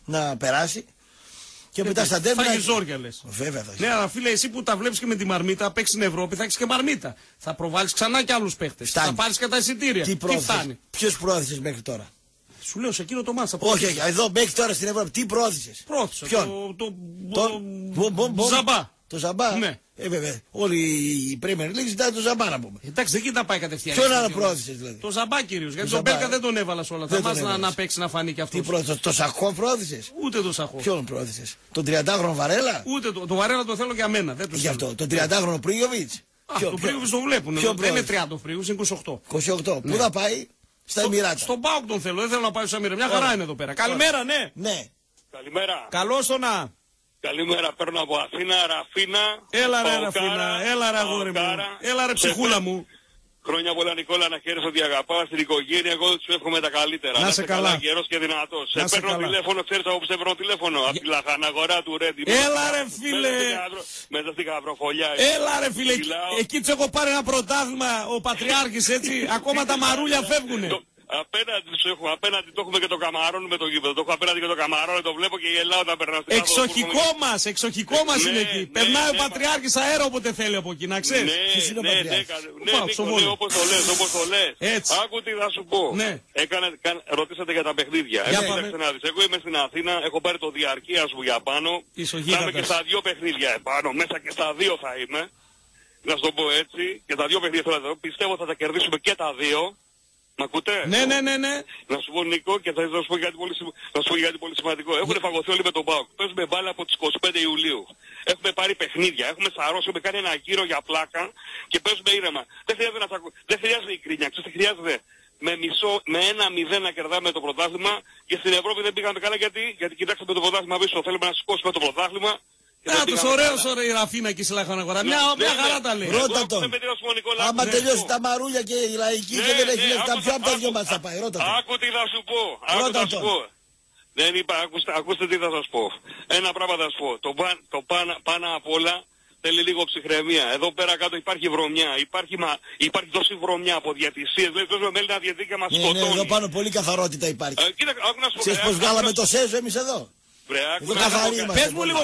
να περάσει. Και μετά στα τέρμα. Θα έχει ζόρια λες. Βέβαια θα έχει. Ναι, αλλά φίλε, εσύ που τα βλέπεις και με τη μαρμίτα, παίξεις στην Ευρώπη, θα έχεις και μαρμίτα. Θα προβάλλεις ξανά και άλλους παίχτες. Θα πάρεις και τα εισιτήρια. Τι φτάνει. Ποιος προώθησες μέχρι τώρα? Σου λέω σε εκείνο το μάτσα. Όχι, εδώ μέχρι τώρα στην Ευρώπη. Τι προώθησες? Πρόθυσα. Ποιον? Το Ζαμπά. Το Ζαμπά. Ναι. Βέβαια. Όλοι οι Premier League ζητάνε το Ζαμπά να πούμε. Εντάξει, δεν κοιτά πάει κατευθείαν. Ποιον άλλο πρόθεσες δηλαδή? Το Ζαμπά κυρίως. Γιατί τον Μπέλκα δεν τον έβαλα όλα. Θα μας να παίξει να φανεί και αυτό. Το Σαχό πρόθεσες? Ούτε το Σαχό. Ποιον πρόθεσες? Τον 30χρονο Βαρέλα? Ούτε το Βαρέλα το θέλω για μένα. Δεν το θέλω. Τον 30χρονο Πρίγιοβιτς. Το Πρίγιοβιτς το βλέπουν. Δεν είναι 30 ο Πρίγιοβιτς, είναι 28. 28. Πού θα πάει? Στα Εμιράτα. Στον Πάοκ τον θέλω. Δεν θέλω να πάει στα Εμιράτα. Μια χαρά είναι εδώ πέρα. Καλημέρα, ναι. Καλημέρα. Καλώς το να. Καλημέρα, παίρνω από Αθήνα, Ραφίνα. Έλα ρε Ραφίνα, έλα ρε αγόρι μου, έλα ρε ψυχούλα μου. Χρόνια πολλά Νικόλα, να χαίρεσαι ότι αγαπάς την οικογένεια, εγώ σου εύχομαι τα καλύτερα. Να σε καλά. Γερός και δυνατός. Σε παίρνω τηλέφωνο, ξέρεις από που σε παίρνω τηλέφωνο? Από τη λαχαναγορά του Ρέντι. Έλα ρε φίλε. Μέσα στην Καβροφολιά. Έλα ρε φίλε, εκεί τους έχω πάρει ένα πρωτάθλημα ο Πατριάρχης, έτσι, ακόμα τα μαρούλια φεύγουνε. Απέναντι το έχουμε και το καμαρώνι με το γήπεδο. Το έχω απέναντι και το καμαρώνι, το βλέπω και γελάω όταν περνάω στην Ελλάδα. Εξοχικό μας είναι εκεί. Περνάει ο Πατριάρχης αέρα όποτε θέλει από εκεί, να ξέρεις. Ναι, όπως το λες. Άκου τι θα σου πω. Ρωτήσατε για τα παιχνίδια. Εγώ είμαι στην Αθήνα, έχω πάρει το διαρκείας μου για πάνω. Θα είμαι και στα δύο παιχνίδια επάνω, μέσα και στα δύο θα είμαι. Να σου το πω έτσι. Και τα δύο παιχνίδια πιστεύω θα τα κερδίσουμε και τα δύο. Μ' ακούτε? Ναι, ναι, ναι, ναι. Να σου πω, Νίκο, και θα σου πω κάτι πολύ, σημαντικό. Έχουν φαγωθεί όλοι με τον ΠΑΟΚ. Παίζουμε μπάλα από τις 25 Ιουλίου. Έχουμε πάρει παιχνίδια, έχουμε σαρώσει, έχουμε κάνει ένα γύρο για πλάκα και παίζουμε ήρεμα. Δεν χρειάζεται η κρίνια, ξέρετε, χρειάζεται. Με 1-0 να κερδάμε το πρωτάθλημα και στην Ευρώπη δεν πήγαμε καλά γιατί κοιτάξαμε το πρωτάθλημα πίσω. Θέλουμε να σηκώσουμε το πρωτάθλημα. Να τους ωραίους ωραία η Ραφίνα και η Σλαχαναγορά. Μια χαρά τα λέει. Ρώτα τον. Άμα τελειώσει τα μαρούλια και η λαϊκή και δεν έχει λεφτά πια από τα δυο μας θα πάει. Ρώτα τον. Άκου τι θα σου πω. Ρώτα τον. Δεν είπα, ακούστε τι θα σας πω. Ένα πράγμα θα σας πω. Το πάνω απ' όλα θέλει λίγο ψυχραιμία. Εδώ πέρα κάτω υπάρχει βρωμιά. Υπάρχει τόση βρωμιά από διατησίες. Δηλαδή τόσο μέλη να διατηρεί και μας σκοτώνει. Εδώ πάνω πολύ καθαρότητα υπάρχει. Ξέρεις πως βγάλαμε το ΣΕΖΟ εμείς εδώ. Πες μου λίγο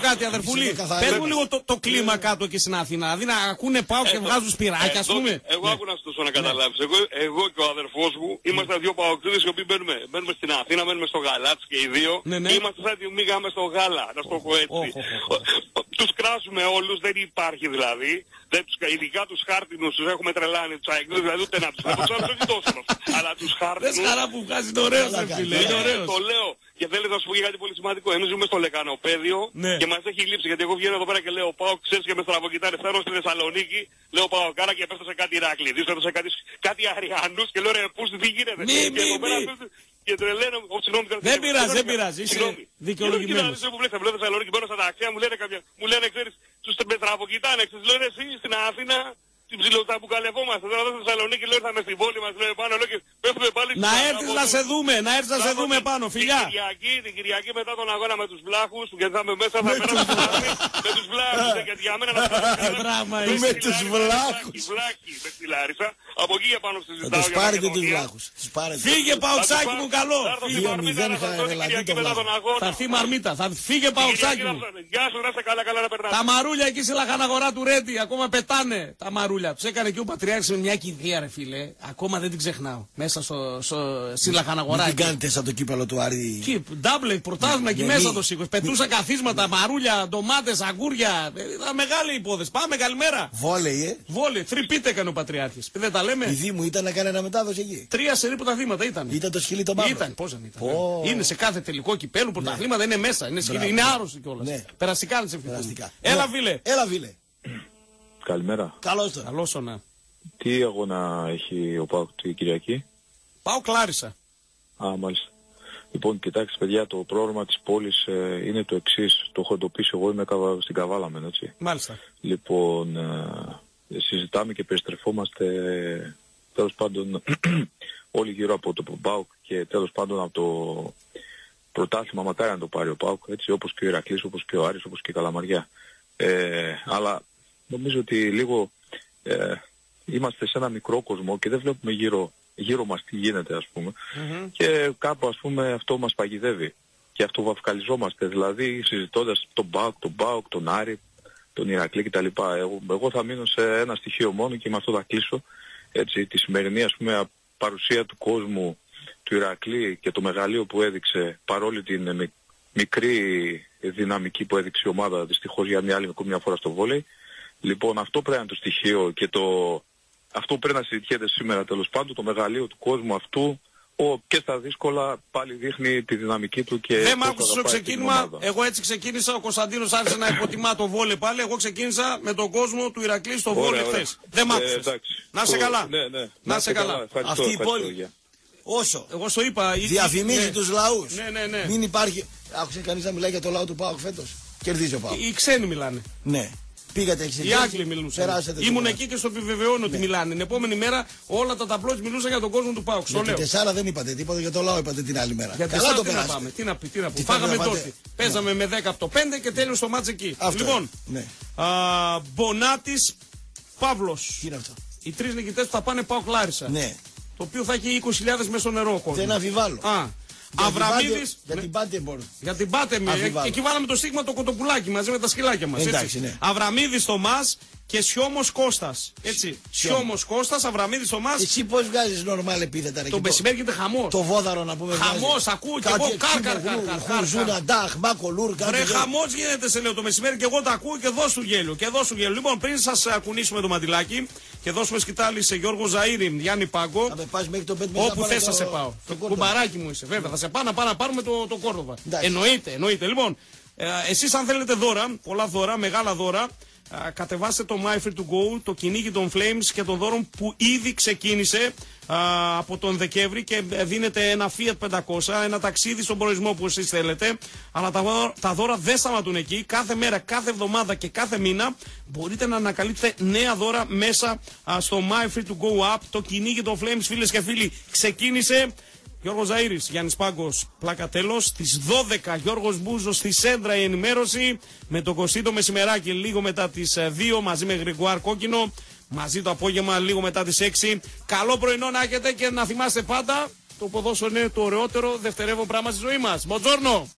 κάτι, αδερφούλη. Πες μου λίγο το κλίμα κάτω εκεί στην Αθήνα. Δηλαδή να ακούνε πάω και βγάζουν σπυράκια, ας πούμε. Εγώ άκουνα στο να καταλάβεις. Εγώ και ο αδερφός μου είμαστε δύο παοκτήδες οι οποίοι μπαίνουμε στην Αθήνα, μπαίνουμε στο Γαλάτσι και οι δύο. Είμαστε σαν τη μήγαμε στο γάλα, να στο πω έτσι. Τους κράζουμε όλους, δεν υπάρχει δηλαδή. Ειδικά τους χάρτινους τους έχουμε τρελάνει, τους αεκλούς, δηλαδή ούτε να τους χάρτινους. Αλλά τους χάρτινους... Δες χαρά που βγάζει το ωραίο σας φίλε, είναι ωραίος. Το λέω και θέλετε να σου πω κάτι πολύ σημαντικό. Εμείς ζούμε στο λεκανοπέδιο και μας έχει λείψει. Γιατί εγώ βγαίνω εδώ πέρα και λέω πάω, ξέρεις και με στραβοκοιτάρι φέρω στη Θεσσαλονίκη. Λέω πάω κάρα και πέφτω σε κάτι Ηρακλή, δίστατο σε κάτι Αριανούς και λέω ρε πούς τι γίνεται. Και τρελαίνω, συγγνώμη, δεν πειράζει, είσαι δικαιολογημένος. Μου λένε Θεσσαλονίκη, μπαίνω στα ταξιά, μου λένε, ξέρεις, τους τραβοκοιτάνε, ξέρεις, λένε εσύ στην Αθήνα, τα μπουκαλευόμαστε, τώρα εδώ στη Θεσσαλονίκη, λέω, ήρθαμε στην πόλη μας, λέω, πάνω, λέω, και πέφτουμε πάλι... Να έρθεις να σε δούμε πάνω, φιλιά. Την Κυριακή μετά τον αγώνα με τους βλάχους, γιατί θα είμαι μέσα, θα πέραμε με τους βλάχους, γιατί για μένα να πέραμε με τους βλάχους, με τη Λάρισα. Από εκεί για πάνω συζητάω. Τους πάρετε τους βλάχους. Φύγε Παοξάκι μου καλό. Θα έρθει Μαρμίτα. Φύγε Παοξάκι μου. Τα μαρούλια εκεί σε Λαχαναγορά του Ρέντι. Ακόμα πετάνε τα μαρούλια. Τους έκανε και ο Πατριάρχης με μια κηδεία ρε φίλε. Ακόμα δεν την ξεχνάω. Μέσα στη Λαχαναγορά. Μην την κάνετε σαν το κύπελο του Άρη. Ντάμπλε πρωτάθλημα εκεί μέσα το σήκω. Πετούσα καθίσματα, μαρούλια, ντομάτες, αγκούρια. Ήταν μεγάλη υπόθεση. Πάμε καλημέρα. Βόλεϊ. Θρυπείτε έκανε ο Πατριάρχης. Η δί μου ήταν να κάνει ένα μετάδοση εκεί. 3 σερί πρωταθλήματα ήταν. Ήταν το σκυλί το μαύρο. Ήταν, πώς δεν ήταν. Είναι σε κάθε τελικό κυπέλου πρωταθλήματα, είναι μέσα. Είναι άρρωστοι κιόλας. Ναι. Περαστικά να τις ευχηθούν. Έλα φίλε. Καλημέρα. Καλώς το να. Τι αγώνα έχει ο ΠΑΟΚ την Κυριακή? ΠΑΟΚ Λάρισα. Α, μάλιστα. Λοιπόν, κοιτάξτε παιδιά, το πρόγραμμα της πόλης είναι το εξής. Το έχω εντοπίσει εγώ, είμαι στην Καβάλα μεν, έτσι. Μάλιστα. Λοιπόν... συζητάμε και περιστρεφόμαστε τέλος πάντων όλοι γύρω από το ΠΑΟΚ και τέλος πάντων από το πρωτάθλημα μακάρι να το πάρει ο ΠΑΟΚ, έτσι, όπως και ο Ηρακλής, όπως και ο Άρης, όπως και η Καλαμαριά. Αλλά νομίζω ότι λίγο είμαστε σε ένα μικρό κόσμο και δεν βλέπουμε γύρω μας τι γίνεται ας πούμε και κάπου ας πούμε αυτό μας παγιδεύει και αυτό βαφκαλιζόμαστε δηλαδή συζητώντας τον ΠΑΟΚ, τον Άρη, τον Ηρακλή κτλ. Εγώ θα μείνω σε ένα στοιχείο μόνο και με αυτό θα κλείσω, έτσι, τη σημερινή ας πούμε παρουσία του κόσμου του Ηρακλή και το μεγαλείο που έδειξε παρόλη την μικρή δυναμική που έδειξε η ομάδα δυστυχώς για μια άλλη μια φορά στο βόλεϊ. Λοιπόν αυτό πρέπει να είναι το στοιχείο και αυτό πρέπει να συζητιέται σήμερα τέλος πάντων, το μεγαλείο του κόσμου αυτού και στα δύσκολα πάλι δείχνει τη δυναμική του και... Δεν μ' άκουσες το ξεκίνημα, εγώ έτσι ξεκίνησα, ο Κωνσταντίνος άρχισε να υποτιμά το βόλε πάλι, εγώ ξεκίνησα με τον κόσμο του Ηρακλή στο βόλε χθες. Δεν μ' άκουσες. Να σε καλά. Να σε καλά. Ευχαριστώ, αυτή η πόλη, όσο εγώ στο είπα, διαφημίζει τους λαούς. Ναι. Μην υπάρχει... Άκουσε κανείς να μιλάει για το λαό του ΠΑΟΚ φέτος? Κερδίζει ο ΠΑΟΚ. Οι ξένοι μιλάνε. Ναι. Πήγατε εξηγήσει. Οι Άγγλοι μιλούσαν. Ήμουν εκεί και στο επιβεβαιώνω ότι μιλάνε. Την επόμενη μέρα όλα τα ταπλό μιλούσαν για τον κόσμο του ΠΑΟΚ. Στο λέω. Τεσσάρα δεν είπατε τίποτα, για το λαό είπατε την άλλη μέρα. Για καλά το περάσαμε. Τι να πούμε. Φάγαμε τότε. Παίζαμε με 10 από το 5 και τέλειωσε το μάτς εκεί. Λοιπόν, Μπονάτης, Παύλος. Οι 3 νικητές που θα πάνε ΠΑΟΚ Λάρισα. Το οποίο θα έχει 20.000 μέσα στο νερό κόσμο. Δεν αμφιβάλλω. Αβραμίδης, για την Πάτε Μπόρισοφ. Εκεί βάλαμε το στίγμα το κοτοπουλάκι μαζί με τα σκυλάκια μας. Αβραμίδης Θωμάς, και Σιόμος Κώστας. Έτσι. Σιόμος Κώστας, Αβραμίδης Θωμάς. Εσύ πώς βγάζεις νορμάλ επίθετα ρε. Το μεσημέρι γίνεται χαμός. Το βόδαρο να πούμε. Χαμός, ακούω και εγώ. Χουζούνα, ντάχ, μπάκο, λούρκα. Ρε χαμός γίνεται σε λέω το μεσημέρι και εγώ τα ακούω και δώσου γέλιο. Και δώσου γέλιο. Λοιπόν, πριν σας κουνήσουμε το μαντιλάκι και δώσουμε σκητάλη σε Γιώργο Ζαΐρη, Γιάννη Πάγκο. Θα με πας μέχρι το 5 μήνες. Όπου θες θα σε πάω. Το κουμπαράκι μου είσαι βέβαια. Θα σε πάω να πάρουμε το Κόρδοβα. Εννοείται. Λοιπόν, εσείς αν θέλετε δώρα, πολλά δώρα, μεγάλα δώρα. Κατεβάστε το My Free to Go, το κυνήγι των Flames και των δώρων που ήδη ξεκίνησε από τον Δεκέμβρη και δίνεται ένα Fiat 500, ένα ταξίδι στον προορισμό που εσείς θέλετε. Αλλά τα δώρα δεν σταματούν εκεί. Κάθε μέρα, κάθε εβδομάδα και κάθε μήνα μπορείτε να ανακαλύψετε νέα δώρα μέσα στο My Free to Go Up. Το κυνήγι των Flames, φίλες και φίλοι, ξεκίνησε. Γιώργος Ζαΐρης, Γιάννης Πάγκος, πλάκα τέλος. Στις 12 Γιώργος Μπούζος, στη Σέντρα η ενημέρωση. Με τον Κωστή το μεσημεράκι λίγο μετά τις 2, μαζί με Γρηγουάρ Κόκκινο. Μαζί το απόγευμα λίγο μετά τις 6. Καλό πρωινό να έχετε και να θυμάστε πάντα, το ποδόσφαιρο είναι το ωραιότερο δευτερεύον πράγμα στη ζωή μας. Μποτζόρνο!